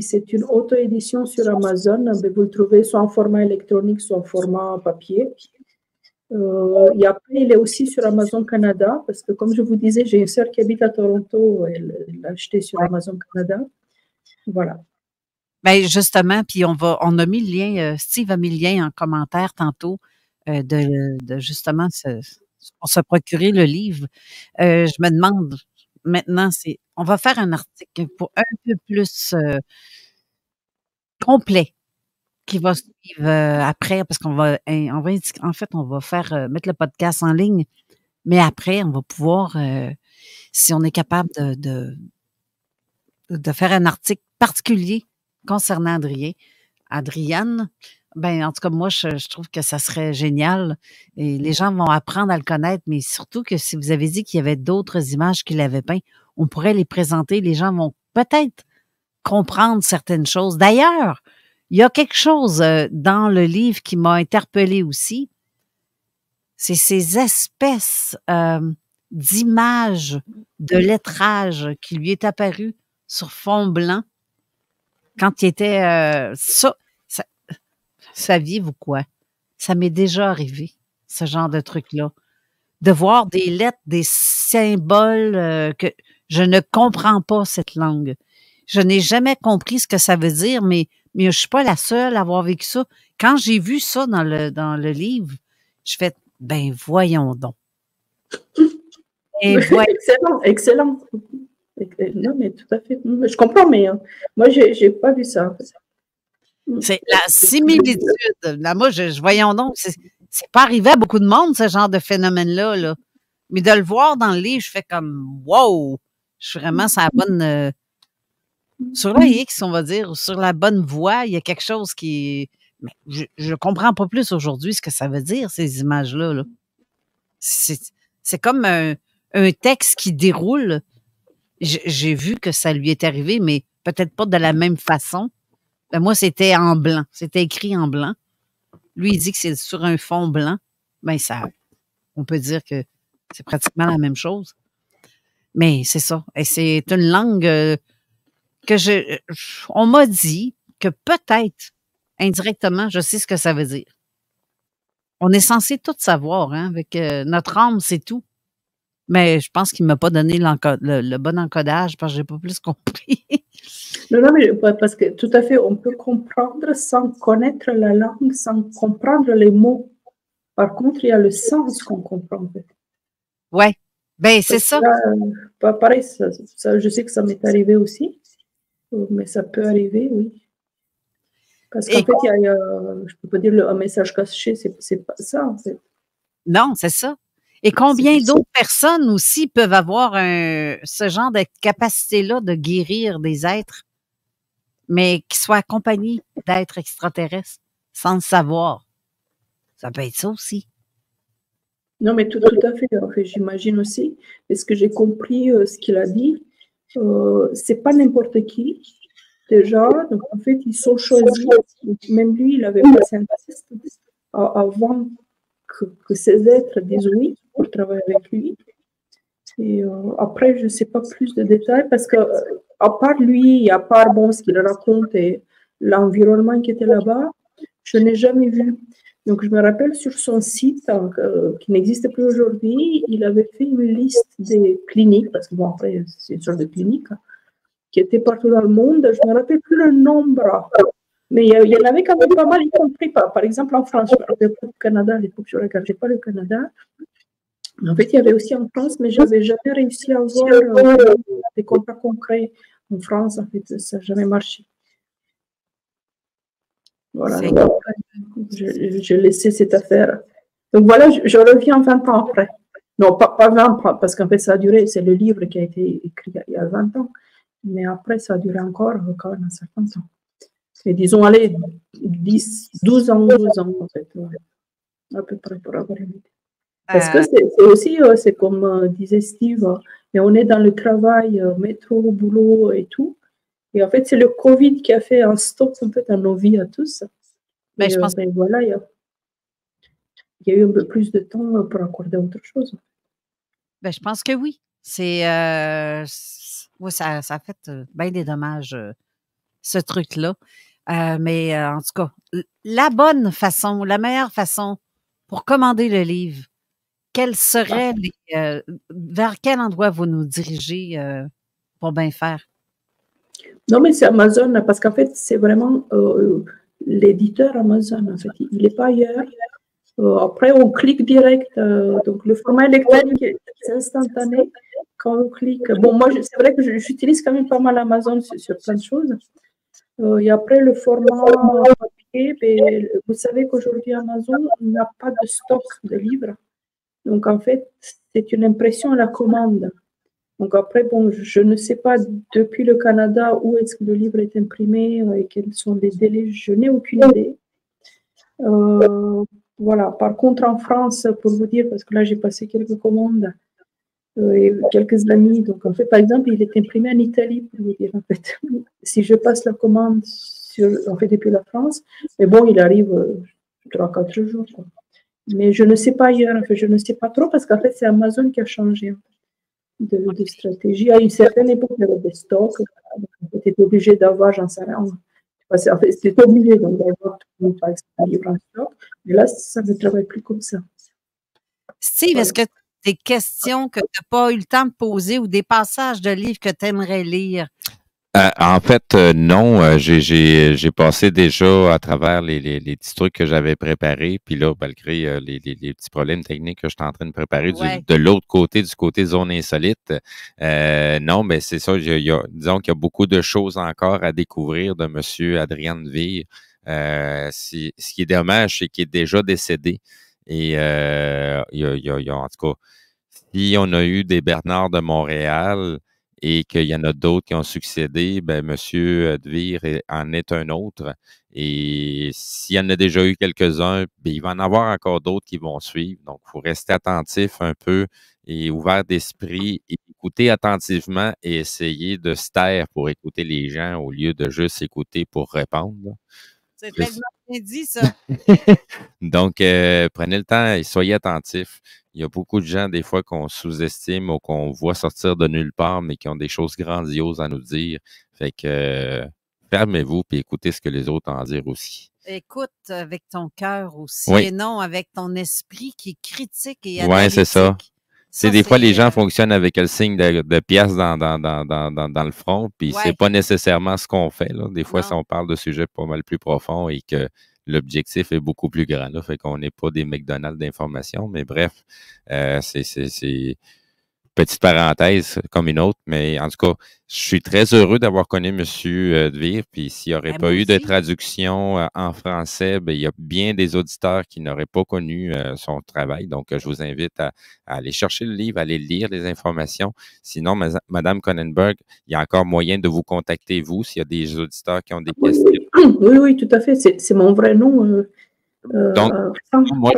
c'est une auto-édition sur Amazon, vous le trouvez soit en format électronique, soit en format papier. Et après, il est aussi sur Amazon Canada, parce que comme je vous disais, j'ai une sœur qui habite à Toronto, elle l'a acheté sur Amazon Canada. Voilà. Bien, justement, puis on a mis le lien, Steve a mis le lien en commentaire tantôt de justement pour se procurer le livre. Je me demande maintenant, on va faire un article pour un peu plus complet. Qui va suivre après, parce qu'on va, en fait, on va mettre le podcast en ligne, mais après, on va pouvoir, si on est capable de faire un article particulier concernant Adrian, ben, en tout cas, moi, je trouve que ça serait génial et les gens vont apprendre à le connaître, mais surtout que si vous avez dit qu'il y avait d'autres images qu'il avait peintes, on pourrait les présenter, les gens vont peut-être comprendre certaines choses. D'ailleurs, il y a quelque chose dans le livre qui m'a interpellée aussi, c'est ces espèces d'images de lettrage qui lui est apparu sur fond blanc quand il était... saviez-vous quoi? Ça m'est déjà arrivé, ce genre de truc-là, de voir des lettres, des symboles que je ne comprends pas cette langue. Je n'ai jamais compris ce que ça veut dire, mais je ne suis pas la seule à avoir vécu ça. Quand j'ai vu ça dans le livre, je fais, ben voyons donc. Et voilà. Excellent, excellent. Non, mais tout à fait. Je comprends, mais moi, je n'ai pas vu ça. C'est la similitude. Là, moi, voyons donc, c'est pas arrivé à beaucoup de monde, ce genre de phénomène-là. Là. Mais de le voir dans le livre, je fais comme, wow! Je suis vraiment sur la bonne... sur la X, on va dire, ou sur la bonne voie, il y a quelque chose qui... Mais je ne comprends pas plus aujourd'hui ce que ça veut dire, ces images-là. Là. C'est comme un texte qui déroule. J'ai vu que ça lui est arrivé, mais peut-être pas de la même façon. Ben, moi, c'était en blanc. C'était écrit en blanc. Lui, il dit que c'est sur un fond blanc. Ben, ça, on peut dire que c'est pratiquement la même chose. Mais c'est ça. Et c'est une langue... que on m'a dit que peut-être, indirectement, je sais ce que ça veut dire. On est censé tout savoir, hein, avec notre âme, c'est tout. Mais je pense qu'il ne m'a pas donné le bon encodage parce que je n'ai pas plus compris. non, mais parce que tout à fait, on peut comprendre sans connaître la langue, sans comprendre les mots. Par contre, il y a le sens qu'on comprend. En fait. Oui, ben, c'est ça. Là, pareil, je sais que ça m'est arrivé aussi, mais ça peut arriver, oui. Parce qu'en fait, il y a, je ne peux pas dire un message caché, c'est pas ça, en fait. Non, c'est ça. Et combien d'autres personnes aussi peuvent avoir ce genre de capacité-là de guérir des êtres, mais qui soient accompagnés d'êtres extraterrestres, sans le savoir. Ça peut être ça aussi. Non, mais tout à fait. En fait, j'imagine aussi. Est-ce que j'ai compris ce qu'il a dit? C'est pas n'importe qui, déjà. Donc, en fait, ils sont choisis. Même lui, il avait passé un test avant que ces êtres disent oui pour travailler avec lui. Et après, je ne sais pas plus de détails parce que, à part lui, à part bon, ce qu'il raconte et l'environnement qui était là-bas, je n'ai jamais vu. Donc, je me rappelle sur son site, qui n'existe plus aujourd'hui, il avait fait une liste des cliniques, parce que bon, après, c'est une sorte de clinique, hein, qui était partout dans le monde. Je ne me rappelle plus le nombre. Mais il y en avait quand même pas mal, y compris par exemple en France. Je ne pas le Canada, à l'époque, je ne regardais pas le Canada. En fait, il y avait aussi en France, mais je n'avais jamais réussi à avoir des contrats concrets en France. En fait, ça n'a jamais marché. Voilà, j'ai laissé cette affaire. Donc voilà, je reviens 20 ans après. Non, pas 20 ans, parce qu'en fait, ça a duré, c'est le livre qui a été écrit il y a 20 ans. Mais après, ça a duré encore quand même un certain temps. Et disons, allez, 12 ans, en fait, à peu près pour avoir une idée. Parce que c'est aussi, c'est comme disait Steve, mais on est dans le travail, métro, boulot et tout. Et en fait, c'est le Covid qui a fait un stop en fait à nos vies à tous. Mais je pense que voilà, il y a eu un peu plus de temps pour accorder autre chose. Ben, je pense que oui. C'est oui, ça a fait bien des dommages, ce truc-là. Mais en tout cas, la bonne façon, la meilleure façon pour commander le livre, quels seraient vers quel endroit vous nous dirigez pour bien faire? Non, mais c'est Amazon, parce qu'en fait, c'est vraiment l'éditeur Amazon, en fait. Il n'est pas ailleurs. Après, on clique direct. Donc, le format électronique, c'est instantané. Quand on clique... Bon, moi, c'est vrai que j'utilise quand même pas mal Amazon sur plein de choses. Et après, le format papier, ben, vous savez qu'aujourd'hui, Amazon n'a pas de stock de livres. Donc, en fait, c'est une impression à la commande. Donc après, bon, je ne sais pas depuis le Canada où est-ce que le livre est imprimé et quels sont les délais, je n'ai aucune idée. Voilà, par contre en France, pour vous dire, parce que là j'ai passé quelques commandes et quelques amis, donc en fait, par exemple, il est imprimé en Italie, pour vous dire en fait. Si je passe la commande sur, en fait, depuis la France, mais bon, il arrive 3-4 jours, quoi. Mais je ne sais pas ailleurs, en fait, je ne sais pas trop, parce qu'en fait, c'est Amazon qui a changé, en fait. De stratégie. À une certaine époque, il y avait des stocks. On était obligé d'avoir, j'en sais rien. En fait, c'était obligé d'avoir tout le monde un livre en stock. Mais là, ça ne travaille plus comme ça. Steve, est-ce que des questions que tu n'as pas eu le temps de poser ou des passages de livres que tu aimerais lire? En fait, non. J'ai passé déjà à travers les petits trucs que j'avais préparés. Puis là, malgré les petits problèmes techniques que j'étais en train de préparer de l'autre côté, du côté zone insolite, non, mais c'est ça. Disons qu'il y a beaucoup de choses encore à découvrir de M. Adrian Dvir. Ce qui est dommage, c'est qu'il est déjà décédé. Et il y a, en tout cas, si on a eu des Bernard de Montréal, et qu'il y en a d'autres qui ont succédé, ben M. Dvir en est un autre. Et s'il y en a déjà eu quelques-uns, il va en avoir encore d'autres qui vont suivre. Donc, il faut rester attentif un peu et ouvert d'esprit, écouter attentivement et essayer de se taire pour écouter les gens au lieu de juste écouter pour répondre. C'est tellement bien dit, ça. Donc, prenez le temps et soyez attentifs. Il y a beaucoup de gens, des fois, qu'on sous-estime ou qu'on voit sortir de nulle part, mais qui ont des choses grandioses à nous dire. Fait que fermez-vous et écoutez ce que les autres ont à dire aussi. Écoute avec ton cœur aussi et non avec ton esprit qui est critique et analytique. Oui, c'est ça. C'est des fois, les gens fonctionnent avec le signe de pièce dans le front, puis c'est pas nécessairement ce qu'on fait. Là. Des fois, si on parle de sujets pas mal plus profonds et que l'objectif est beaucoup plus grand. Là, fait qu'on n'est pas des McDonald's d'information, mais bref, c'est petite parenthèse comme une autre, mais en tout cas, je suis très heureux d'avoir connu M. Dvir, puis s'il n'y aurait pas eu de traduction en français, bien, il y a bien des auditeurs qui n'auraient pas connu son travail, donc je vous invite à aller chercher le livre, à aller lire les informations. Sinon, Mme Kohlenberg, il y a encore moyen de vous contacter, vous, s'il y a des auditeurs qui ont des questions. Oui, oui, tout à fait, c'est mon vrai nom. Donc, moi,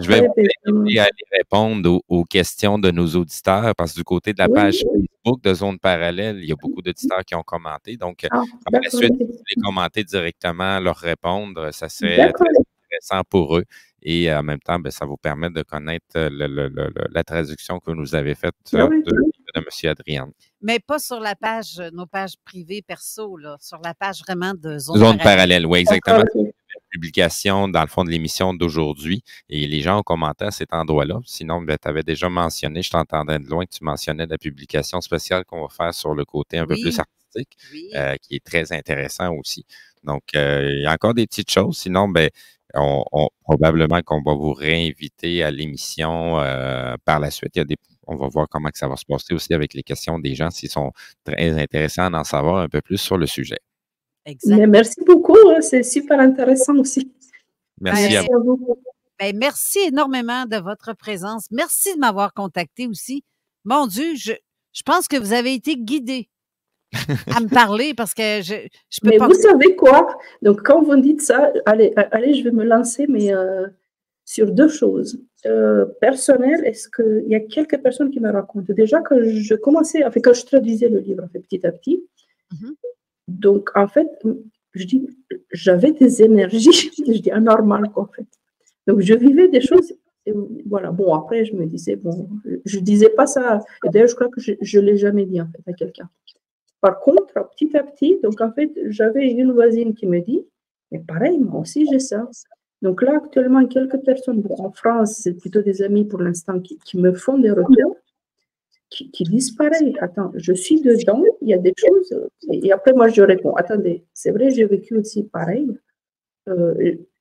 je vais vous inviter à aller répondre aux questions de nos auditeurs, parce que du côté de la page Facebook de Zone Parallèle, il y a beaucoup d'auditeurs qui ont commenté. Donc, par la suite, vous les commenter directement, leur répondre, ça serait très intéressant pour eux. Et en même temps, bien, ça vous permet de connaître la traduction que vous avez faite de M. Adrian. Mais pas sur la page, nos pages privées perso, là, sur la page vraiment de Zone Parallèle, oui, exactement. Publication dans le fond de l'émission d'aujourd'hui et les gens ont commenté à cet endroit-là. Sinon, ben, tu avais déjà mentionné, je t'entendais de loin que tu mentionnais la publication spéciale qu'on va faire sur le côté un peu plus artistique, qui est très intéressant aussi. Donc, il y a encore des petites choses. Sinon, ben, probablement qu'on va vous réinviter à l'émission par la suite. Il y a des On va voir comment que ça va se passer aussi avec les questions des gens s'ils sont très intéressants d'en savoir un peu plus sur le sujet. Exactement. Merci beaucoup, c'est super intéressant aussi. Merci à vous. Ben, merci énormément de votre présence. Merci de m'avoir contacté aussi. Mon Dieu, je pense que vous avez été guidé à me parler parce que je peux pas... Mais vous savez quoi? Donc, quand vous dites ça, allez, je vais me lancer, mais sur deux choses. Personnel, est-ce qu'il y a quelques personnes qui me racontent déjà que je commençais, quand je traduisais le livre petit à petit, donc, en fait, j'avais des énergies, anormales, en fait. Donc, je vivais des choses, et voilà. Bon, après, je me disais, bon, je disais pas ça. D'ailleurs, je crois que je l'ai jamais dit, en fait, à quelqu'un. Par contre, petit à petit, donc, en fait, j'avais une voisine qui me dit, mais pareil, moi aussi, j'ai ça. Donc là, actuellement, quelques personnes, bon, en France, c'est plutôt des amis pour l'instant qui me font des retours. Qui disent pareil, attends, je suis dedans, il y a des choses, et après moi je réponds, attendez, c'est vrai, j'ai vécu aussi pareil,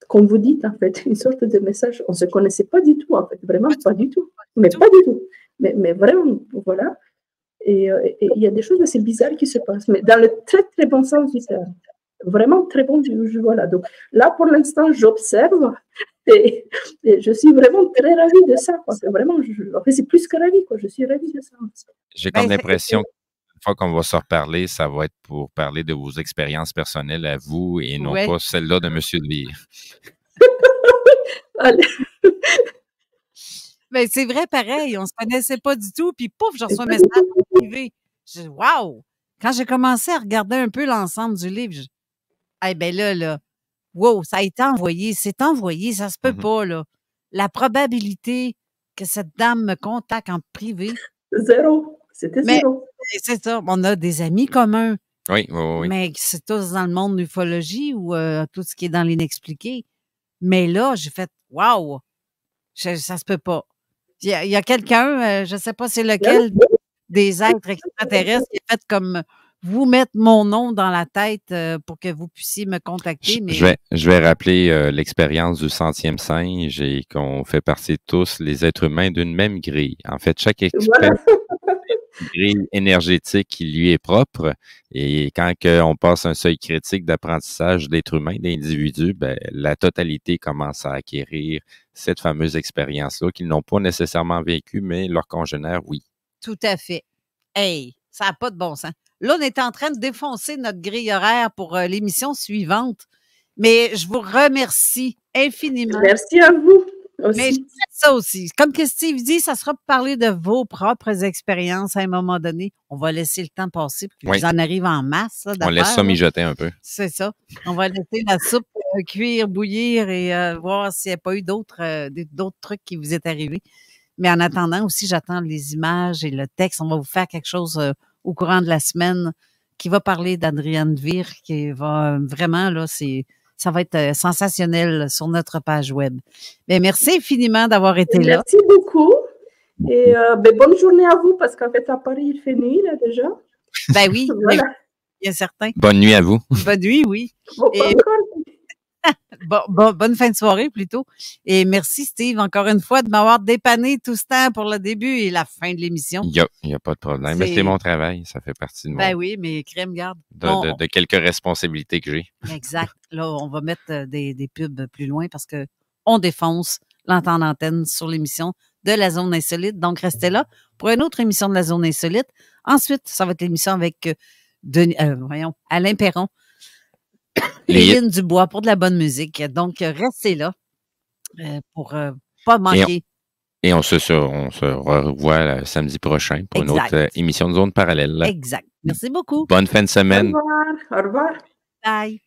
comme vous dites en fait, une sorte de message, on ne se connaissait pas du tout en fait, vraiment pas du tout, mais pas du tout, mais vraiment, voilà, et il y a des choses assez bizarres qui se passent, mais dans le très très bon sens du terme, vraiment très bon, voilà, donc là pour l'instant j'observe, et je suis vraiment très ravie de ça. Quoi. Vraiment, c'est plus que ravie. Quoi. Je suis ravie de ça. J'ai comme l'impression qu'une fois qu'on va se reparler, ça va être pour parler de vos expériences personnelles à vous et non pas celle-là de M. Dvir. Ben, c'est vrai, pareil. On ne se connaissait pas du tout. Puis pouf, je reçois un message privé. Waouh! Quand j'ai commencé à regarder un peu l'ensemble du livre, wow, ça a été envoyé, c'est envoyé, ça se peut pas, là. La probabilité que cette dame me contacte en privé. Zéro, c'était zéro. C'est ça, on a des amis communs. Oui, oui, oui. Mais c'est tous dans le monde de l'ufologie ou tout ce qui est dans l'inexpliqué. Mais là, j'ai fait, wow, ça se peut pas. Il y a quelqu'un, je sais pas c'est lequel des êtres extraterrestres qui a fait comme... vous mettre mon nom dans la tête pour que vous puissiez me contacter. Mais... Je vais rappeler l'expérience du 100e singe et qu'on fait partie de tous les êtres humains d'une même grille. En fait, chaque expérience une grille énergétique qui lui est propre et quand on passe un seuil critique d'apprentissage d'êtres humains, d'individus, ben, la totalité commence à acquérir cette fameuse expérience-là qu'ils n'ont pas nécessairement vécue, mais leurs congénères, oui. Tout à fait. Hey, ça n'a pas de bon sens. Là, on est en train de défoncer notre grille horaire pour l'émission suivante, mais je vous remercie infiniment. Merci à vous aussi. Mais ça aussi, comme que Steve dit, ça sera pour parler de vos propres expériences à un moment donné. On va laisser le temps passer, puis qu'ils en arrivent en masse. Là, on laisse ça mijoter un peu. C'est ça. On va laisser la soupe cuire, bouillir et voir s'il n'y a pas eu d'autres trucs qui vous est arrivé. Mais en attendant aussi, j'attends les images et le texte. On va vous faire quelque chose... au courant de la semaine, qui va parler d'Adrian Dvir, qui va vraiment, là, ça va être sensationnel sur notre page web. Mais merci infiniment d'avoir été là. Merci beaucoup. Et bonne journée à vous, parce qu'en fait, à Paris, il fait nuit, là, déjà. Ben oui, voilà. Il y a certains. Bonne nuit à vous. Bonne nuit, oui. Bon, et, Bonne fin de soirée plutôt. Et merci Steve encore une fois de m'avoir dépanné tout ce temps pour le début et la fin de l'émission. Il n'y a pas de problème. C'est mon travail, ça fait partie de moi. Ben oui, mais crème garde. De quelques responsabilités que j'ai. Exact. Là, on va mettre des pubs plus loin parce que on défonce l'entente d'antenne sur l'émission de la Zone Insolite. Donc, restez là pour une autre émission de la Zone Insolite. Ensuite, ça va être l'émission avec Alain Perron. Lynn Dubois pour de la bonne musique. Donc, restez là pour ne pas manquer. Et on se revoit là, samedi prochain pour une autre émission de Zone Parallèle. Exact. Merci beaucoup. Bonne fin de semaine. Au revoir. Au revoir. Bye.